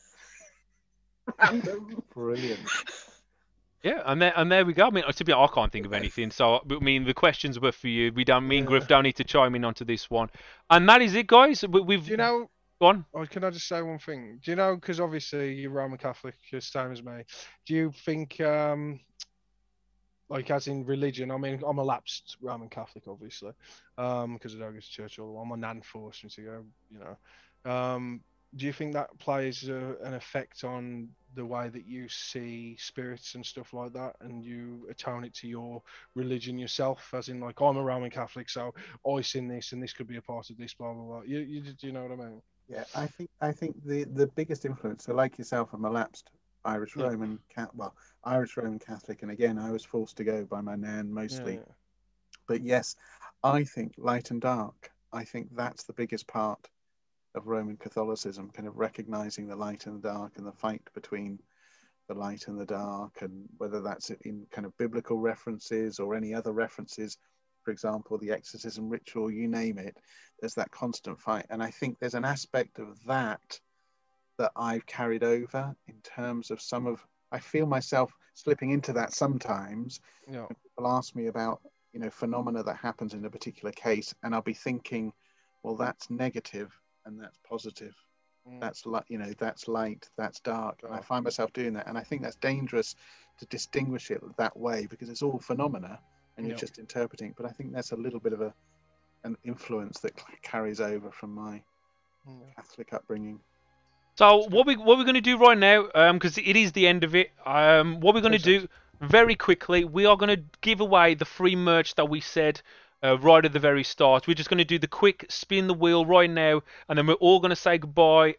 Random. Brilliant. Yeah, and there we go. I mean, I can't think of anything. So, the questions were for you. Griff don't need to chime in onto this one. And that is it, guys. We've... Go on. Oh, can I just say one thing? Do you know, because obviously you're Roman Catholic, same as me. Do you think... as in religion, I'm a lapsed Roman Catholic, obviously, because I don't go to church all the while. My nan forced me to go, Do you think that plays an effect on the way that you see spirits and stuff like that, and you attune it to your religion yourself, as in, I'm a Roman Catholic, so I sin this, and this could be a part of this, blah, blah, blah. Do you know what I mean? Yeah, I think the biggest influence, so like yourself, I'm a lapsed Irish Roman Catholic, and again I was forced to go by my nan mostly. Yeah. But yes, I think light and dark. I think that's the biggest part of Roman Catholicism, kind of recognizing the light and the dark and the fight between the light and the dark, and whether that's in kind of biblical references or any other references, for example, the exorcism ritual, you name it, there's that constant fight. And I think there's an aspect of that I've carried over in terms of I feel myself slipping into that sometimes. Yeah. People ask me about, phenomena that happens in a particular case, and I'll be thinking, well, that's negative and that's positive. Mm. That's that's light, that's dark. And I find myself doing that. And I think that's dangerous to distinguish it that way, because it's all phenomena and you're just interpreting. But I think that's a little bit of an influence that carries over from my Catholic upbringing. So what we're going to do right now, because it is the end of it, what we're going to do very quickly, we are going to give away the free merch that we said right at the very start. We're just going to do the quick spin the wheel right now, and then we're all going to say goodbye.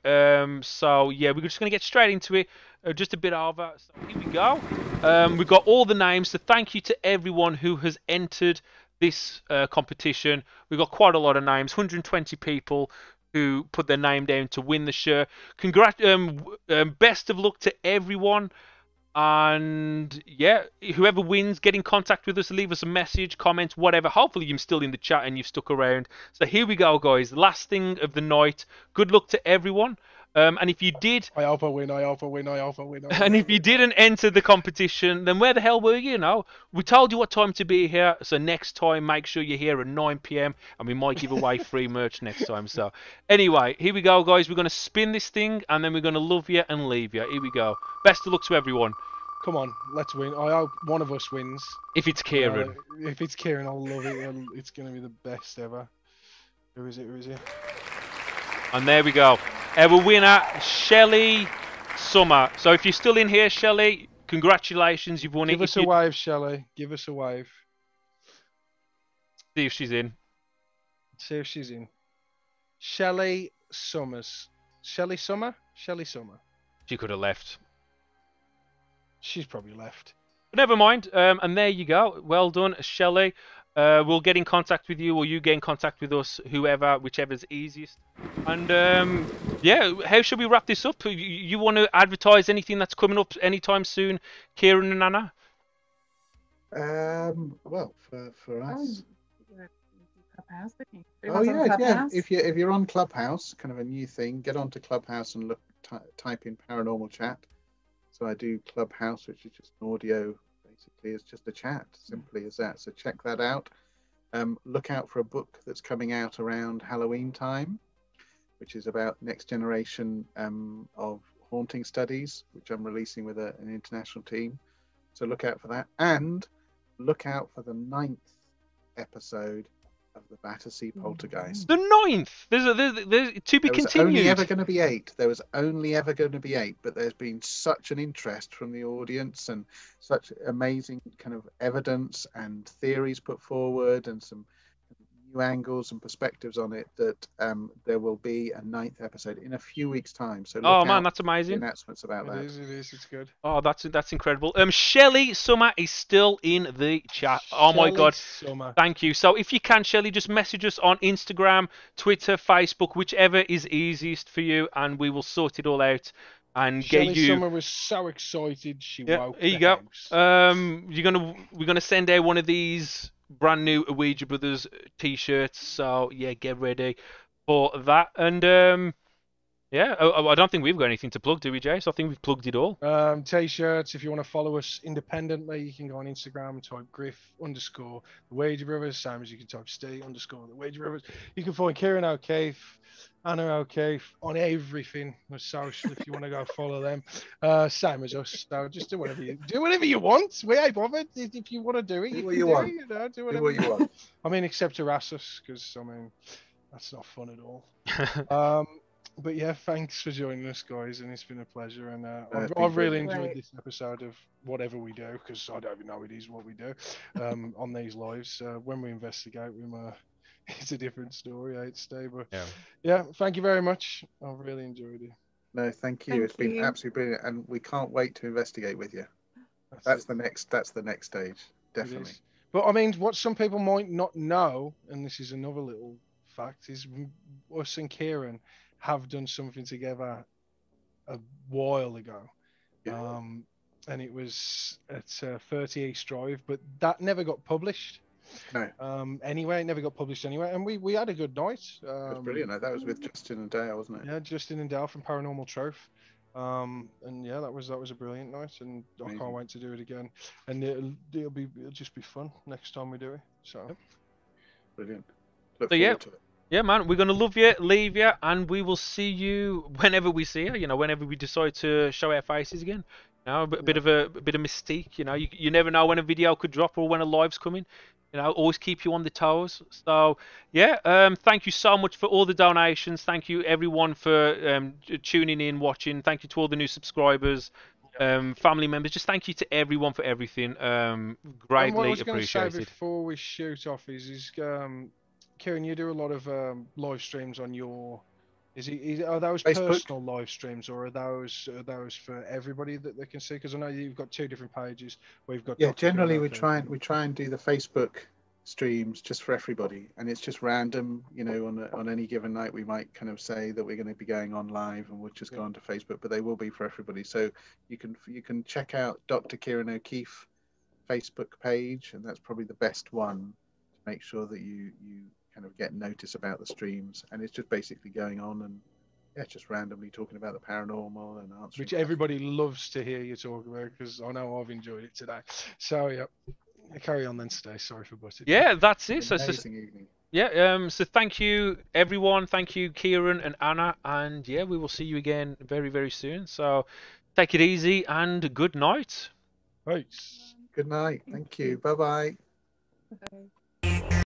So yeah, we're just going to get straight into it. Just a bit over. So here we go. We've got all the names. So thank you to everyone who has entered this competition. We've got quite a lot of names. 120 people who put their name down to win the shirt. Congrats! Best of luck to everyone. And yeah, whoever wins, get in contact with us, leave us a message, comment, whatever. Hopefully you're still in the chat and you've stuck around. So here we go, guys. Last thing of the night. Good luck to everyone. And if you did... I alpha win. And if you didn't enter the competition, then where the hell were you? No, we told you what time to be here. So next time, make sure you're here at 9 p.m. and we might give away free merch next time. So anyway, here we go, guys. We're going to spin this thing and then we're going to love you and leave you. Here we go. Best of luck to everyone. Come on, let's win. I hope one of us wins. If it's Ciaran. If it's Ciaran, I'll love it. It's going to be the best ever. Who is it? And there we go. Our winner, Shelley Summer. So if you're still in here, Shelley, congratulations, you've won it. Give us a wave, Shelley. Give us a wave. See if she's in. Shelley Summers. Shelley Summer? She could have left. She's probably left. But never mind. And there you go. Well done, Shelley. We'll get in contact with you, or you get in contact with us, whoever, whichever's easiest. And yeah, how should we wrap this up? You want to advertise anything that's coming up anytime soon, Ciaran and Anna? Well, for us. Clubhouse, didn't you? Oh yeah, Clubhouse. Yeah. If you're on Clubhouse, kind of a new thing, get onto Clubhouse and look. Type in Paranormal Chat. So I do Clubhouse, which is just an audio. Basically, it's just a chat, simply as that. So check that out. Look out for a book that's coming out around Halloween time, which is about next generation of haunting studies, which I'm releasing with an international team. So look out for that, and look out for the 9th episode of the Battersea Poltergeist. The 9th. There's to be continued. There was only ever going to be 8. But there's been such an interest from the audience and such amazing kind of evidence and theories put forward and some new angles and perspectives on it that there will be a 9th episode in a few weeks' time. So oh man, that's amazing. Announcements about that. It is. It's good. Oh, that's incredible. Shelley Summer is still in the chat. Oh Shelley my God. Summer. Thank you. So if you can, Shelley, just message us on Instagram, Twitter, Facebook, whichever is easiest for you, and we will sort it all out. And Shelley get you. Summer was so excited she woke. Here you go. House. We're gonna send out one of these brand new Ouija Brothers t-shirts, so yeah, get ready for that. And yeah, I don't think we've got anything to plug, do we, Jay? So I think we've plugged it all. T-shirts, if you want to follow us independently, you can go on Instagram, type Griff_the Ouija Brothers, same as you can type Steve_the Ouija Brothers. You can find Ciaran O'Keeffe, Anna O'Keeffe on everything with social if you want to go follow them. Same as us. So just do whatever you want. We ain't bothered. If you want to do it, do what you want. I mean, except harass us, because I mean that's not fun at all. But yeah, thanks for joining us, guys, and it's been a pleasure. And I've really enjoyed this episode of whatever we do, because I don't even know it is what we do on these lives. When we investigate, it's a different story, I'd say. But yeah, thank you very much. I've really enjoyed it. No, thank you. It's been absolutely brilliant, and we can't wait to investigate with you. That's the next stage, definitely. But I mean, what some people might not know, and this is another little fact, is us and Ciaran have done something together a while ago. Yeah. And it was at 30 East Drive, but that never got published. No. Anyway, it never got published anyway, and we had a good night. It was brilliant. That was with Justin and Dale, wasn't it? Yeah, Justin and Dale from Paranormal Troth. And yeah, that was a brilliant night, and amazing. I can't wait to do it again. And it'll just be fun next time we do it. So yep. Brilliant. Look forward to it. Yeah, man, we're going to love you, leave you, and we will see you whenever we see you, whenever we decide to show our faces again. A bit of mystique, You never know when a video could drop or when a live's coming. Always keep you on the toes. So, yeah, thank you so much for all the donations. Thank you, everyone, for tuning in, watching. Thank you to all the new subscribers. family members. Just thank you to everyone for everything. Greatly appreciated. What I was going to say before we shoot off is Kieran, you do a lot of live streams on your. Are those Facebook? Personal live streams, or are those for everybody that they can see? Because I know you've got two different pages. We've got Generally we try and do the Facebook streams just for everybody, and it's just random. You know, on any given night, we might kind of say that we're going to be going on live, and we'll just go onto Facebook. But they will be for everybody, so you can check out Dr. Ciaran O'Keeffe Facebook page, and that's probably the best one to make sure that you kind of get notice about the streams. And it's just basically going on and just randomly talking about the paranormal and answering, which everybody loves to hear you talk about, because I know I've enjoyed it today. So carry on then today. Sorry for butting. Yeah, that's it. So amazing evening. Yeah, so thank you everyone. Thank you Ciaran and Anna, and yeah, we will see you again very, very soon. So take it easy and good night. Thanks. Good night. Thank you. Bye-bye. Bye.